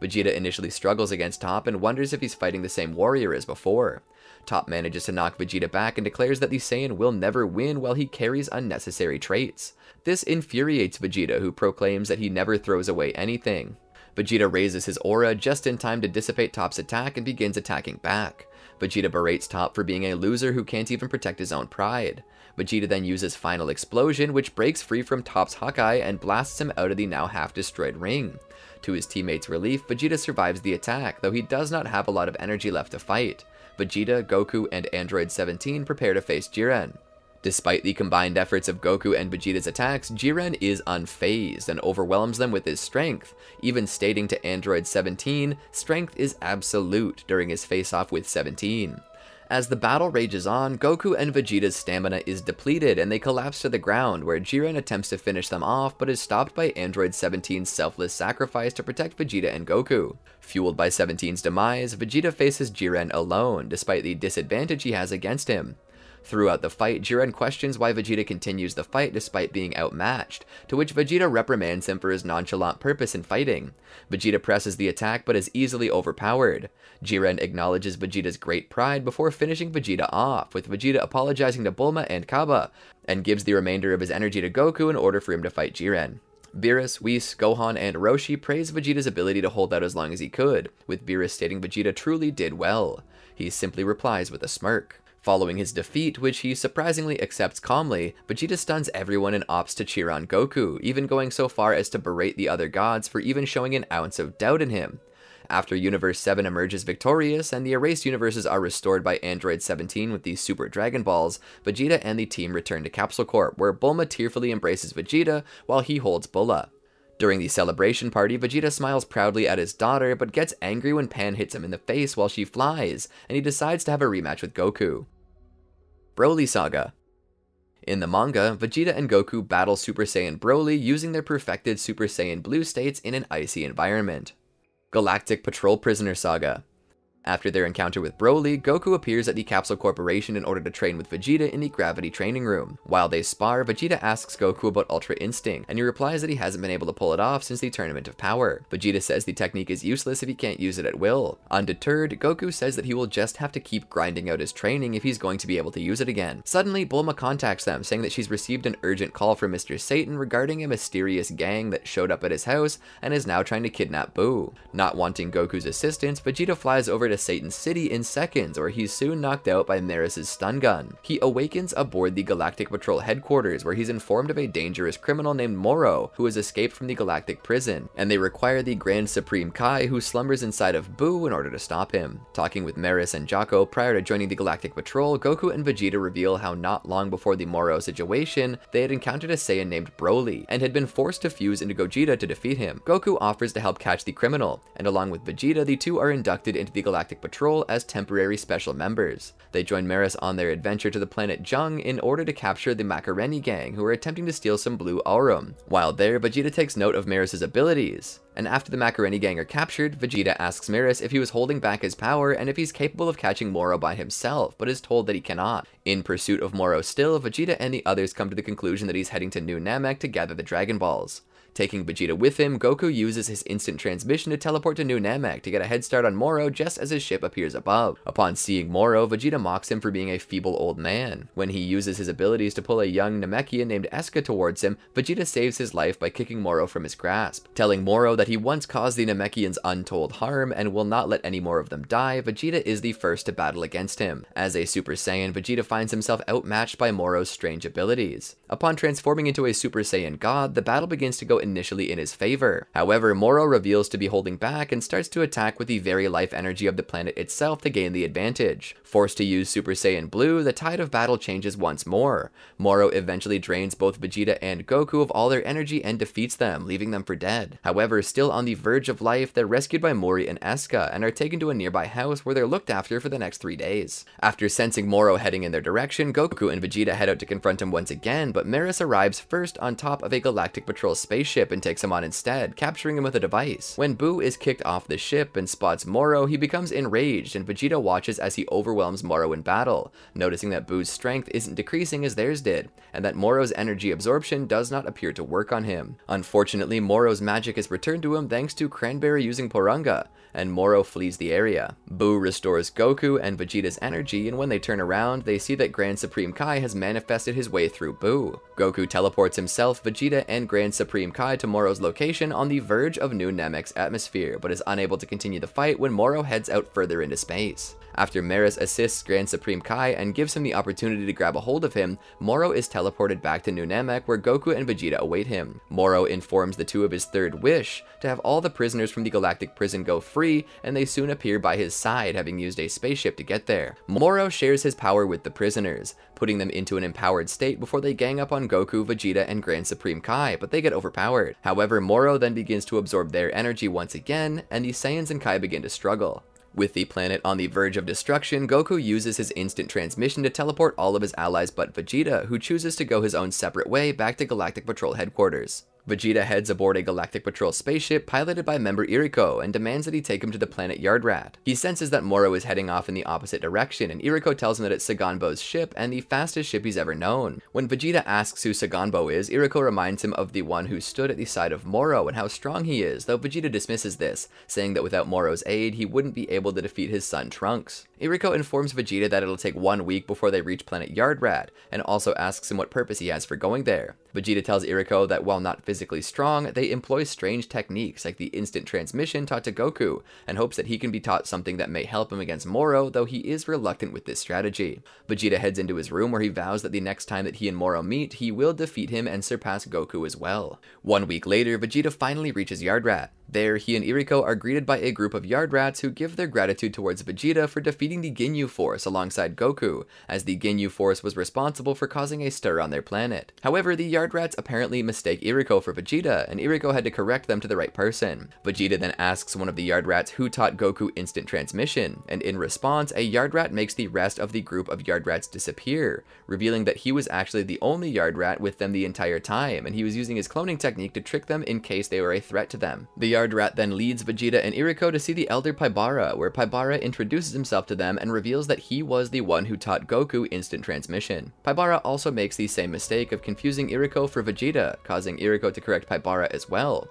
Vegeta initially struggles against Top and wonders if he's fighting the same warrior as before. Top manages to knock Vegeta back and declares that the Saiyan will never win while he carries unnecessary traits. This infuriates Vegeta, who proclaims that he never throws away anything. Vegeta raises his aura just in time to dissipate Top's attack and begins attacking back. Vegeta berates Top for being a loser who can't even protect his own pride. Vegeta then uses Final Explosion, which breaks free from Top's Hawkeye and blasts him out of the now half-destroyed ring. To his teammates' relief, Vegeta survives the attack, though he does not have a lot of energy left to fight. Vegeta, Goku, and Android seventeen prepare to face Jiren. Despite the combined efforts of Goku and Vegeta's attacks, Jiren is unfazed and overwhelms them with his strength, even stating to Android seventeen, "Strength is absolute," during his face-off with seventeen. As the battle rages on, Goku and Vegeta's stamina is depleted and they collapse to the ground, where Jiren attempts to finish them off but is stopped by Android seventeen's selfless sacrifice to protect Vegeta and Goku. Fueled by seventeen's demise, Vegeta faces Jiren alone, despite the disadvantage he has against him. Throughout the fight, Jiren questions why Vegeta continues the fight despite being outmatched, to which Vegeta reprimands him for his nonchalant purpose in fighting. Vegeta presses the attack but is easily overpowered. Jiren acknowledges Vegeta's great pride before finishing Vegeta off, with Vegeta apologizing to Bulma and Kaba, and gives the remainder of his energy to Goku in order for him to fight Jiren. Beerus, Whis, Gohan, and Roshi praise Vegeta's ability to hold out as long as he could, with Beerus stating Vegeta truly did well. He simply replies with a smirk. Following his defeat, which he surprisingly accepts calmly, Vegeta stuns everyone and opts to cheer on Goku, even going so far as to berate the other gods for even showing an ounce of doubt in him. After Universe seven emerges victorious and the erased universes are restored by Android seventeen with the Super Dragon Balls, Vegeta and the team return to Capsule Corp, where Bulma tearfully embraces Vegeta while he holds Bulla. During the celebration party, Vegeta smiles proudly at his daughter, but gets angry when Pan hits him in the face while she flies, and he decides to have a rematch with Goku. Broly Saga. In the manga, Vegeta and Goku battle Super Saiyan Broly using their perfected Super Saiyan Blue states in an icy environment. Galactic Patrol Prisoner Saga. After their encounter with Broly, Goku appears at the Capsule Corporation in order to train with Vegeta in the Gravity Training Room. While they spar, Vegeta asks Goku about Ultra Instinct, and he replies that he hasn't been able to pull it off since the Tournament of Power. Vegeta says the technique is useless if he can't use it at will. Undeterred, Goku says that he will just have to keep grinding out his training if he's going to be able to use it again. Suddenly, Bulma contacts them, saying that she's received an urgent call from Mister Satan regarding a mysterious gang that showed up at his house and is now trying to kidnap Boo. Not wanting Goku's assistance, Vegeta flies over to to Satan City in seconds, where he's soon knocked out by Maris's stun gun. He awakens aboard the Galactic Patrol headquarters, where he's informed of a dangerous criminal named Moro, who has escaped from the Galactic Prison, and they require the Grand Supreme Kai, who slumbers inside of Boo, in order to stop him. Talking with Maris and Jocko prior to joining the Galactic Patrol, Goku and Vegeta reveal how not long before the Moro situation, they had encountered a Saiyan named Broly, and had been forced to fuse into Gogeta to defeat him. Goku offers to help catch the criminal, and along with Vegeta, the two are inducted into the Galactic Galactic Patrol as temporary special members. They join Maris on their adventure to the planet Jung in order to capture the Macareni gang, who are attempting to steal some blue aurum. While there, Vegeta takes note of Maris's abilities, and after the Macareni gang are captured, Vegeta asks Maris if he was holding back his power and if he's capable of catching Moro by himself, but is told that he cannot. In pursuit of Moro still, Vegeta and the others come to the conclusion that he's heading to New Namek to gather the Dragon Balls. Taking Vegeta with him, Goku uses his instant transmission to teleport to New Namek to get a head start on Moro just as his ship appears above. Upon seeing Moro, Vegeta mocks him for being a feeble old man. When he uses his abilities to pull a young Namekian named Eska towards him, Vegeta saves his life by kicking Moro from his grasp. Telling Moro that he once caused the Namekians untold harm and will not let any more of them die, Vegeta is the first to battle against him. As a Super Saiyan, Vegeta finds himself outmatched by Moro's strange abilities. Upon transforming into a Super Saiyan God, the battle begins to go initially in his favor. However, Moro reveals to be holding back and starts to attack with the very life energy of the planet itself to gain the advantage. Forced to use Super Saiyan Blue, the tide of battle changes once more. Moro eventually drains both Vegeta and Goku of all their energy and defeats them, leaving them for dead. However, still on the verge of life, they're rescued by Mori and Eska and are taken to a nearby house where they're looked after for the next three days. After sensing Moro heading in their direction, Goku and Vegeta head out to confront him once again, but Maris arrives first on top of a Galactic Patrol spaceship and takes him on instead, capturing him with a device. When Boo is kicked off the ship and spots Moro, he becomes enraged, and Vegeta watches as he overwhelms Moro in battle, noticing that Boo's strength isn't decreasing as theirs did, and that Moro's energy absorption does not appear to work on him. Unfortunately, Moro's magic is returned to him thanks to Cranberry using Porunga, and Moro flees the area. Boo restores Goku and Vegeta's energy, and when they turn around, they see that Grand Supreme Kai has manifested his way through Boo. Goku teleports himself, Vegeta, and Grand Supreme Kai to Moro's location on the verge of New Namex atmosphere, but is unable to continue the fight when Moro heads out further into space. After Maris assists Grand Supreme Kai and gives him the opportunity to grab a hold of him, Moro is teleported back to New Namek where Goku and Vegeta await him. Moro informs the two of his third wish, to have all the prisoners from the Galactic Prison go free, and they soon appear by his side, having used a spaceship to get there. Moro shares his power with the prisoners, putting them into an empowered state before they gang up on Goku, Vegeta, and Grand Supreme Kai, but they get overpowered. However, Moro then begins to absorb their energy once again, and the Saiyans and Kai begin to struggle. With the planet on the verge of destruction, Goku uses his instant transmission to teleport all of his allies but Vegeta, who chooses to go his own separate way back to Galactic Patrol headquarters. Vegeta heads aboard a Galactic Patrol spaceship piloted by member Iriko and demands that he take him to the planet Yardrat. He senses that Moro is heading off in the opposite direction, and Iriko tells him that it's Saganbo's ship and the fastest ship he's ever known. When Vegeta asks who Saganbo is, Iriko reminds him of the one who stood at the side of Moro and how strong he is, though Vegeta dismisses this, saying that without Moro's aid, he wouldn't be able to defeat his son Trunks. Iriko informs Vegeta that it'll take one week before they reach planet Yardrat, and also asks him what purpose he has for going there. Vegeta tells Iriko that while not physically strong, they employ strange techniques like the instant transmission taught to Goku, and hopes that he can be taught something that may help him against Moro, though he is reluctant with this strategy. Vegeta heads into his room where he vows that the next time that he and Moro meet, he will defeat him and surpass Goku as well. One week later, Vegeta finally reaches Yardrat. There, he and Iriko are greeted by a group of Yardrats who give their gratitude towards Vegeta for defeating the Ginyu Force alongside Goku, as the Ginyu Force was responsible for causing a stir on their planet. However, the Yardrats apparently mistake Iriko for Vegeta, and Iriko had to correct them to the right person. Vegeta then asks one of the Yardrats who taught Goku instant transmission, and in response, a Yardrat makes the rest of the group of Yardrats disappear, revealing that he was actually the only Yardrat with them the entire time, and he was using his cloning technique to trick them in case they were a threat to them. The Yardrat then leads Vegeta and Iriko to see the Elder Paibara, where Paibara introduces himself to them and reveals that he was the one who taught Goku instant transmission. Paibara also makes the same mistake of confusing Iriko for Vegeta, causing Iriko to correct Paibara as well.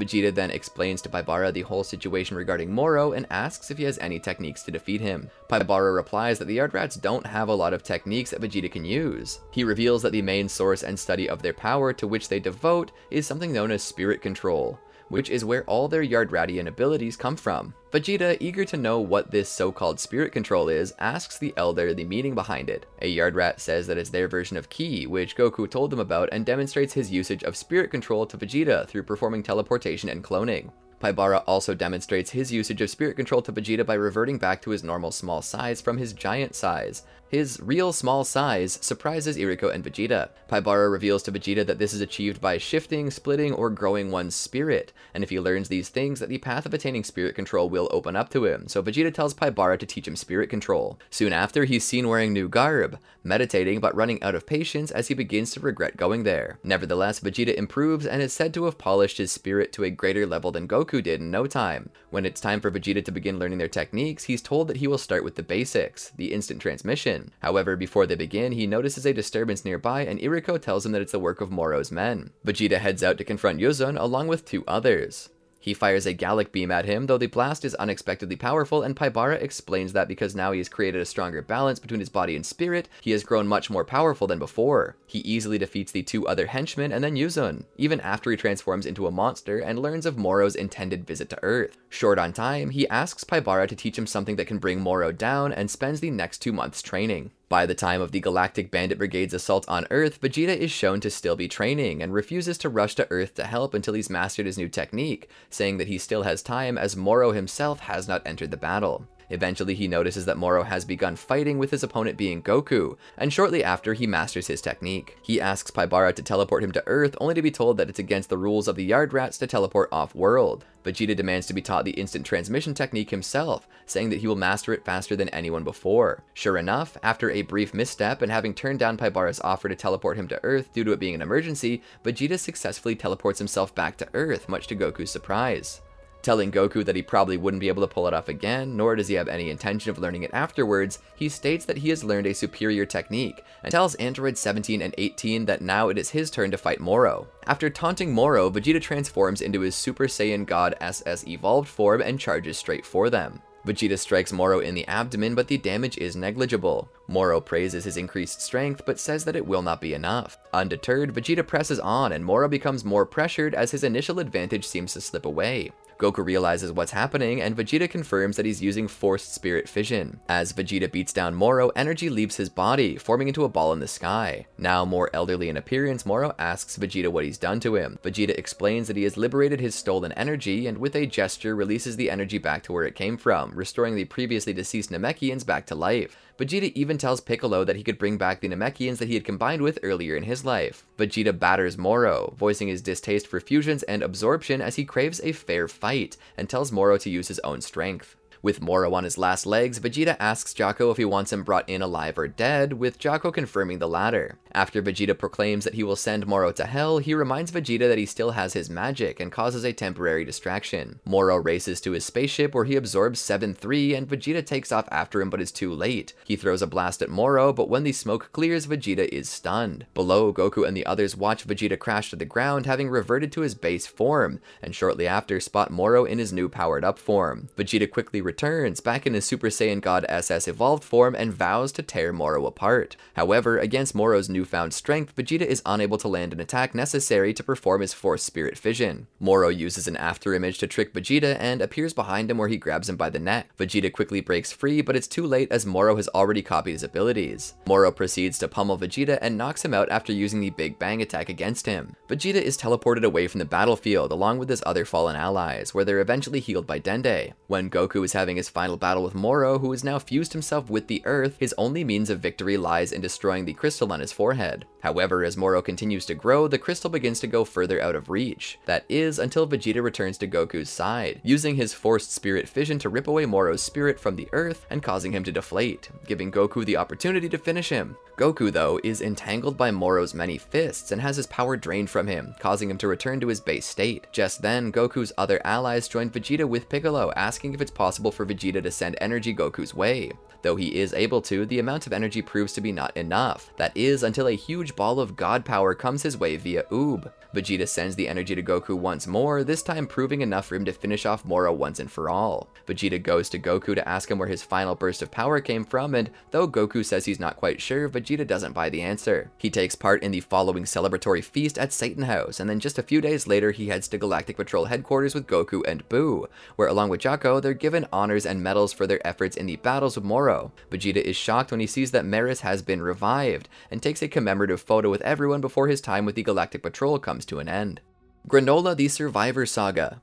Vegeta then explains to Paibara the whole situation regarding Moro and asks if he has any techniques to defeat him. Paibara replies that the Yardrats don't have a lot of techniques that Vegeta can use. He reveals that the main source and study of their power to which they devote is something known as spirit control, which is where all their Yardratian abilities come from. Vegeta, eager to know what this so-called spirit control is, asks the Elder the meaning behind it. A Yardrat says that it's their version of Ki, which Goku told them about, and demonstrates his usage of spirit control to Vegeta through performing teleportation and cloning. Paibara also demonstrates his usage of spirit control to Vegeta by reverting back to his normal small size from his giant size. His real small size surprises Iriko and Vegeta. Paibara reveals to Vegeta that this is achieved by shifting, splitting, or growing one's spirit, and if he learns these things, that the path of attaining spirit control will open up to him, so Vegeta tells Paibara to teach him spirit control. Soon after, he's seen wearing new garb, meditating but running out of patience as he begins to regret going there. Nevertheless, Vegeta improves and is said to have polished his spirit to a greater level than Goku did in no time. When it's time for Vegeta to begin learning their techniques, he's told that he will start with the basics, the instant transmission. However, before they begin, he notices a disturbance nearby, and Iriko tells him that it's the work of Moro's men. Vegeta heads out to confront Yuzun along with two others. He fires a Gallic Beam at him, though the blast is unexpectedly powerful, and Paibara explains that because now he has created a stronger balance between his body and spirit, he has grown much more powerful than before. He easily defeats the two other henchmen and then Yuzun, even after he transforms into a monster and learns of Moro's intended visit to Earth. Short on time, he asks Paibara to teach him something that can bring Moro down and spends the next two months training. By the time of the Galactic Bandit Brigade's assault on Earth, Vegeta is shown to still be training, and refuses to rush to Earth to help until he's mastered his new technique, saying that he still has time as Moro himself has not entered the battle. Eventually he notices that Moro has begun fighting, with his opponent being Goku, and shortly after he masters his technique. He asks Paibara to teleport him to Earth, only to be told that it's against the rules of the Yardrats to teleport off-world. Vegeta demands to be taught the instant transmission technique himself, saying that he will master it faster than anyone before. Sure enough, after a brief misstep and having turned down Paibara's offer to teleport him to Earth due to it being an emergency, Vegeta successfully teleports himself back to Earth, much to Goku's surprise. Telling Goku that he probably wouldn't be able to pull it off again, nor does he have any intention of learning it afterwards, he states that he has learned a superior technique, and tells androids seventeen and eighteen that now it is his turn to fight Moro. After taunting Moro, Vegeta transforms into his Super Saiyan God S S evolved form and charges straight for them. Vegeta strikes Moro in the abdomen, but the damage is negligible. Moro praises his increased strength, but says that it will not be enough. Undeterred, Vegeta presses on, and Moro becomes more pressured as his initial advantage seems to slip away. Goku realizes what's happening, and Vegeta confirms that he's using forced spirit fission. As Vegeta beats down Moro, energy leaves his body, forming into a ball in the sky. Now more elderly in appearance, Moro asks Vegeta what he's done to him. Vegeta explains that he has liberated his stolen energy, and with a gesture releases the energy back to where it came from, restoring the previously deceased Namekians back to life. Vegeta even tells Piccolo that he could bring back the Namekians that he had combined with earlier in his life. Vegeta batters Moro, voicing his distaste for fusions and absorption as he craves a fair fight, and tells Moro to use his own strength. With Moro on his last legs, Vegeta asks Jocko if he wants him brought in alive or dead, with Jocko confirming the latter. After Vegeta proclaims that he will send Moro to hell, he reminds Vegeta that he still has his magic and causes a temporary distraction. Moro races to his spaceship where he absorbs seven three, and Vegeta takes off after him but is too late. He throws a blast at Moro, but when the smoke clears, Vegeta is stunned. Below, Goku and the others watch Vegeta crash to the ground, having reverted to his base form, and shortly after spot Moro in his new powered-up form. Vegeta quickly returns Returns back in his Super Saiyan God S S evolved form and vows to tear Moro apart. However, against Moro's newfound strength, Vegeta is unable to land an attack necessary to perform his Force Spirit Fission. Moro uses an afterimage to trick Vegeta and appears behind him where he grabs him by the neck. Vegeta quickly breaks free, but it's too late as Moro has already copied his abilities. Moro proceeds to pummel Vegeta and knocks him out after using the Big Bang attack against him. Vegeta is teleported away from the battlefield along with his other fallen allies, where they're eventually healed by Dende. When Goku is having Having his final battle with Moro, who has now fused himself with the Earth, his only means of victory lies in destroying the crystal on his forehead. However, as Moro continues to grow, the crystal begins to go further out of reach. That is, until Vegeta returns to Goku's side, using his forced spirit fission to rip away Moro's spirit from the Earth and causing him to deflate, giving Goku the opportunity to finish him. Goku, though, is entangled by Moro's many fists and has his power drained from him, causing him to return to his base state. Just then, Goku's other allies join Vegeta with Piccolo, asking if it's possible for Vegeta to send energy Goku's way. Though he is able to, the amount of energy proves to be not enough. That is, until a huge ball of god power comes his way via Oob. Vegeta sends the energy to Goku once more, this time proving enough for him to finish off Moro once and for all. Vegeta goes to Goku to ask him where his final burst of power came from, and though Goku says he's not quite sure, Vegeta doesn't buy the answer. He takes part in the following celebratory feast at Satan House, and then just a few days later he heads to Galactic Patrol headquarters with Goku and Boo, where along with Jocko, they're given honors and medals for their efforts in the battles with Moro. Vegeta is shocked when he sees that Maris has been revived, and takes a commemorative photo with everyone before his time with the Galactic Patrol comes to an end. Granola, the Survivor Saga.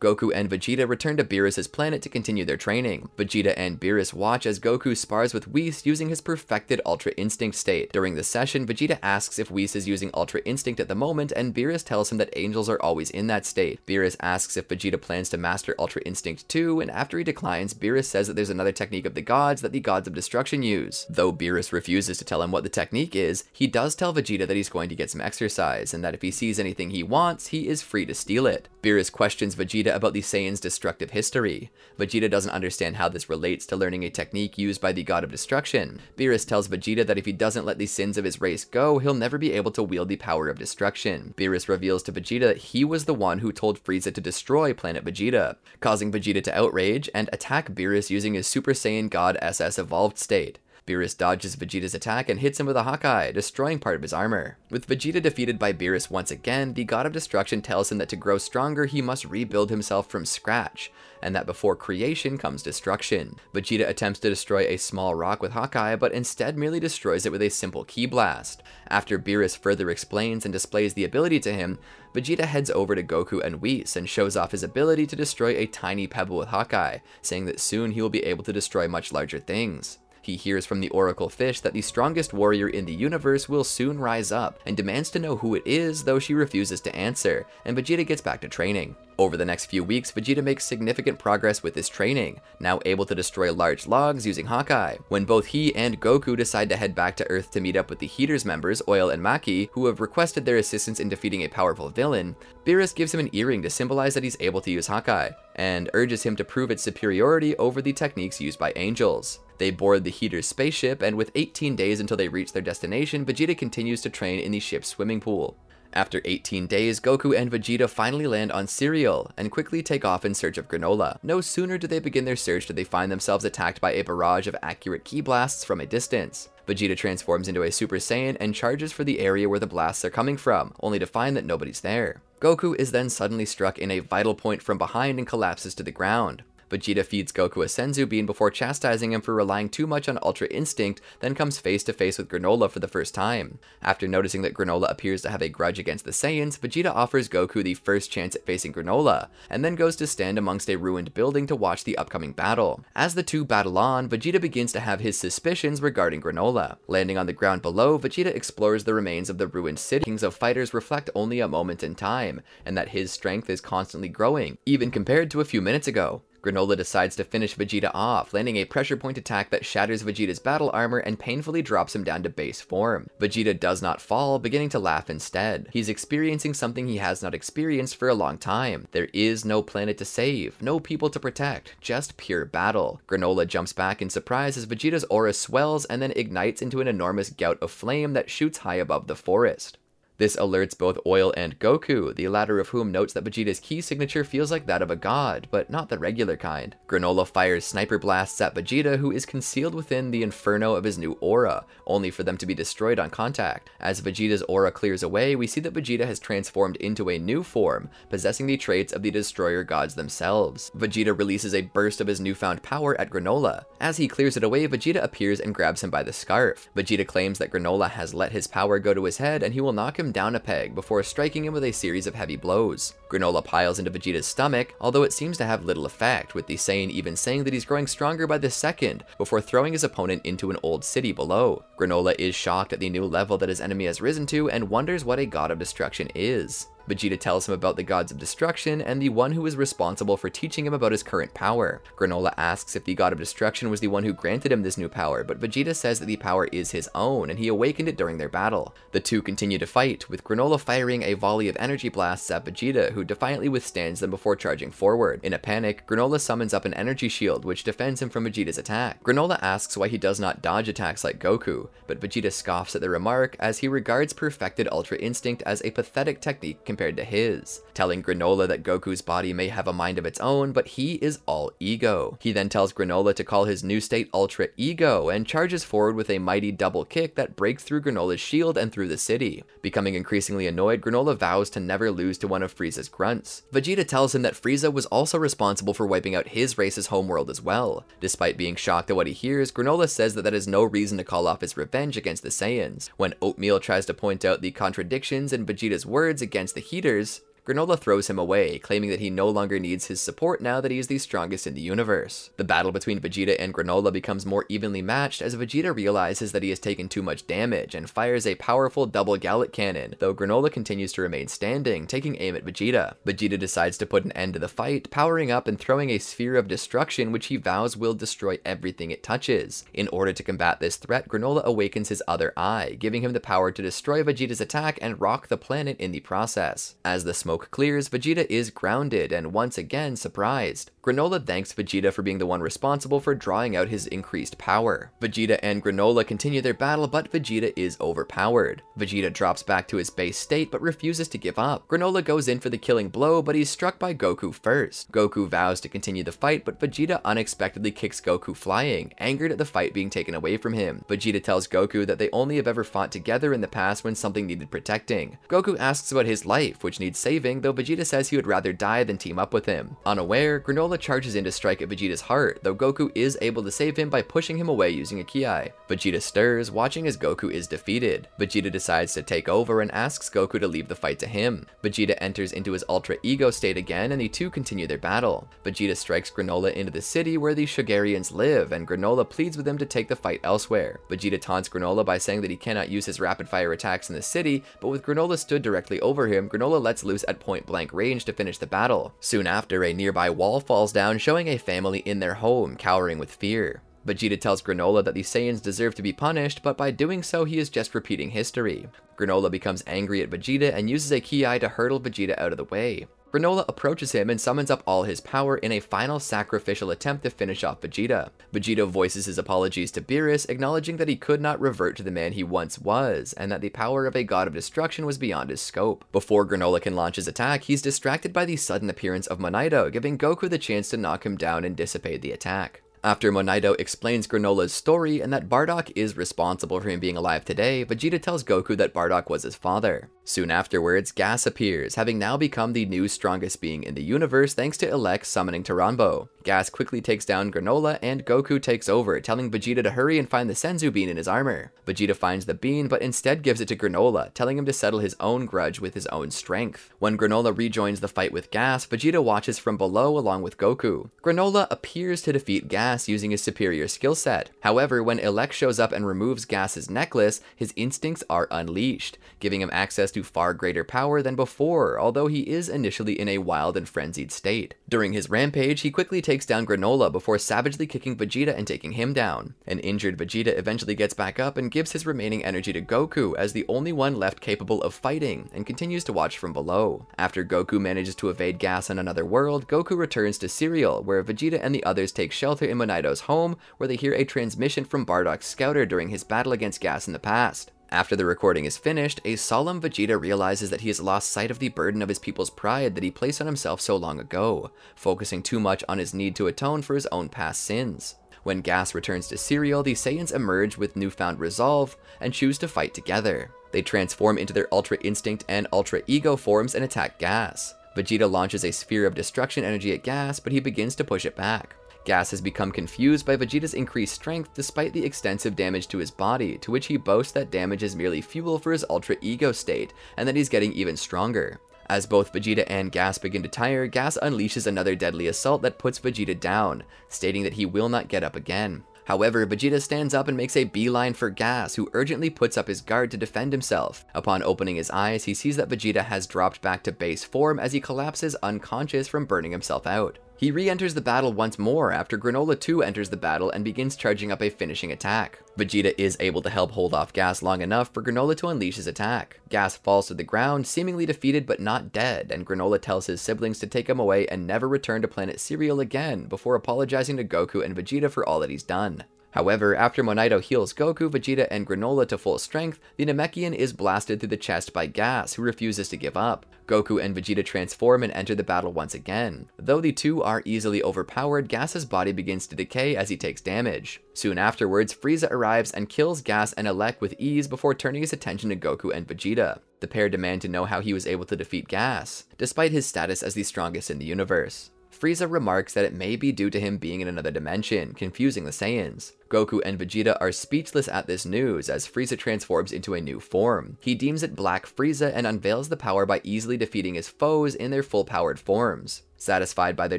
Goku and Vegeta return to Beerus' planet to continue their training. Vegeta and Beerus watch as Goku spars with Whis using his perfected Ultra Instinct state. During the session, Vegeta asks if Whis is using Ultra Instinct at the moment, and Beerus tells him that angels are always in that state. Beerus asks if Vegeta plans to master Ultra Instinct too, and after he declines, Beerus says that there's another technique of the gods that the gods of destruction use. Though Beerus refuses to tell him what the technique is, he does tell Vegeta that he's going to get some exercise, and that if he sees anything he wants, he is free to steal it. Beerus questions Vegeta Vegeta about the Saiyans' destructive history. Vegeta doesn't understand how this relates to learning a technique used by the God of Destruction. Beerus tells Vegeta that if he doesn't let the sins of his race go, he'll never be able to wield the power of destruction. Beerus reveals to Vegeta that he was the one who told Frieza to destroy planet Vegeta, causing Vegeta to outrage and attack Beerus using his Super Saiyan God S S evolved state. Beerus dodges Vegeta's attack and hits him with a Hawkeye, destroying part of his armor. With Vegeta defeated by Beerus once again, the God of Destruction tells him that to grow stronger, he must rebuild himself from scratch, and that before creation comes destruction. Vegeta attempts to destroy a small rock with Hawkeye, but instead merely destroys it with a simple ki blast. After Beerus further explains and displays the ability to him, Vegeta heads over to Goku and Whis and shows off his ability to destroy a tiny pebble with Hawkeye, saying that soon he will be able to destroy much larger things. He hears from the Oracle Fish that the strongest warrior in the universe will soon rise up, and demands to know who it is, though she refuses to answer, and Vegeta gets back to training. Over the next few weeks, Vegeta makes significant progress with his training, now able to destroy large logs using Hawkeye, when both he and Goku decide to head back to Earth to meet up with the Heaters members, Oil and Maki, who have requested their assistance in defeating a powerful villain. Beerus gives him an earring to symbolize that he's able to use Hawkeye, and urges him to prove its superiority over the techniques used by angels. They board the Heaters' spaceship, and with eighteen days until they reach their destination, Vegeta continues to train in the ship's swimming pool. After eighteen days, Goku and Vegeta finally land on Cereal, and quickly take off in search of Granola. No sooner do they begin their search do they find themselves attacked by a barrage of accurate ki blasts from a distance. Vegeta transforms into a Super Saiyan and charges for the area where the blasts are coming from, only to find that nobody's there. Goku is then suddenly struck in a vital point from behind and collapses to the ground. Vegeta feeds Goku a senzu bean before chastising him for relying too much on Ultra Instinct, then comes face to face with Granola for the first time. After noticing that Granola appears to have a grudge against the Saiyans, Vegeta offers Goku the first chance at facing Granola, and then goes to stand amongst a ruined building to watch the upcoming battle. As the two battle on, Vegeta begins to have his suspicions regarding Granola. Landing on the ground below, Vegeta explores the remains of the ruined city. Kings of fighters reflect only a moment in time, and that his strength is constantly growing, even compared to a few minutes ago. Granola decides to finish Vegeta off, landing a pressure point attack that shatters Vegeta's battle armor and painfully drops him down to base form. Vegeta does not fall, beginning to laugh instead. He's experiencing something he has not experienced for a long time. There is no planet to save, no people to protect, just pure battle. Granola jumps back in surprise as Vegeta's aura swells and then ignites into an enormous gout of flame that shoots high above the forest. This alerts both Oil and Goku, the latter of whom notes that Vegeta's ki signature feels like that of a god, but not the regular kind. Granola fires sniper blasts at Vegeta, who is concealed within the inferno of his new aura, only for them to be destroyed on contact. As Vegeta's aura clears away, we see that Vegeta has transformed into a new form, possessing the traits of the destroyer gods themselves. Vegeta releases a burst of his newfound power at Granola. As he clears it away, Vegeta appears and grabs him by the scarf. Vegeta claims that Granola has let his power go to his head, and he will knock him down a peg before striking him with a series of heavy blows. Granola piles into Vegeta's stomach, although it seems to have little effect, with the Saiyan even saying that he's growing stronger by the second before throwing his opponent into an old city below. Granola is shocked at the new level that his enemy has risen to and wonders what a god of destruction is. Vegeta tells him about the gods of destruction and the one who is responsible for teaching him about his current power. Granola asks if the god of destruction was the one who granted him this new power, but Vegeta says that the power is his own and he awakened it during their battle. The two continue to fight, with Granola firing a volley of energy blasts at Vegeta, who defiantly withstands them before charging forward. In a panic, Granola summons up an energy shield, which defends him from Vegeta's attack. Granola asks why he does not dodge attacks like Goku, but Vegeta scoffs at the remark as he regards perfected Ultra Instinct as a pathetic technique compared to his, telling Granola that Goku's body may have a mind of its own, but he is all ego. He then tells Granola to call his new state Ultra Ego, and charges forward with a mighty double kick that breaks through Granola's shield and through the city. Becoming increasingly annoyed, Granola vows to never lose to one of Frieza's grunts. Vegeta tells him that Frieza was also responsible for wiping out his race's homeworld as well. Despite being shocked at what he hears, Granola says that that is no reason to call off his revenge against the Saiyans. When Oatmeal tries to point out the contradictions in Vegeta's words against the Heaters, Granola throws him away, claiming that he no longer needs his support now that he is the strongest in the universe. The battle between Vegeta and Granola becomes more evenly matched as Vegeta realizes that he has taken too much damage and fires a powerful double Gallic cannon, though Granola continues to remain standing, taking aim at Vegeta. Vegeta decides to put an end to the fight, powering up and throwing a sphere of destruction which he vows will destroy everything it touches. In order to combat this threat, Granola awakens his other eye, giving him the power to destroy Vegeta's attack and rock the planet in the process. As the smoke smoke clears, Vegeta is grounded and once again surprised. Granola thanks Vegeta for being the one responsible for drawing out his increased power. Vegeta and Granola continue their battle, but Vegeta is overpowered. Vegeta drops back to his base state, but refuses to give up. Granola goes in for the killing blow, but he's struck by Goku first. Goku vows to continue the fight, but Vegeta unexpectedly kicks Goku flying, angered at the fight being taken away from him. Vegeta tells Goku that they only have ever fought together in the past when something needed protecting. Goku asks about his life, which needs saving, though Vegeta says he would rather die than team up with him. Unaware, Granola charges in to strike at Vegeta's heart, though Goku is able to save him by pushing him away using a ki. Vegeta stirs, watching as Goku is defeated. Vegeta decides to take over and asks Goku to leave the fight to him. Vegeta enters into his alter ego state again, and the two continue their battle. Vegeta strikes Granola into the city where the Shugarians live, and Granola pleads with him to take the fight elsewhere. Vegeta taunts Granola by saying that he cannot use his rapid fire attacks in the city, but with Granola stood directly over him, Granola lets loose at point blank range to finish the battle. Soon after, a nearby wall falls down, showing a family in their home, cowering with fear. Vegeta tells Granola that the Saiyans deserve to be punished, but by doing so, he is just repeating history. Granola becomes angry at Vegeta and uses a ki to hurtle Vegeta out of the way. Granola approaches him and summons up all his power in a final sacrificial attempt to finish off Vegeta. Vegeta voices his apologies to Beerus, acknowledging that he could not revert to the man he once was, and that the power of a god of destruction was beyond his scope. Before Granola can launch his attack, he's distracted by the sudden appearance of Monito, giving Goku the chance to knock him down and dissipate the attack. After Monito explains Granola's story and that Bardock is responsible for him being alive today, Vegeta tells Goku that Bardock was his father. Soon afterwards, Gas appears, having now become the new strongest being in the universe thanks to Elec summoning Taranbo. Gas quickly takes down Granola and Goku takes over, telling Vegeta to hurry and find the Senzu bean in his armor. Vegeta finds the bean but instead gives it to Granola, telling him to settle his own grudge with his own strength. When Granola rejoins the fight with Gas, Vegeta watches from below along with Goku. Granola appears to defeat Gas using his superior skill set. However, when Elec shows up and removes Gas's necklace, his instincts are unleashed, giving him access to far greater power than before, although he is initially in a wild and frenzied state. During his rampage, he quickly takes down Granola before savagely kicking Vegeta and taking him down. An injured Vegeta eventually gets back up and gives his remaining energy to Goku as the only one left capable of fighting, and continues to watch from below. After Goku manages to evade Gas on another world, Goku returns to Cereal, where Vegeta and the others take shelter in Monito's home, where they hear a transmission from Bardock's scouter during his battle against Gas in the past. After the recording is finished, a solemn Vegeta realizes that he has lost sight of the burden of his people's pride that he placed on himself so long ago, focusing too much on his need to atone for his own past sins. When Gas returns to Cereal, the Saiyans emerge with newfound resolve and choose to fight together. They transform into their Ultra Instinct and Ultra Ego forms and attack Gas. Vegeta launches a sphere of destruction energy at Gas, but he begins to push it back. Gas has become confused by Vegeta's increased strength despite the extensive damage to his body, to which he boasts that damage is merely fuel for his Ultra Ego state, and that he's getting even stronger. As both Vegeta and Gas begin to tire, Gas unleashes another deadly assault that puts Vegeta down, stating that he will not get up again. However, Vegeta stands up and makes a beeline for Gas, who urgently puts up his guard to defend himself. Upon opening his eyes, he sees that Vegeta has dropped back to base form as he collapses unconscious from burning himself out. He re-enters the battle once more after Granola too enters the battle and begins charging up a finishing attack. Vegeta is able to help hold off Gas long enough for Granola to unleash his attack. Gas falls to the ground, seemingly defeated but not dead, and Granola tells his siblings to take him away and never return to Planet Cereal again before apologizing to Goku and Vegeta for all that he's done. However, after Monito heals Goku, Vegeta, and Granola to full strength, the Namekian is blasted through the chest by Gas, who refuses to give up. Goku and Vegeta transform and enter the battle once again. Though the two are easily overpowered, Gas's body begins to decay as he takes damage. Soon afterwards, Frieza arrives and kills Gas and Elec with ease before turning his attention to Goku and Vegeta. The pair demand to know how he was able to defeat Gas, despite his status as the strongest in the universe. Frieza remarks that it may be due to him being in another dimension, confusing the Saiyans. Goku and Vegeta are speechless at this news as Frieza transforms into a new form. He deems it Black Frieza and unveils the power by easily defeating his foes in their full-powered forms. Satisfied by their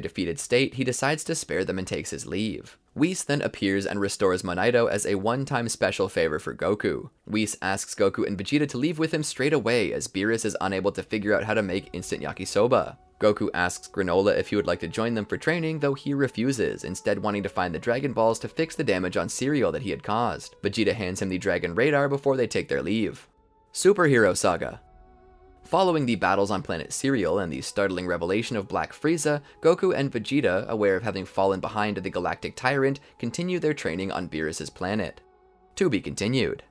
defeated state, he decides to spare them and takes his leave. Whis then appears and restores Monito as a one-time special favor for Goku. Whis asks Goku and Vegeta to leave with him straight away as Beerus is unable to figure out how to make instant yakisoba. Goku asks Granola if he would like to join them for training, though he refuses, instead wanting to find the Dragon Balls to fix the damage on Cereal that he had caused. Vegeta hands him the Dragon Radar before they take their leave. Superhero Saga. Following the battles on planet Serial and the startling revelation of Black Frieza, Goku and Vegeta, aware of having fallen behind the Galactic Tyrant, continue their training on Beerus' planet. To be continued.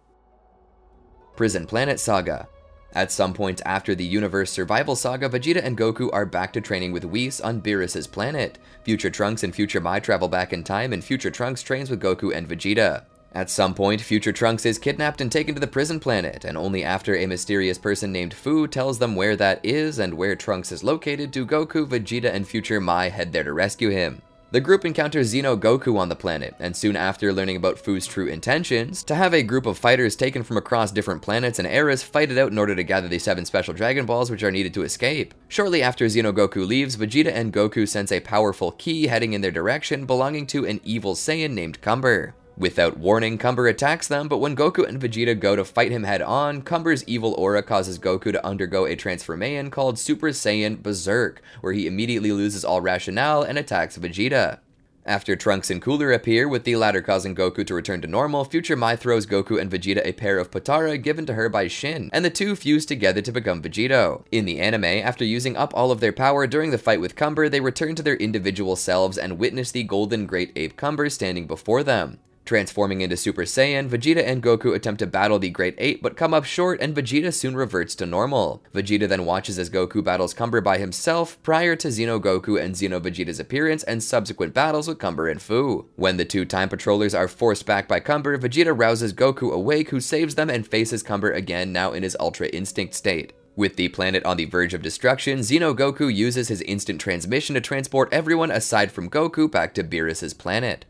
Prison Planet Saga. At some point after the Universe Survival Saga, Vegeta and Goku are back to training with Whis on Beerus' planet. Future Trunks and Future Mai travel back in time, and Future Trunks trains with Goku and Vegeta. At some point, Future Trunks is kidnapped and taken to the prison planet, and only after a mysterious person named Fu tells them where that is and where Trunks is located do Goku, Vegeta, and Future Mai head there to rescue him. The group encounters Xeno Goku on the planet, and soon after learning about Fu's true intentions, to have a group of fighters taken from across different planets and eras fight it out in order to gather the seven special Dragon Balls which are needed to escape. Shortly after Xeno Goku leaves, Vegeta and Goku sense a powerful key heading in their direction belonging to an evil Saiyan named Cumber. Without warning, Cumber attacks them, but when Goku and Vegeta go to fight him head-on, Cumber's evil aura causes Goku to undergo a transformation called Super Saiyan Berserk, where he immediately loses all rationale and attacks Vegeta. After Trunks and Cooler appear, with the latter causing Goku to return to normal, Future Mai throws Goku and Vegeta a pair of Potara given to her by Shin, and the two fuse together to become Vegito. In the anime, after using up all of their power during the fight with Cumber, they return to their individual selves and witness the Golden Great Ape Cumber standing before them. Transforming into Super Saiyan, Vegeta and Goku attempt to battle the Great Ape but come up short, and Vegeta soon reverts to normal. Vegeta then watches as Goku battles Cumber by himself prior to Xeno Goku and Xeno Vegeta's appearance and subsequent battles with Cumber and Fu. When the two Time Patrollers are forced back by Cumber, Vegeta rouses Goku awake, who saves them and faces Cumber again, now in his Ultra Instinct state. With the planet on the verge of destruction, Xeno Goku uses his instant transmission to transport everyone aside from Goku back to Beerus' planet.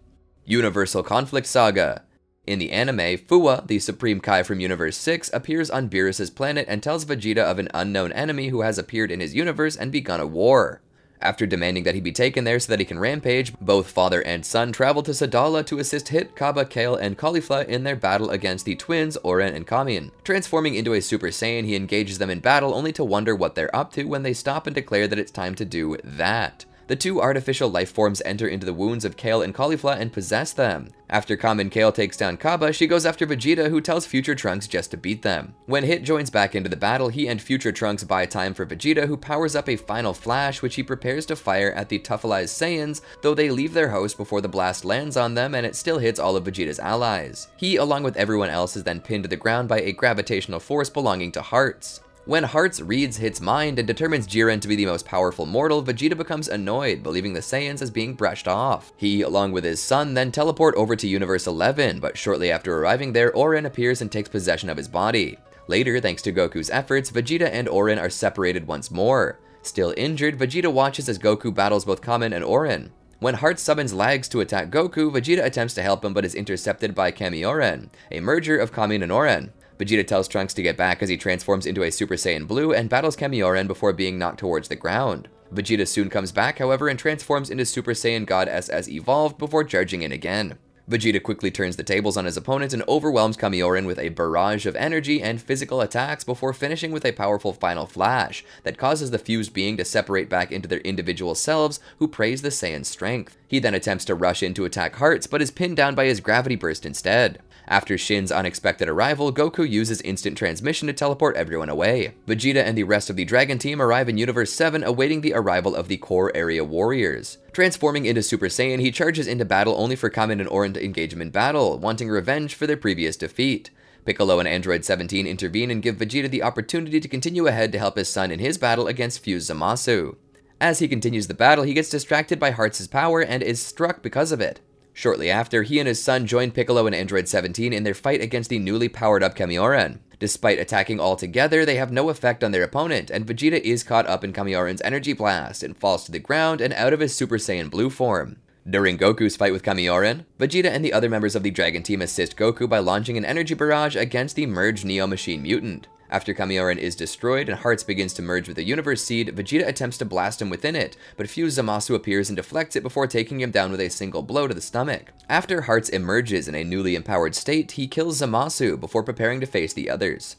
Universal Conflict Saga. In the anime, Fuwa, the Supreme Kai from Universe six, appears on Beerus' planet and tells Vegeta of an unknown enemy who has appeared in his universe and begun a war. After demanding that he be taken there so that he can rampage, both father and son travel to Sadala to assist Hit, Kaba, Kale, and Caulifla in their battle against the twins Orin and Kamion. Transforming into a Super Saiyan, he engages them in battle only to wonder what they're up to when they stop and declare that it's time to do that. The two artificial life forms enter into the wounds of Kale and Caulifla and possess them. After Common Kale takes down Kaba, she goes after Vegeta, who tells Future Trunks just to beat them. When Hit joins back into the battle, he and Future Trunks buy time for Vegeta, who powers up a final flash which he prepares to fire at the Tuffalized Saiyans, though they leave their host before the blast lands on them and it still hits all of Vegeta's allies. He, along with everyone else, is then pinned to the ground by a gravitational force belonging to Hearts. When Hearts reads Hit's mind and determines Jiren to be the most powerful mortal, Vegeta becomes annoyed, believing the Saiyans as being brushed off. He, along with his son, then teleport over to Universe eleven, but shortly after arriving there, Orin appears and takes possession of his body. Later, thanks to Goku's efforts, Vegeta and Orin are separated once more. Still injured, Vegeta watches as Goku battles both Kamen and Orin. When Hearts summons Lags to attack Goku, Vegeta attempts to help him but is intercepted by Kamioren, a merger of Kamen and Orin. Vegeta tells Trunks to get back as he transforms into a Super Saiyan Blue and battles Kamioren before being knocked towards the ground. Vegeta soon comes back, however, and transforms into Super Saiyan God S S Evolved before charging in again. Vegeta quickly turns the tables on his opponent and overwhelms Kamioren with a barrage of energy and physical attacks before finishing with a powerful final flash that causes the fused being to separate back into their individual selves, who praise the Saiyan's strength. He then attempts to rush in to attack Hearts, but is pinned down by his gravity burst instead. After Shin's unexpected arrival, Goku uses instant transmission to teleport everyone away. Vegeta and the rest of the Dragon Team arrive in Universe seven, awaiting the arrival of the Core Area Warriors. Transforming into Super Saiyan, he charges into battle only for Kamen and Orin to engage him in battle, wanting revenge for their previous defeat. Piccolo and Android seventeen intervene and give Vegeta the opportunity to continue ahead to help his son in his battle against Fuse Zamasu. As he continues the battle, he gets distracted by Hearts' power and is struck because of it. Shortly after, he and his son join Piccolo and Android seventeen in their fight against the newly powered-up Kamioren. Despite attacking all together, they have no effect on their opponent, and Vegeta is caught up in Kamioren's energy blast and falls to the ground and out of his Super Saiyan Blue form. During Goku's fight with Kamioren, Vegeta and the other members of the Dragon Team assist Goku by launching an energy barrage against the merged Neo Machine Mutant. After Kamioren is destroyed and Hearts begins to merge with the Universe Seed, Vegeta attempts to blast him within it, but Fuse Zamasu appears and deflects it before taking him down with a single blow to the stomach. After Hearts emerges in a newly empowered state, he kills Zamasu before preparing to face the others.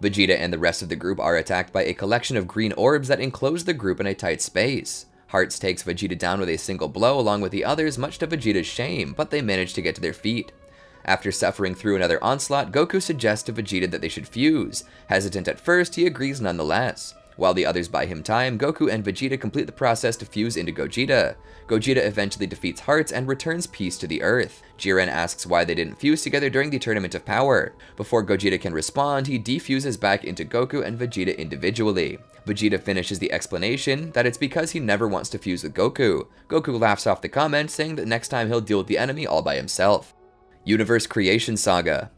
Vegeta and the rest of the group are attacked by a collection of green orbs that enclose the group in a tight space. Hearts takes Vegeta down with a single blow along with the others, much to Vegeta's shame, but they manage to get to their feet. After suffering through another onslaught, Goku suggests to Vegeta that they should fuse. Hesitant at first, he agrees nonetheless. While the others buy him time, Goku and Vegeta complete the process to fuse into Gogeta. Gogeta eventually defeats Hearts and returns peace to the Earth. Jiren asks why they didn't fuse together during the Tournament of Power. Before Gogeta can respond, he defuses back into Goku and Vegeta individually. Vegeta finishes the explanation that it's because he never wants to fuse with Goku. Goku laughs off the comment, saying that next time he'll deal with the enemy all by himself. Universe Creation Saga.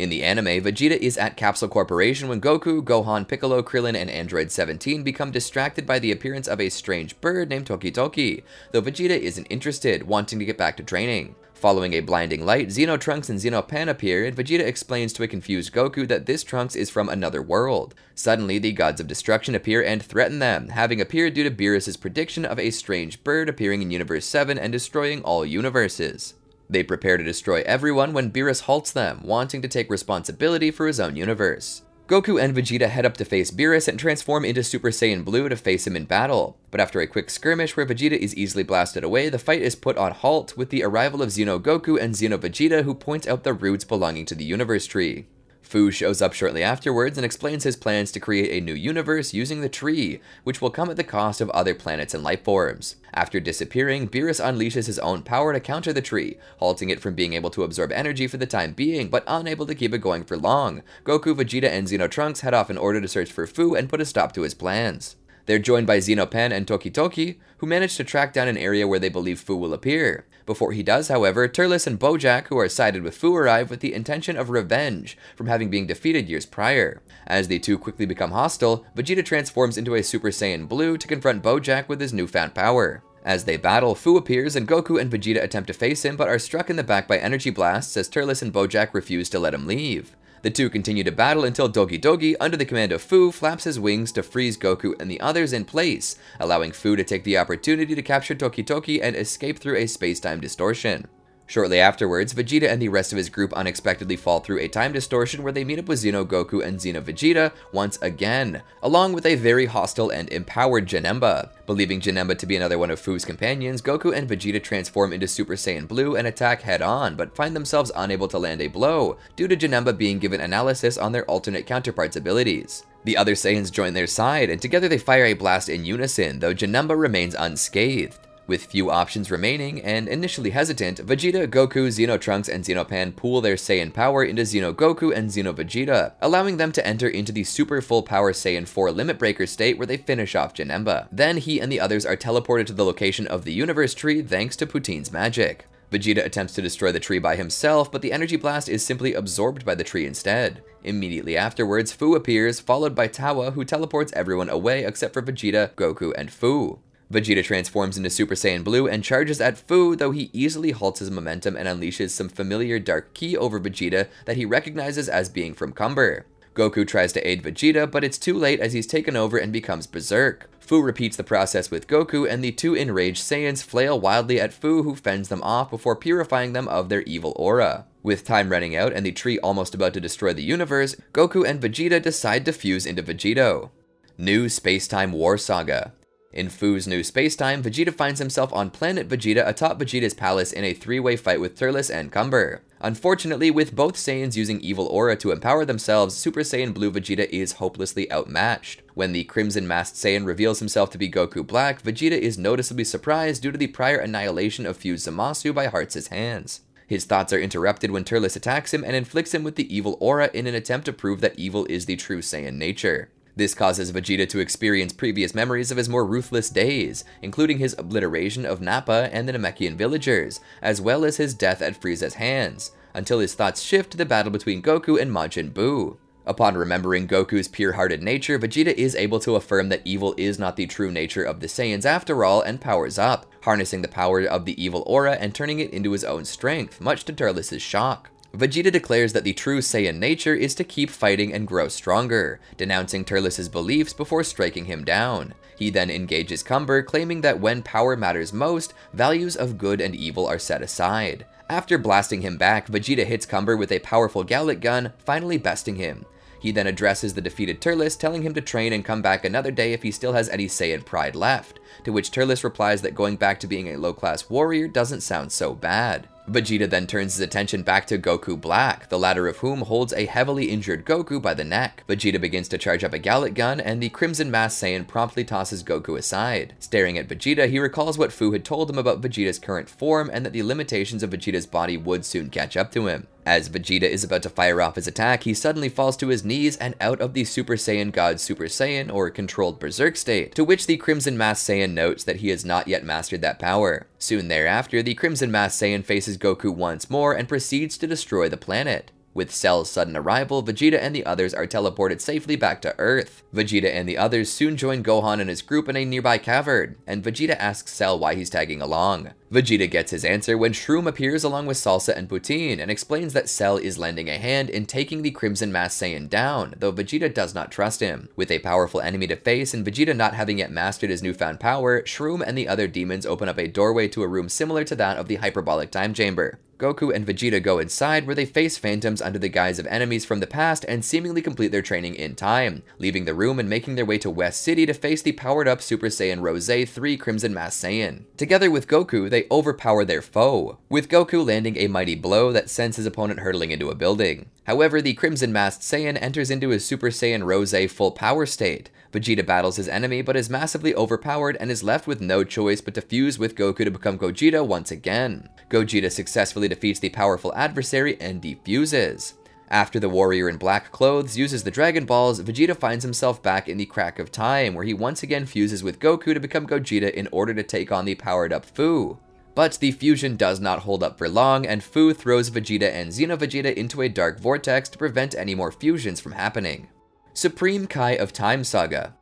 In the anime, Vegeta is at Capsule Corporation when Goku, Gohan, Piccolo, Krillin, and Android seventeen become distracted by the appearance of a strange bird named Tokitoki, though Vegeta isn't interested, wanting to get back to training. Following a blinding light, Xeno Trunks and Xeno Pan appear, and Vegeta explains to a confused Goku that this Trunks is from another world. Suddenly, the gods of destruction appear and threaten them, having appeared due to Beerus' prediction of a strange bird appearing in Universe seven and destroying all universes. They prepare to destroy everyone when Beerus halts them, wanting to take responsibility for his own universe. Goku and Vegeta head up to face Beerus and transform into Super Saiyan Blue to face him in battle. But after a quick skirmish where Vegeta is easily blasted away, the fight is put on halt with the arrival of Xeno Goku and Xeno Vegeta, who point out the roots belonging to the Universe Tree. Fu shows up shortly afterwards and explains his plans to create a new universe using the tree, which will come at the cost of other planets and life forms. After disappearing, Beerus unleashes his own power to counter the tree, halting it from being able to absorb energy for the time being, but unable to keep it going for long. Goku, Vegeta, and Xeno Trunks head off in order to search for Fu and put a stop to his plans. They're joined by Xeno Pan and Tokitoki, who manage to track down an area where they believe Fu will appear. Before he does, however, Turles and Bojack, who are sided with Fu, arrive with the intention of revenge from having been defeated years prior. As the two quickly become hostile, Vegeta transforms into a Super Saiyan Blue to confront Bojack with his newfound power. As they battle, Fu appears and Goku and Vegeta attempt to face him but are struck in the back by energy blasts as Turles and Bojack refuse to let him leave. The two continue to battle until Dogi Dogi, under the command of Fu, flaps his wings to freeze Goku and the others in place, allowing Fu to take the opportunity to capture Tokitoki and escape through a space-time distortion. Shortly afterwards, Vegeta and the rest of his group unexpectedly fall through a time distortion where they meet up with Xeno Goku and Xeno Vegeta once again, along with a very hostile and empowered Janemba. Believing Janemba to be another one of Fu's companions, Goku and Vegeta transform into Super Saiyan Blue and attack head-on, but find themselves unable to land a blow, due to Janemba being given analysis on their alternate counterparts' abilities. The other Saiyans join their side, and together they fire a blast in unison, though Janemba remains unscathed. With few options remaining, and initially hesitant, Vegeta, Goku, Xeno Trunks, and Xeno Pan pool their Saiyan power into Xeno Goku and Xeno Vegeta, allowing them to enter into the super full power Saiyan four Limit Breaker state where they finish off Janemba. Then he and the others are teleported to the location of the Universe Tree thanks to Poutine's magic. Vegeta attempts to destroy the tree by himself, but the energy blast is simply absorbed by the tree instead. Immediately afterwards, Fu appears, followed by Tawa, who teleports everyone away except for Vegeta, Goku, and Fu. Vegeta transforms into Super Saiyan Blue and charges at Fu, though he easily halts his momentum and unleashes some familiar dark ki over Vegeta that he recognizes as being from Cumber. Goku tries to aid Vegeta, but it's too late as he's taken over and becomes berserk. Fu repeats the process with Goku, and the two enraged Saiyans flail wildly at Fu, who fends them off before purifying them of their evil aura. With time running out and the tree almost about to destroy the universe, Goku and Vegeta decide to fuse into Vegeto. New Space-Time War Saga. In Fu's new space-time, Vegeta finds himself on planet Vegeta atop Vegeta's palace in a three-way fight with Turles and Cumber. Unfortunately, with both Saiyans using evil aura to empower themselves, Super Saiyan Blue Vegeta is hopelessly outmatched. When the crimson-masked Saiyan reveals himself to be Goku Black, Vegeta is noticeably surprised due to the prior annihilation of Fu's Zamasu by Hearts' hands. His thoughts are interrupted when Turles attacks him and inflicts him with the evil aura in an attempt to prove that evil is the true Saiyan nature. This causes Vegeta to experience previous memories of his more ruthless days, including his obliteration of Nappa and the Namekian villagers, as well as his death at Frieza's hands, until his thoughts shift to the battle between Goku and Majin Buu. Upon remembering Goku's pure-hearted nature, Vegeta is able to affirm that evil is not the true nature of the Saiyans after all and powers up, harnessing the power of the evil aura and turning it into his own strength, much to Turles' shock. Vegeta declares that the true Saiyan nature is to keep fighting and grow stronger, denouncing Turles' beliefs before striking him down. He then engages Cumber, claiming that when power matters most, values of good and evil are set aside. After blasting him back, Vegeta hits Cumber with a powerful Gallic gun, finally besting him. He then addresses the defeated Turles, telling him to train and come back another day if he still has any Saiyan pride left, to which Turles replies that going back to being a low-class warrior doesn't sound so bad. Vegeta then turns his attention back to Goku Black, the latter of whom holds a heavily injured Goku by the neck. Vegeta begins to charge up a Gallic gun, and the Crimson Masked Saiyan promptly tosses Goku aside. Staring at Vegeta, he recalls what Fu had told him about Vegeta's current form and that the limitations of Vegeta's body would soon catch up to him. As Vegeta is about to fire off his attack, he suddenly falls to his knees and out of the Super Saiyan God Super Saiyan, or controlled berserk state, to which the Crimson Masked Saiyan notes that he has not yet mastered that power. Soon thereafter, the Crimson Masked Saiyan faces Goku once more and proceeds to destroy the planet. With Cell's sudden arrival, Vegeta and the others are teleported safely back to Earth. Vegeta and the others soon join Gohan and his group in a nearby cavern, and Vegeta asks Cell why he's tagging along. Vegeta gets his answer when Shroom appears along with Salsa and Poutine and explains that Cell is lending a hand in taking the Crimson Masked Saiyan down, though Vegeta does not trust him. With a powerful enemy to face and Vegeta not having yet mastered his newfound power, Shroom and the other demons open up a doorway to a room similar to that of the Hyperbolic Time Chamber. Goku and Vegeta go inside, where they face phantoms under the guise of enemies from the past and seemingly complete their training in time, leaving the room and making their way to West City to face the powered-up Super Saiyan Rose three Crimson Masked Saiyan. Together with Goku, they overpower their foe, with Goku landing a mighty blow that sends his opponent hurtling into a building. However, the Crimson Masked Saiyan enters into his Super Saiyan Rose full power state. Vegeta battles his enemy but is massively overpowered and is left with no choice but to fuse with Goku to become Gogeta once again. Gogeta successfully defeats the powerful adversary and defuses. After the warrior in black clothes uses the Dragon Balls, Vegeta finds himself back in the crack of time, where he once again fuses with Goku to become Gogeta in order to take on the powered-up Fu. But the fusion does not hold up for long, and Fu throws Vegeta and Xenovegeta into a dark vortex to prevent any more fusions from happening. Supreme Kai of Time Saga.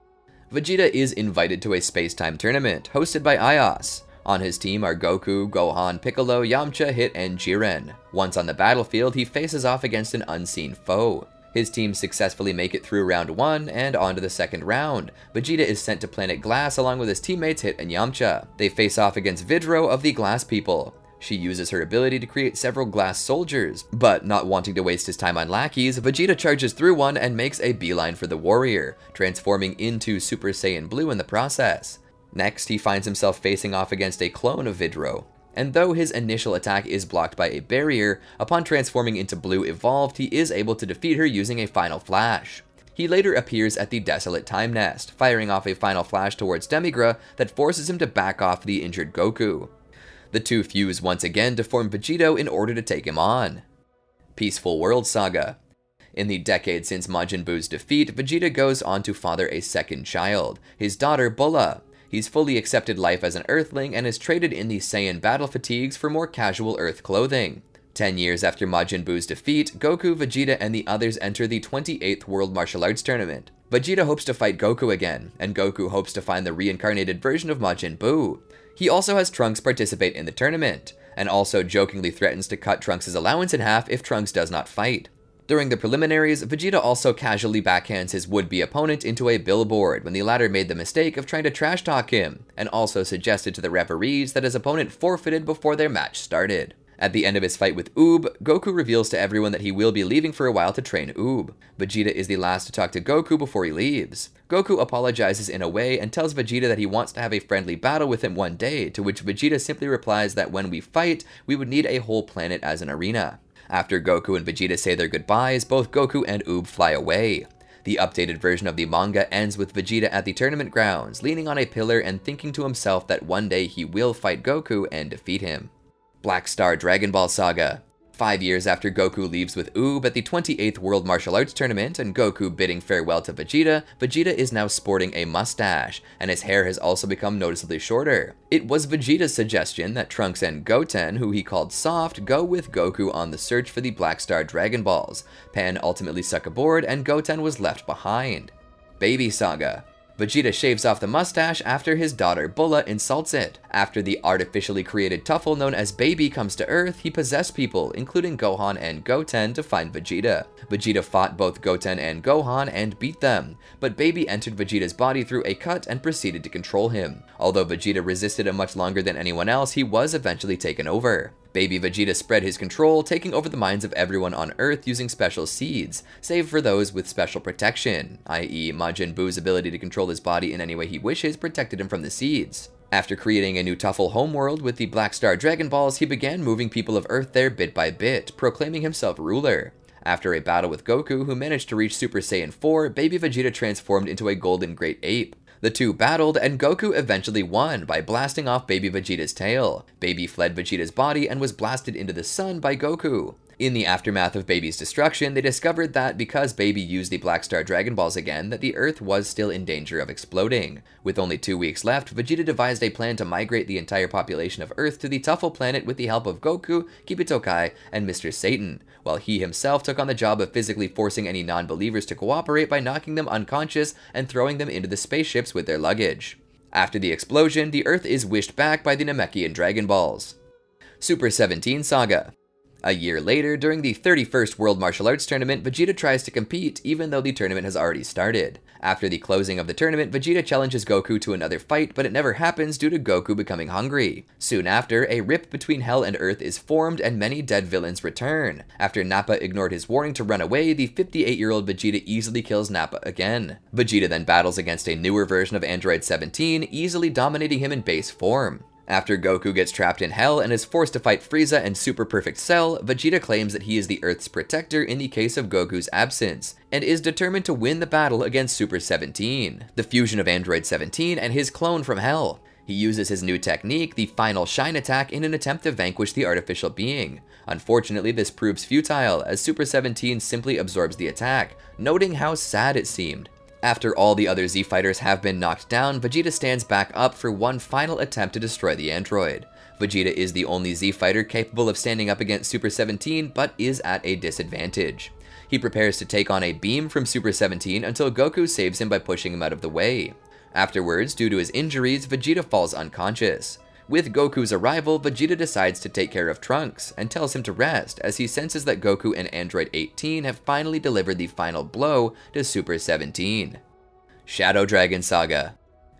Vegeta is invited to a space-time tournament, hosted by I O S. On his team are Goku, Gohan, Piccolo, Yamcha, Hit, and Jiren. Once on the battlefield, he faces off against an unseen foe. His team successfully make it through round one and on to the second round. Vegeta is sent to Planet Glass along with his teammates Hit and Yamcha. They face off against Vidro of the Glass People. She uses her ability to create several glass soldiers, but not wanting to waste his time on lackeys, Vegeta charges through one and makes a beeline for the warrior, transforming into Super Saiyan Blue in the process. Next, he finds himself facing off against a clone of Vidro, and though his initial attack is blocked by a barrier, upon transforming into Blue Evolved, he is able to defeat her using a final flash. He later appears at the Desolate Time Nest, firing off a final flash towards Demigra that forces him to back off the injured Goku. The two fuse once again to form Vegito in order to take him on. Peaceful World Saga. In the decade since Majin Buu's defeat, Vegeta goes on to father a second child, his daughter Bulla. He's fully accepted life as an Earthling and is traded in the Saiyan battle fatigues for more casual Earth clothing. Ten years after Majin Buu's defeat, Goku, Vegeta, and the others enter the twenty-eighth World Martial Arts Tournament. Vegeta hopes to fight Goku again, and Goku hopes to find the reincarnated version of Majin Buu. He also has Trunks participate in the tournament, and also jokingly threatens to cut Trunks' allowance in half if Trunks does not fight. During the preliminaries, Vegeta also casually backhands his would-be opponent into a billboard when the latter made the mistake of trying to trash talk him, and also suggested to the referees that his opponent forfeited before their match started. At the end of his fight with Oob, Goku reveals to everyone that he will be leaving for a while to train Oob. Vegeta is the last to talk to Goku before he leaves. Goku apologizes in a way and tells Vegeta that he wants to have a friendly battle with him one day, to which Vegeta simply replies that when we fight, we would need a whole planet as an arena. After Goku and Vegeta say their goodbyes, both Goku and Oob fly away. The updated version of the manga ends with Vegeta at the tournament grounds, leaning on a pillar and thinking to himself that one day he will fight Goku and defeat him. Black Star Dragon Ball Saga. Five years after Goku leaves with Oob at the twenty-eighth World Martial Arts Tournament and Goku bidding farewell to Vegeta, Vegeta is now sporting a mustache, and his hair has also become noticeably shorter. It was Vegeta's suggestion that Trunks and Goten, who he called Soft, go with Goku on the search for the Black Star Dragon Balls. Pan ultimately stuck aboard, and Goten was left behind. Baby Saga. Vegeta shaves off the mustache after his daughter Bulla insults it. After the artificially created Tuffle known as Baby comes to Earth, he possessed people, including Gohan and Goten, to find Vegeta. Vegeta fought both Goten and Gohan and beat them, but Baby entered Vegeta's body through a cut and proceeded to control him. Although Vegeta resisted him much longer than anyone else, he was eventually taken over. Baby Vegeta spread his control, taking over the minds of everyone on Earth using special seeds, save for those with special protection, that is. Majin Buu's ability to control his body in any way he wishes protected him from the seeds. After creating a new Tuffle homeworld with the Black Star Dragon Balls, he began moving people of Earth there bit by bit, proclaiming himself ruler. After a battle with Goku, who managed to reach Super Saiyan four, Baby Vegeta transformed into a golden great ape. The two battled, and Goku eventually won by blasting off Baby Vegeta's tail. Baby fled Vegeta's body and was blasted into the sun by Goku. In the aftermath of Baby's destruction, they discovered that because Baby used the Black Star Dragon Balls again, that the Earth was still in danger of exploding. With only two weeks left, Vegeta devised a plan to migrate the entire population of Earth to the Tuffle planet with the help of Goku, Kibito Kai, and Mister Satan, while he himself took on the job of physically forcing any non-believers to cooperate by knocking them unconscious and throwing them into the spaceships with their luggage. After the explosion, the Earth is wished back by the Namekian Dragon Balls. Super seventeen Saga. A year later, during the thirty-first World Martial Arts Tournament, Vegeta tries to compete, even though the tournament has already started. After the closing of the tournament, Vegeta challenges Goku to another fight, but it never happens due to Goku becoming hungry. Soon after, a rip between Hell and Earth is formed, and many dead villains return. After Nappa ignored his warning to run away, the fifty-eight-year-old Vegeta easily kills Nappa again. Vegeta then battles against a newer version of Android seventeen, easily dominating him in base form. After Goku gets trapped in Hell and is forced to fight Frieza and Super Perfect Cell, Vegeta claims that he is the Earth's protector in the case of Goku's absence, and is determined to win the battle against Super seventeen, the fusion of Android seventeen and his clone from Hell. He uses his new technique, the Final Shine Attack, in an attempt to vanquish the artificial being. Unfortunately, this proves futile, as Super seventeen simply absorbs the attack, noting how sad it seemed. After all the other Z fighters have been knocked down, Vegeta stands back up for one final attempt to destroy the android. Vegeta is the only Z fighter capable of standing up against Super seventeen, but is at a disadvantage. He prepares to take on a beam from Super seventeen until Goku saves him by pushing him out of the way. Afterwards, due to his injuries, Vegeta falls unconscious. With Goku's arrival, Vegeta decides to take care of Trunks, and tells him to rest, as he senses that Goku and Android eighteen have finally delivered the final blow to Super seventeen. Shadow Dragon Saga.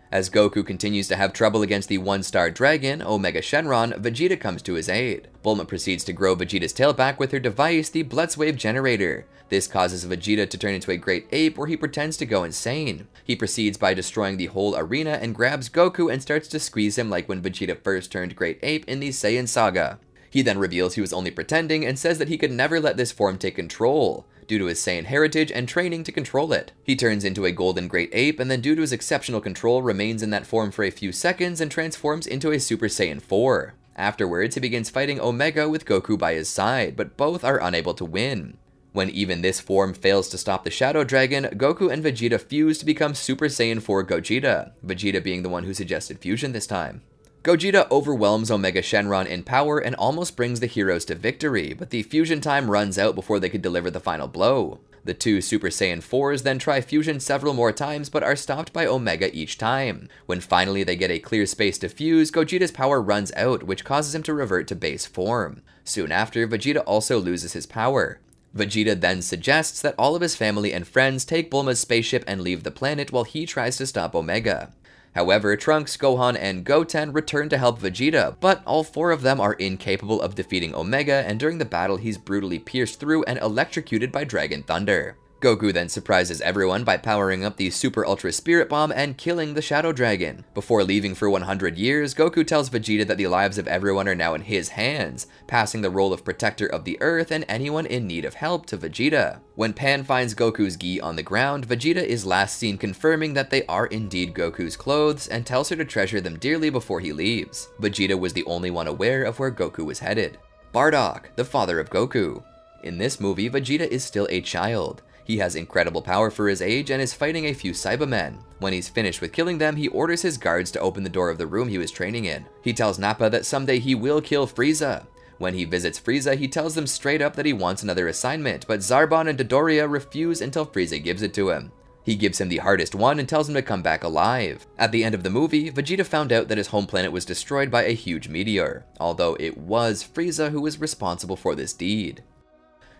As Goku continues to have trouble against the one-star dragon, Omega Shenron, Vegeta comes to his aid. Bulma proceeds to grow Vegeta's tail back with her device, the Blitzwave Generator. This causes Vegeta to turn into a great ape where he pretends to go insane. He proceeds by destroying the whole arena and grabs Goku and starts to squeeze him like when Vegeta first turned great ape in the Saiyan Saga. He then reveals he was only pretending and says that he could never let this form take control, due to his Saiyan heritage and training to control it. He turns into a golden great ape and then, due to his exceptional control, remains in that form for a few seconds and transforms into a Super Saiyan four. Afterwards, he begins fighting Omega with Goku by his side, but both are unable to win. When even this form fails to stop the Shadow Dragon, Goku and Vegeta fuse to become Super Saiyan four Gogeta, Vegeta being the one who suggested fusion this time. Gogeta overwhelms Omega Shenron in power and almost brings the heroes to victory, but the fusion time runs out before they could deliver the final blow. The two Super Saiyan fours then try fusion several more times but are stopped by Omega each time. When finally they get a clear space to fuse, Gogeta's power runs out, which causes him to revert to base form. Soon after, Vegeta also loses his power. Vegeta then suggests that all of his family and friends take Bulma's spaceship and leave the planet while he tries to stop Omega. However, Trunks, Gohan, and Goten return to help Vegeta, but all four of them are incapable of defeating Omega, and during the battle he's brutally pierced through and electrocuted by Dragon Thunder. Goku then surprises everyone by powering up the Super Ultra Spirit Bomb and killing the Shadow Dragon. Before leaving for one hundred years, Goku tells Vegeta that the lives of everyone are now in his hands, passing the role of protector of the Earth and anyone in need of help to Vegeta. When Pan finds Goku's gi on the ground, Vegeta is last seen confirming that they are indeed Goku's clothes and tells her to treasure them dearly before he leaves. Vegeta was the only one aware of where Goku was headed. Bardock, the father of Goku. In this movie, Vegeta is still a child. He has incredible power for his age and is fighting a few Cybermen. When he's finished with killing them, he orders his guards to open the door of the room he was training in. He tells Nappa that someday he will kill Frieza. When he visits Frieza, he tells them straight up that he wants another assignment, but Zarbon and Dodoria refuse until Frieza gives it to him. He gives him the hardest one and tells him to come back alive. At the end of the movie, Vegeta found out that his home planet was destroyed by a huge meteor, although it was Frieza who was responsible for this deed.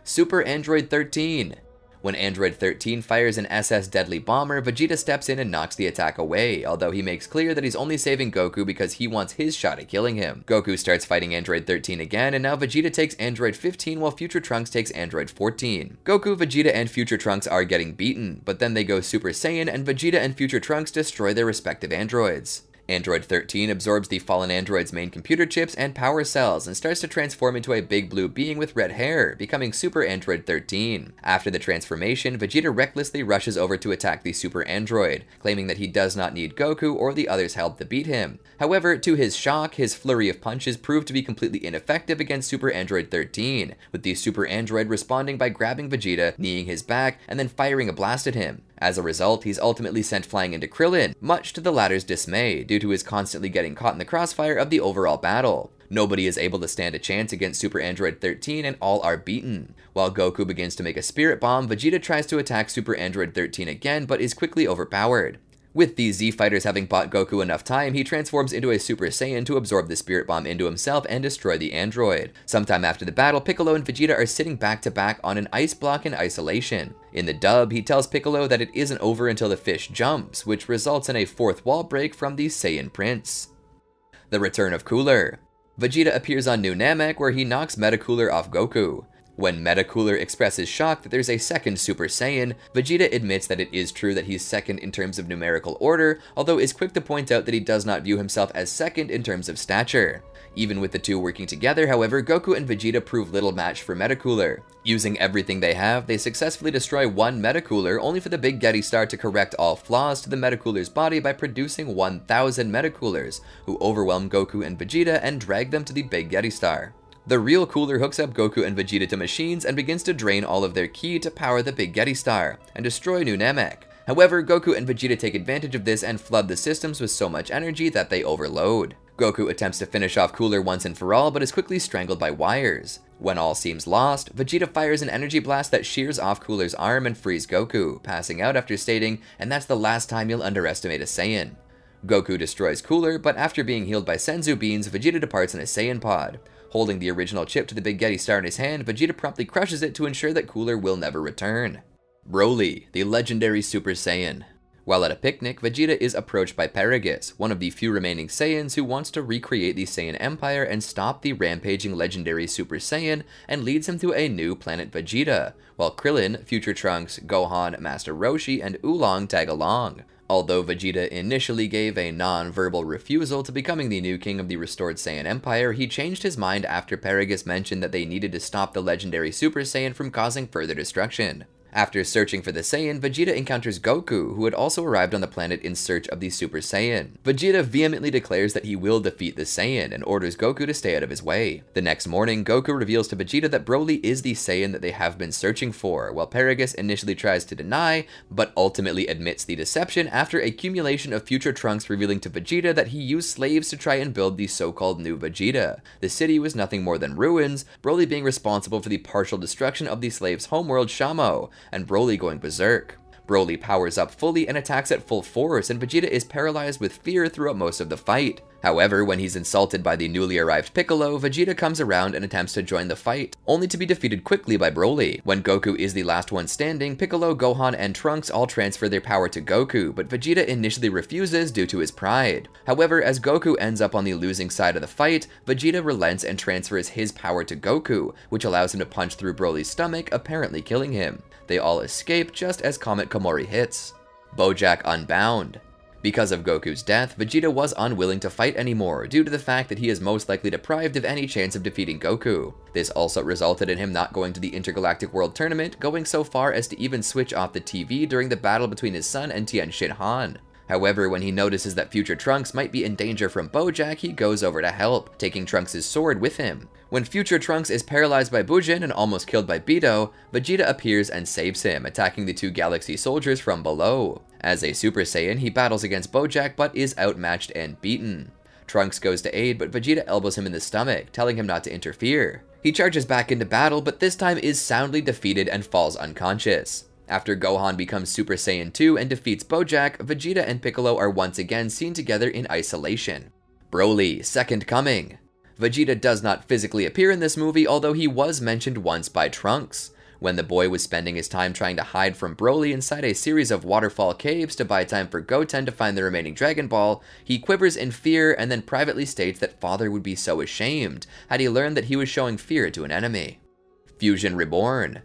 Super Android thirteen. When Android thirteen fires an S S Deadly Bomber, Vegeta steps in and knocks the attack away, although he makes clear that he's only saving Goku because he wants his shot at killing him. Goku starts fighting Android thirteen again, and now Vegeta takes Android fifteen while Future Trunks takes Android fourteen. Goku, Vegeta, and Future Trunks are getting beaten, but then they go Super Saiyan and Vegeta and Future Trunks destroy their respective androids. Android thirteen absorbs the fallen android's main computer chips and power cells and starts to transform into a big blue being with red hair, becoming Super Android thirteen. After the transformation, Vegeta recklessly rushes over to attack the Super Android, claiming that he does not need Goku or the others' help to beat him. However, to his shock, his flurry of punches proved to be completely ineffective against Super Android thirteen, with the Super Android responding by grabbing Vegeta, kneeing his back, and then firing a blast at him. As a result, he's ultimately sent flying into Krillin, much to the latter's dismay due to his constantly getting caught in the crossfire of the overall battle. Nobody is able to stand a chance against Super Android thirteen and all are beaten. While Goku begins to make a spirit bomb, Vegeta tries to attack Super Android thirteen again but is quickly overpowered. With the Z fighters having bought Goku enough time, he transforms into a Super Saiyan to absorb the Spirit Bomb into himself and destroy the android. Sometime after the battle, Piccolo and Vegeta are sitting back to back on an ice block in isolation. In the dub, he tells Piccolo that it isn't over until the fish jumps, which results in a fourth wall break from the Saiyan Prince. The Return of Cooler. Vegeta appears on New Namek where he knocks Metacooler off Goku. When Metacooler expresses shock that there's a second Super Saiyan, Vegeta admits that it is true that he's second in terms of numerical order, although is quick to point out that he does not view himself as second in terms of stature. Even with the two working together, however, Goku and Vegeta prove little match for Metacooler. Using everything they have, they successfully destroy one Metacooler, only for the Big Getty Star to correct all flaws to the Metacooler's body by producing one thousand Metacoolers, who overwhelm Goku and Vegeta and drag them to the Big Getty Star. The real Cooler hooks up Goku and Vegeta to machines and begins to drain all of their ki to power the Big Getty Star and destroy New Namek. However, Goku and Vegeta take advantage of this and flood the systems with so much energy that they overload. Goku attempts to finish off Cooler once and for all but is quickly strangled by wires. When all seems lost, Vegeta fires an energy blast that shears off Cooler's arm and frees Goku, passing out after stating, "And that's the last time you'll underestimate a Saiyan." Goku destroys Cooler, but after being healed by Senzu beans, Vegeta departs in a Saiyan pod. Holding the original chip to the Big Getty Star in his hand, Vegeta promptly crushes it to ensure that Cooler will never return. Broly, the legendary Super Saiyan. While at a picnic, Vegeta is approached by Paragus, one of the few remaining Saiyans who wants to recreate the Saiyan Empire and stop the rampaging legendary Super Saiyan, and leads him to a new planet Vegeta, while Krillin, Future Trunks, Gohan, Master Roshi, and Oolong tag along. Although Vegeta initially gave a non-verbal refusal to becoming the new king of the restored Saiyan Empire, he changed his mind after Paragus mentioned that they needed to stop the legendary Super Saiyan from causing further destruction. After searching for the Saiyan, Vegeta encounters Goku, who had also arrived on the planet in search of the Super Saiyan. Vegeta vehemently declares that he will defeat the Saiyan and orders Goku to stay out of his way. The next morning, Goku reveals to Vegeta that Broly is the Saiyan that they have been searching for, while Paragus initially tries to deny, but ultimately admits the deception after accumulation of Future Trunks revealing to Vegeta that he used slaves to try and build the so-called new Vegeta. The city was nothing more than ruins, Broly being responsible for the partial destruction of the slave's homeworld Shamo, and Broly going berserk. Broly powers up fully and attacks at full force, and Vegeta is paralyzed with fear throughout most of the fight. However, when he's insulted by the newly arrived Piccolo, Vegeta comes around and attempts to join the fight, only to be defeated quickly by Broly. When Goku is the last one standing, Piccolo, Gohan, and Trunks all transfer their power to Goku, but Vegeta initially refuses due to his pride. However, as Goku ends up on the losing side of the fight, Vegeta relents and transfers his power to Goku, which allows him to punch through Broly's stomach, apparently killing him. They all escape just as Comet Komori hits. BoJack Unbound. Because of Goku's death, Vegeta was unwilling to fight anymore due to the fact that he is most likely deprived of any chance of defeating Goku. This also resulted in him not going to the Intergalactic World Tournament, going so far as to even switch off the T V during the battle between his son and Tien Shin Han. However, when he notices that Future Trunks might be in danger from BoJack, he goes over to help, taking Trunks' sword with him. When Future Trunks is paralyzed by Bujin and almost killed by Beedoo, Vegeta appears and saves him, attacking the two Galaxy soldiers from below. As a Super Saiyan, he battles against BoJack but is outmatched and beaten. Trunks goes to aid, but Vegeta elbows him in the stomach, telling him not to interfere. He charges back into battle, but this time is soundly defeated and falls unconscious. After Gohan becomes Super Saiyan two and defeats BoJack, Vegeta and Piccolo are once again seen together in isolation. Broly, Second Coming. Vegeta does not physically appear in this movie, although he was mentioned once by Trunks. When the boy was spending his time trying to hide from Broly inside a series of waterfall caves to buy time for Goten to find the remaining Dragon Ball, he quivers in fear and then privately states that father would be so ashamed had he learned that he was showing fear to an enemy. Fusion Reborn.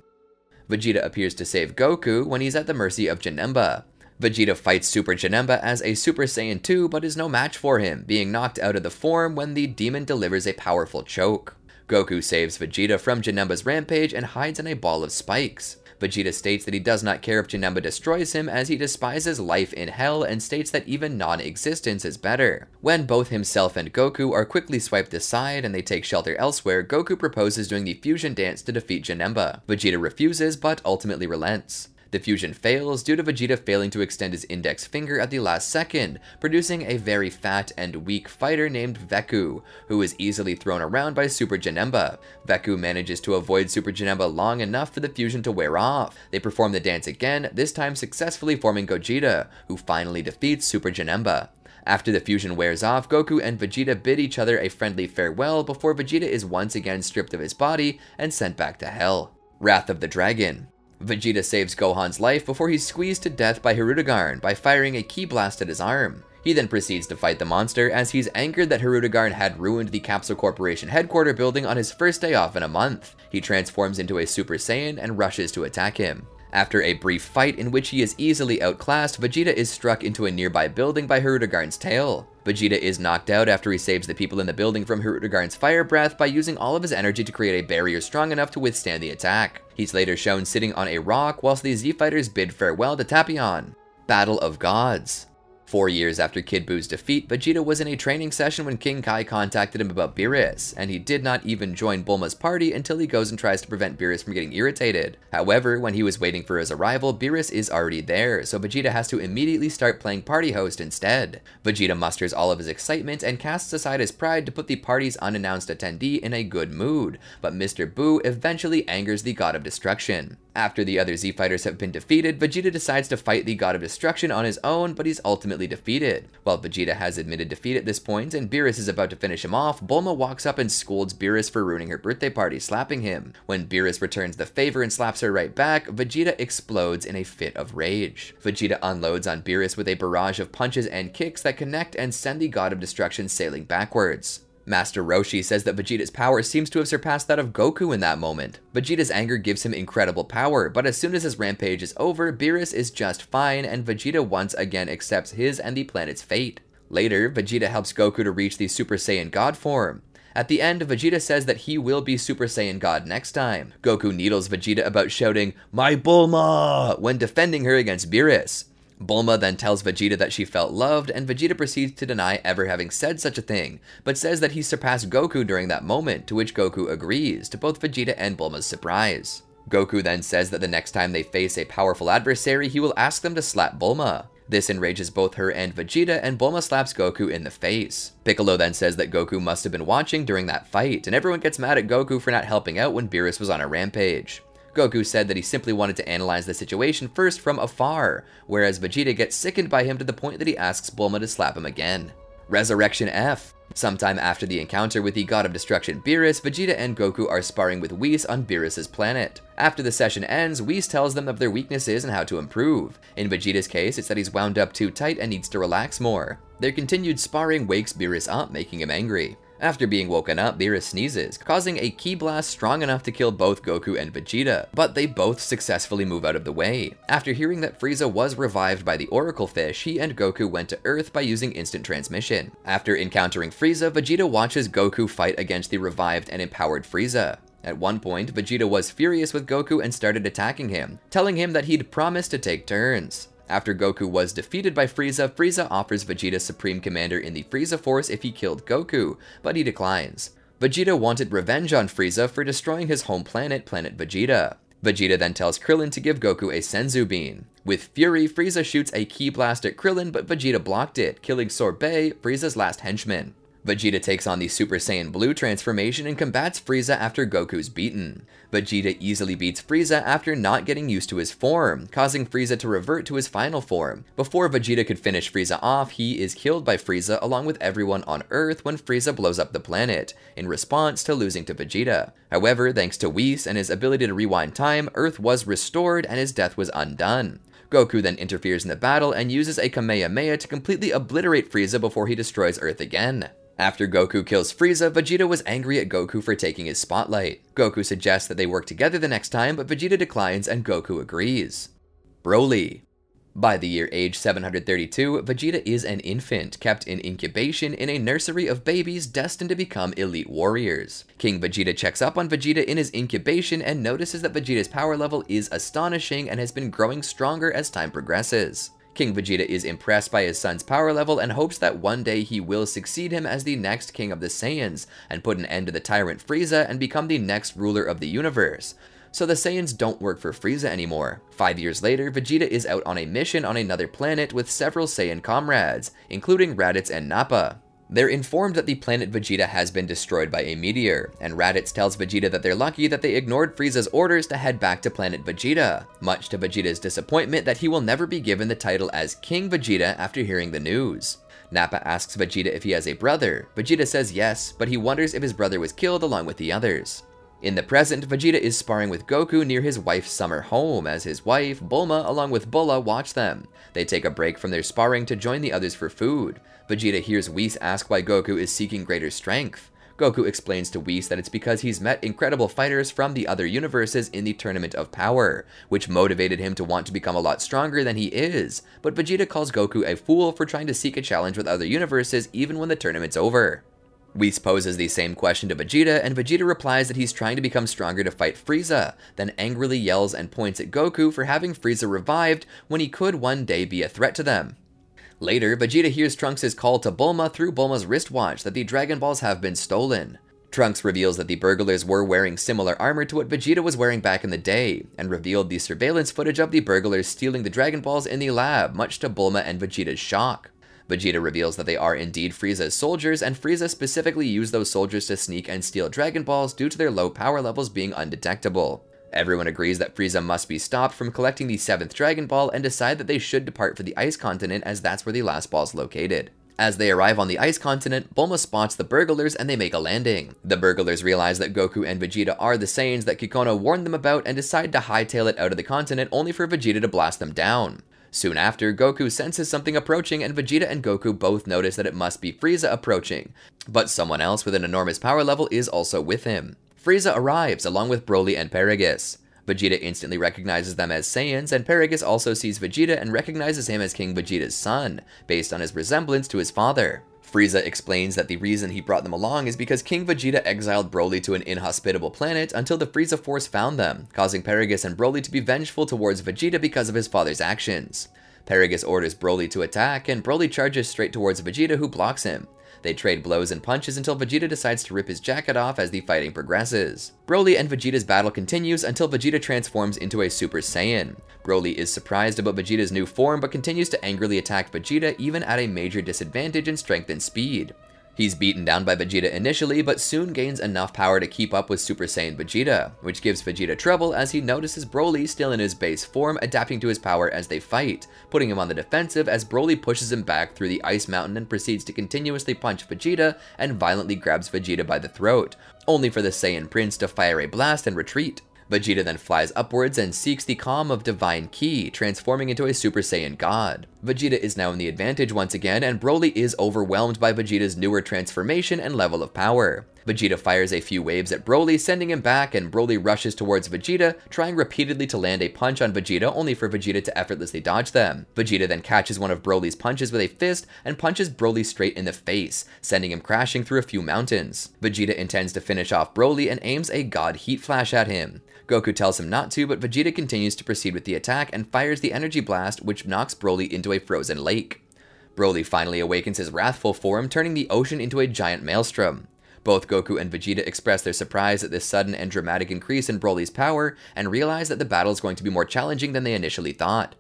Vegeta appears to save Goku when he's at the mercy of Janemba. Vegeta fights Super Janemba as a Super Saiyan two but is no match for him, being knocked out of the form when the demon delivers a powerful choke. Goku saves Vegeta from Janemba's rampage and hides in a ball of spikes. Vegeta states that he does not care if Janemba destroys him as he despises life in hell and states that even non-existence is better. When both himself and Goku are quickly swiped aside and they take shelter elsewhere, Goku proposes doing the fusion dance to defeat Janemba. Vegeta refuses but ultimately relents. The fusion fails due to Vegeta failing to extend his index finger at the last second, producing a very fat and weak fighter named Veku, who is easily thrown around by Super Janemba. Veku manages to avoid Super Janemba long enough for the fusion to wear off. They perform the dance again, this time successfully forming Gogeta, who finally defeats Super Janemba. After the fusion wears off, Goku and Vegeta bid each other a friendly farewell before Vegeta is once again stripped of his body and sent back to hell. Wrath of the Dragon. Vegeta saves Gohan's life before he's squeezed to death by Hirudegarn by firing a ki blast at his arm. He then proceeds to fight the monster as he's angered that Hirudegarn had ruined the Capsule Corporation headquarter building on his first day off in a month. He transforms into a Super Saiyan and rushes to attack him. After a brief fight in which he is easily outclassed, Vegeta is struck into a nearby building by Hirudegarn's tail. Vegeta is knocked out after he saves the people in the building from Hirudegarn's fire breath by using all of his energy to create a barrier strong enough to withstand the attack. He's later shown sitting on a rock whilst the Z-Fighters bid farewell to Tapion. Battle of Gods. Four years after Kid Boo's defeat, Vegeta was in a training session when King Kai contacted him about Beerus, and he did not even join Bulma's party until he goes and tries to prevent Beerus from getting irritated. However, when he was waiting for his arrival, Beerus is already there, so Vegeta has to immediately start playing party host instead. Vegeta musters all of his excitement and casts aside his pride to put the party's unannounced attendee in a good mood, but Mister Boo eventually angers the God of Destruction. After the other Z-Fighters have been defeated, Vegeta decides to fight the God of Destruction on his own, but he's ultimately defeated. While Vegeta has admitted defeat at this point and Beerus is about to finish him off, Bulma walks up and scolds Beerus for ruining her birthday party, slapping him. When Beerus returns the favor and slaps her right back, Vegeta explodes in a fit of rage. Vegeta unloads on Beerus with a barrage of punches and kicks that connect and send the God of Destruction sailing backwards. Master Roshi says that Vegeta's power seems to have surpassed that of Goku in that moment. Vegeta's anger gives him incredible power, but as soon as his rampage is over, Beerus is just fine and Vegeta once again accepts his and the planet's fate. Later, Vegeta helps Goku to reach the Super Saiyan God form. At the end, Vegeta says that he will be Super Saiyan God next time. Goku needles Vegeta about shouting, "My Bulma!" when defending her against Beerus. Bulma then tells Vegeta that she felt loved, and Vegeta proceeds to deny ever having said such a thing, but says that he surpassed Goku during that moment, to which Goku agrees, to both Vegeta and Bulma's surprise. Goku then says that the next time they face a powerful adversary, he will ask them to slap Bulma. This enrages both her and Vegeta, and Bulma slaps Goku in the face. Piccolo then says that Goku must have been watching during that fight, and everyone gets mad at Goku for not helping out when Beerus was on a rampage. Goku said that he simply wanted to analyze the situation first from afar, whereas Vegeta gets sickened by him to the point that he asks Bulma to slap him again. Resurrection F. Sometime after the encounter with the God of Destruction Beerus, Vegeta and Goku are sparring with Whis on Beerus's planet. After the session ends, Whis tells them of their weaknesses and how to improve. In Vegeta's case, it's that he's wound up too tight and needs to relax more. Their continued sparring wakes Beerus up, making him angry. After being woken up, Beerus sneezes, causing a ki blast strong enough to kill both Goku and Vegeta, but they both successfully move out of the way. After hearing that Frieza was revived by the Oracle Fish, he and Goku went to Earth by using instant transmission. After encountering Frieza, Vegeta watches Goku fight against the revived and empowered Frieza. At one point, Vegeta was furious with Goku and started attacking him, telling him that he'd promised to take turns. After Goku was defeated by Frieza, Frieza offers Vegeta Supreme Commander in the Frieza Force if he killed Goku, but he declines. Vegeta wanted revenge on Frieza for destroying his home planet, Planet Vegeta. Vegeta then tells Krillin to give Goku a Senzu Bean. With fury, Frieza shoots a ki blast at Krillin, but Vegeta blocked it, killing Sorbet, Frieza's last henchman. Vegeta takes on the Super Saiyan Blue transformation and combats Frieza after Goku's beaten. Vegeta easily beats Frieza after not getting used to his form, causing Frieza to revert to his final form. Before Vegeta could finish Frieza off, he is killed by Frieza along with everyone on Earth when Frieza blows up the planet, in response to losing to Vegeta. However, thanks to Whis and his ability to rewind time, Earth was restored and his death was undone. Goku then interferes in the battle and uses a Kamehameha to completely obliterate Frieza before he destroys Earth again. After Goku kills Frieza, Vegeta was angry at Goku for taking his spotlight. Goku suggests that they work together the next time, but Vegeta declines and Goku agrees. Broly. By the year age seven hundred thirty-two, Vegeta is an infant, kept in incubation in a nursery of babies destined to become elite warriors. King Vegeta checks up on Vegeta in his incubation and notices that Vegeta's power level is astonishing and has been growing stronger as time progresses. King Vegeta is impressed by his son's power level and hopes that one day he will succeed him as the next king of the Saiyans and put an end to the tyrant Frieza and become the next ruler of the universe. So the Saiyans don't work for Frieza anymore. Five years later, Vegeta is out on a mission on another planet with several Saiyan comrades, including Raditz and Nappa. They're informed that the planet Vegeta has been destroyed by a meteor, and Raditz tells Vegeta that they're lucky that they ignored Frieza's orders to head back to planet Vegeta, much to Vegeta's disappointment that he will never be given the title as King Vegeta after hearing the news. Nappa asks Vegeta if he has a brother. Vegeta says yes, but he wonders if his brother was killed along with the others. In the present, Vegeta is sparring with Goku near his wife's summer home as his wife, Bulma, along with Bulla watch them. They take a break from their sparring to join the others for food. Vegeta hears Whis ask why Goku is seeking greater strength. Goku explains to Whis that it's because he's met incredible fighters from the other universes in the Tournament of Power, which motivated him to want to become a lot stronger than he is, but Vegeta calls Goku a fool for trying to seek a challenge with other universes even when the tournament's over. Whis poses the same question to Vegeta, and Vegeta replies that he's trying to become stronger to fight Frieza, then angrily yells and points at Goku for having Frieza revived when he could one day be a threat to them. Later, Vegeta hears Trunks' call to Bulma through Bulma's wristwatch that the Dragon Balls have been stolen. Trunks reveals that the burglars were wearing similar armor to what Vegeta was wearing back in the day, and revealed the surveillance footage of the burglars stealing the Dragon Balls in the lab, much to Bulma and Vegeta's shock. Vegeta reveals that they are indeed Frieza's soldiers, and Frieza specifically used those soldiers to sneak and steal Dragon Balls due to their low power levels being undetectable. Everyone agrees that Frieza must be stopped from collecting the seventh Dragon Ball and decide that they should depart for the Ice Continent as that's where the last ball is located. As they arrive on the Ice Continent, Bulma spots the burglars and they make a landing. The burglars realize that Goku and Vegeta are the Saiyans that Kikono warned them about and decide to hightail it out of the continent only for Vegeta to blast them down. Soon after, Goku senses something approaching and Vegeta and Goku both notice that it must be Frieza approaching, but someone else with an enormous power level is also with him. Frieza arrives along with Broly and Paragus. Vegeta instantly recognizes them as Saiyans, and Paragus also sees Vegeta and recognizes him as King Vegeta's son, based on his resemblance to his father. Frieza explains that the reason he brought them along is because King Vegeta exiled Broly to an inhospitable planet until the Frieza Force found them, causing Paragus and Broly to be vengeful towards Vegeta because of his father's actions. Paragus orders Broly to attack, and Broly charges straight towards Vegeta, who blocks him. They trade blows and punches until Vegeta decides to rip his jacket off as the fighting progresses. Broly and Vegeta's battle continues until Vegeta transforms into a Super Saiyan. Broly is surprised about Vegeta's new form but continues to angrily attack Vegeta even at a major disadvantage in strength and speed. He's beaten down by Vegeta initially but soon gains enough power to keep up with Super Saiyan Vegeta, which gives Vegeta trouble as he notices Broly still in his base form adapting to his power as they fight, putting him on the defensive as Broly pushes him back through the ice mountain and proceeds to continuously punch Vegeta and violently grabs Vegeta by the throat, only for the Saiyan Prince to fire a blast and retreat. Vegeta then flies upwards and seeks the calm of Divine Ki, transforming into a Super Saiyan God. Vegeta is now in the advantage once again, and Broly is overwhelmed by Vegeta's newer transformation and level of power. Vegeta fires a few waves at Broly, sending him back, and Broly rushes towards Vegeta, trying repeatedly to land a punch on Vegeta, only for Vegeta to effortlessly dodge them. Vegeta then catches one of Broly's punches with a fist and punches Broly straight in the face, sending him crashing through a few mountains. Vegeta intends to finish off Broly and aims a God Heat Flash at him. Goku tells him not to, but Vegeta continues to proceed with the attack and fires the energy blast, which knocks Broly into a frozen lake. Broly finally awakens his wrathful form, turning the ocean into a giant maelstrom. Both Goku and Vegeta express their surprise at this sudden and dramatic increase in Broly's power and realize that the battle is going to be more challenging than they initially thought.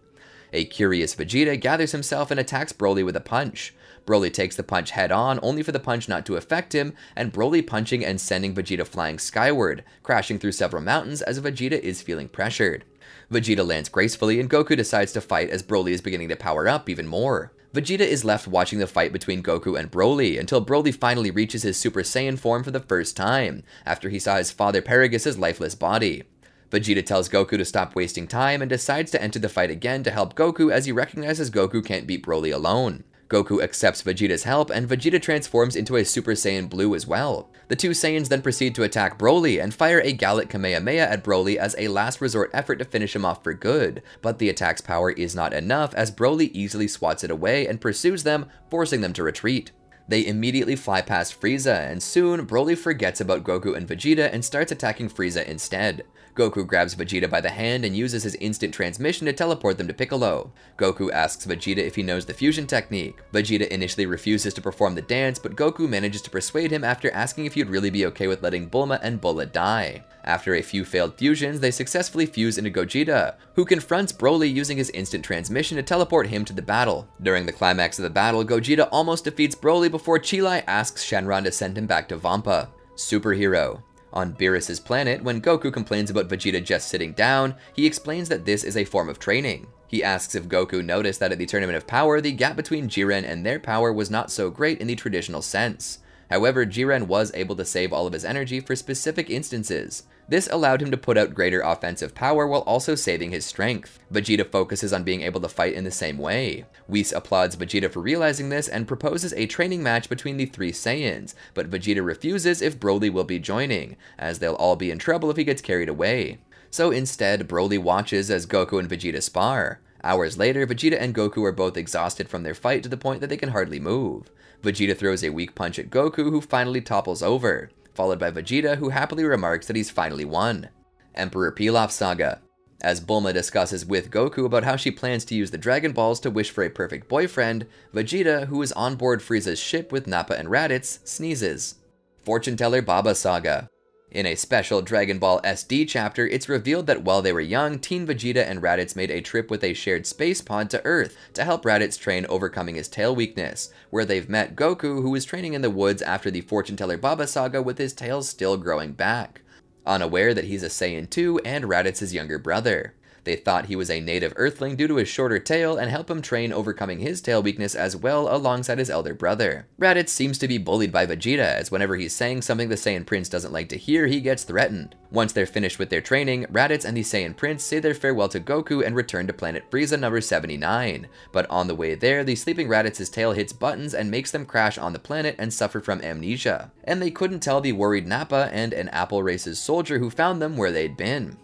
A curious Vegeta gathers himself and attacks Broly with a punch. Broly takes the punch head-on, only for the punch not to affect him, and Broly punching and sending Vegeta flying skyward, crashing through several mountains as Vegeta is feeling pressured. Vegeta lands gracefully and Goku decides to fight as Broly is beginning to power up even more. Vegeta is left watching the fight between Goku and Broly until Broly finally reaches his Super Saiyan form for the first time, after he saw his father Paragus' lifeless body. Vegeta tells Goku to stop wasting time and decides to enter the fight again to help Goku as he recognizes Goku can't beat Broly alone. Goku accepts Vegeta's help, and Vegeta transforms into a Super Saiyan Blue as well. The two Saiyans then proceed to attack Broly and fire a Gallic Kamehameha at Broly as a last resort effort to finish him off for good, but the attack's power is not enough as Broly easily swats it away and pursues them, forcing them to retreat. They immediately fly past Frieza, and soon, Broly forgets about Goku and Vegeta and starts attacking Frieza instead. Goku grabs Vegeta by the hand and uses his instant transmission to teleport them to Piccolo. Goku asks Vegeta if he knows the fusion technique. Vegeta initially refuses to perform the dance, but Goku manages to persuade him after asking if he'd really be okay with letting Bulma and Bulla die. After a few failed fusions, they successfully fuse into Gogeta, who confronts Broly using his instant transmission to teleport him to the battle. During the climax of the battle, Gogeta almost defeats Broly before Chi Lai asks Shenron to send him back to Vampa. Superhero. On Beerus' planet, when Goku complains about Vegeta just sitting down, he explains that this is a form of training. He asks if Goku noticed that at the Tournament of Power, the gap between Jiren and their power was not so great in the traditional sense. However, Jiren was able to save all of his energy for specific instances. This allowed him to put out greater offensive power while also saving his strength. Vegeta focuses on being able to fight in the same way. Whis applauds Vegeta for realizing this and proposes a training match between the three Saiyans, but Vegeta refuses if Broly will be joining, as they'll all be in trouble if he gets carried away. So instead, Broly watches as Goku and Vegeta spar. Hours later, Vegeta and Goku are both exhausted from their fight to the point that they can hardly move. Vegeta throws a weak punch at Goku, who finally topples over, followed by Vegeta, who happily remarks that he's finally won. Emperor Pilaf Saga. As Bulma discusses with Goku about how she plans to use the Dragon Balls to wish for a perfect boyfriend, Vegeta, who is on board Frieza's ship with Nappa and Raditz, sneezes. Fortune Teller Baba Saga. In a special Dragon Ball S D chapter, it's revealed that while they were young, Teen Vegeta and Raditz made a trip with a shared space pod to Earth to help Raditz train overcoming his tail weakness, where they've met Goku, who is training in the woods after the Fortune Teller Baba Saga with his tail still growing back, unaware that he's a Saiyan too and Raditz's younger brother. They thought he was a native Earthling due to his shorter tail and help him train overcoming his tail weakness as well alongside his elder brother. Raditz seems to be bullied by Vegeta, as whenever he's saying something the Saiyan Prince doesn't like to hear, he gets threatened. Once they're finished with their training, Raditz and the Saiyan Prince say their farewell to Goku and return to planet Frieza number seventy-nine. But on the way there, the sleeping Raditz's tail hits buttons and makes them crash on the planet and suffer from amnesia. And they couldn't tell the worried Nappa and an Apple Race's soldier who found them where they'd been.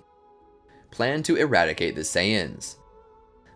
Plan to eradicate the Saiyans.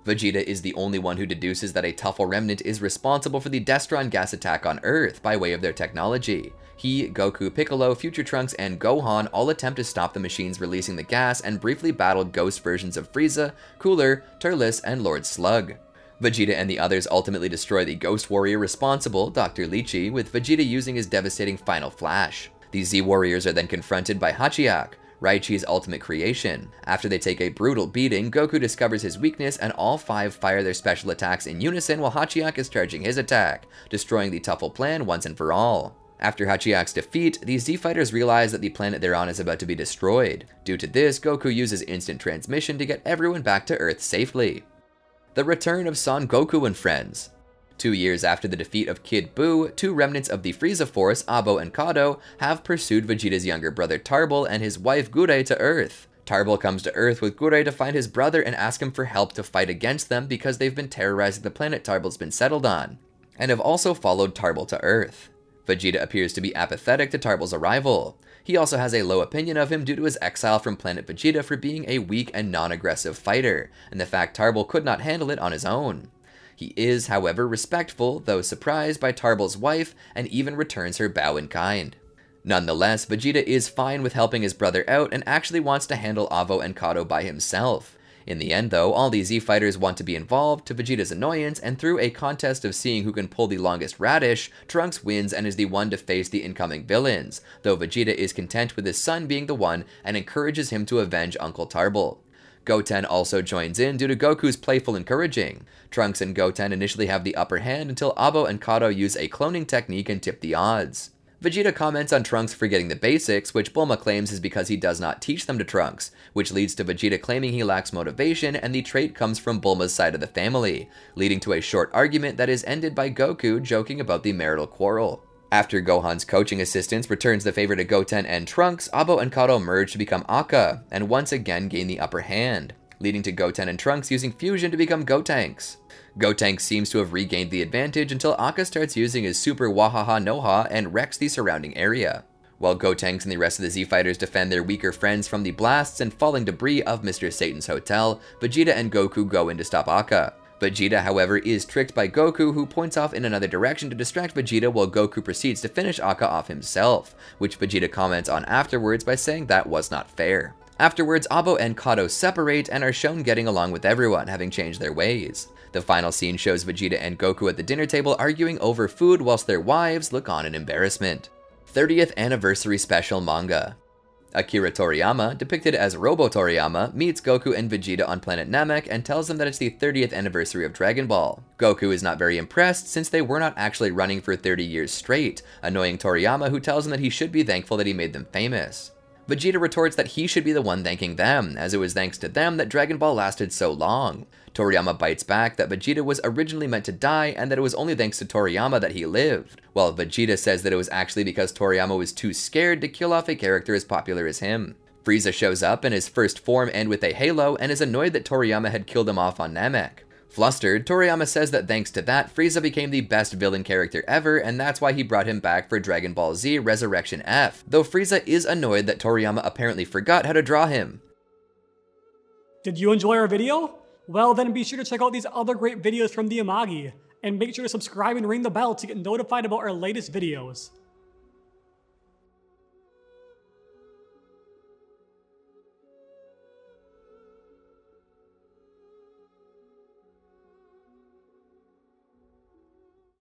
Vegeta is the only one who deduces that a Tuffle remnant is responsible for the Destron gas attack on Earth by way of their technology. He, Goku, Piccolo, Future Trunks, and Gohan all attempt to stop the machines releasing the gas and briefly battle ghost versions of Frieza, Cooler, Turles, and Lord Slug. Vegeta and the others ultimately destroy the ghost warrior responsible, Doctor Lychee, with Vegeta using his devastating final flash. The Z-Warriors are then confronted by Hachiak, Raichi's ultimate creation. After they take a brutal beating, Goku discovers his weakness and all five fire their special attacks in unison while Hachiak is charging his attack, destroying the Tuffle plan once and for all. After Hachiak's defeat, the Z-Fighters realize that the planet they're on is about to be destroyed. Due to this, Goku uses instant transmission to get everyone back to Earth safely. The return of Son Goku and friends. Two years after the defeat of Kid Buu, two remnants of the Frieza Force, Abo and Kado, have pursued Vegeta's younger brother Tarbell and his wife Gurei to Earth. Tarbell comes to Earth with Gurei to find his brother and ask him for help to fight against them because they've been terrorizing the planet Tarbell's been settled on, and have also followed Tarbell to Earth. Vegeta appears to be apathetic to Tarbell's arrival. He also has a low opinion of him due to his exile from planet Vegeta for being a weak and non-aggressive fighter, and the fact Tarbell could not handle it on his own. He is, however, respectful, though surprised by Tarbell's wife, and even returns her bow in kind. Nonetheless, Vegeta is fine with helping his brother out and actually wants to handle Avo and Kado by himself. In the end, though, all the Z-Fighters want to be involved, to Vegeta's annoyance, and through a contest of seeing who can pull the longest radish, Trunks wins and is the one to face the incoming villains, though Vegeta is content with his son being the one and encourages him to avenge Uncle Tarbell. Goten also joins in due to Goku's playful encouraging. Trunks and Goten initially have the upper hand until Abo and Kado use a cloning technique and tip the odds. Vegeta comments on Trunks forgetting the basics, which Bulma claims is because he does not teach them to Trunks, which leads to Vegeta claiming he lacks motivation, and the trait comes from Bulma's side of the family, leading to a short argument that is ended by Goku joking about the marital quarrel. After Gohan's coaching assistance returns the favor to Goten and Trunks, Abo and Kado merge to become Akka, and once again gain the upper hand, leading to Goten and Trunks using fusion to become Gotenks. Gotenks seems to have regained the advantage until Akka starts using his super Wahaha Noha and wrecks the surrounding area. While Gotenks and the rest of the Z-Fighters defend their weaker friends from the blasts and falling debris of Mister Satan's hotel, Vegeta and Goku go in to stop Akka. Vegeta, however, is tricked by Goku, who points off in another direction to distract Vegeta while Goku proceeds to finish Akka off himself, which Vegeta comments on afterwards by saying that was not fair. Afterwards, Abo and Kato separate and are shown getting along with everyone, having changed their ways. The final scene shows Vegeta and Goku at the dinner table arguing over food whilst their wives look on in embarrassment. thirtieth Anniversary Special Manga. Akira Toriyama, depicted as Robo Toriyama, meets Goku and Vegeta on planet Namek and tells them that it's the thirtieth anniversary of Dragon Ball. Goku is not very impressed since they were not actually running for thirty years straight, annoying Toriyama, who tells him that he should be thankful that he made them famous. Vegeta retorts that he should be the one thanking them, as it was thanks to them that Dragon Ball lasted so long. Toriyama bites back that Vegeta was originally meant to die and that it was only thanks to Toriyama that he lived, while Vegeta says that it was actually because Toriyama was too scared to kill off a character as popular as him. Frieza shows up in his first form and with a halo and is annoyed that Toriyama had killed him off on Namek. Flustered, Toriyama says that thanks to that, Frieza became the best villain character ever, and that's why he brought him back for Dragon Ball Z Resurrection F, though Frieza is annoyed that Toriyama apparently forgot how to draw him. Did you enjoy our video? Well then be sure to check out these other great videos from the Amagi, and make sure to subscribe and ring the bell to get notified about our latest videos.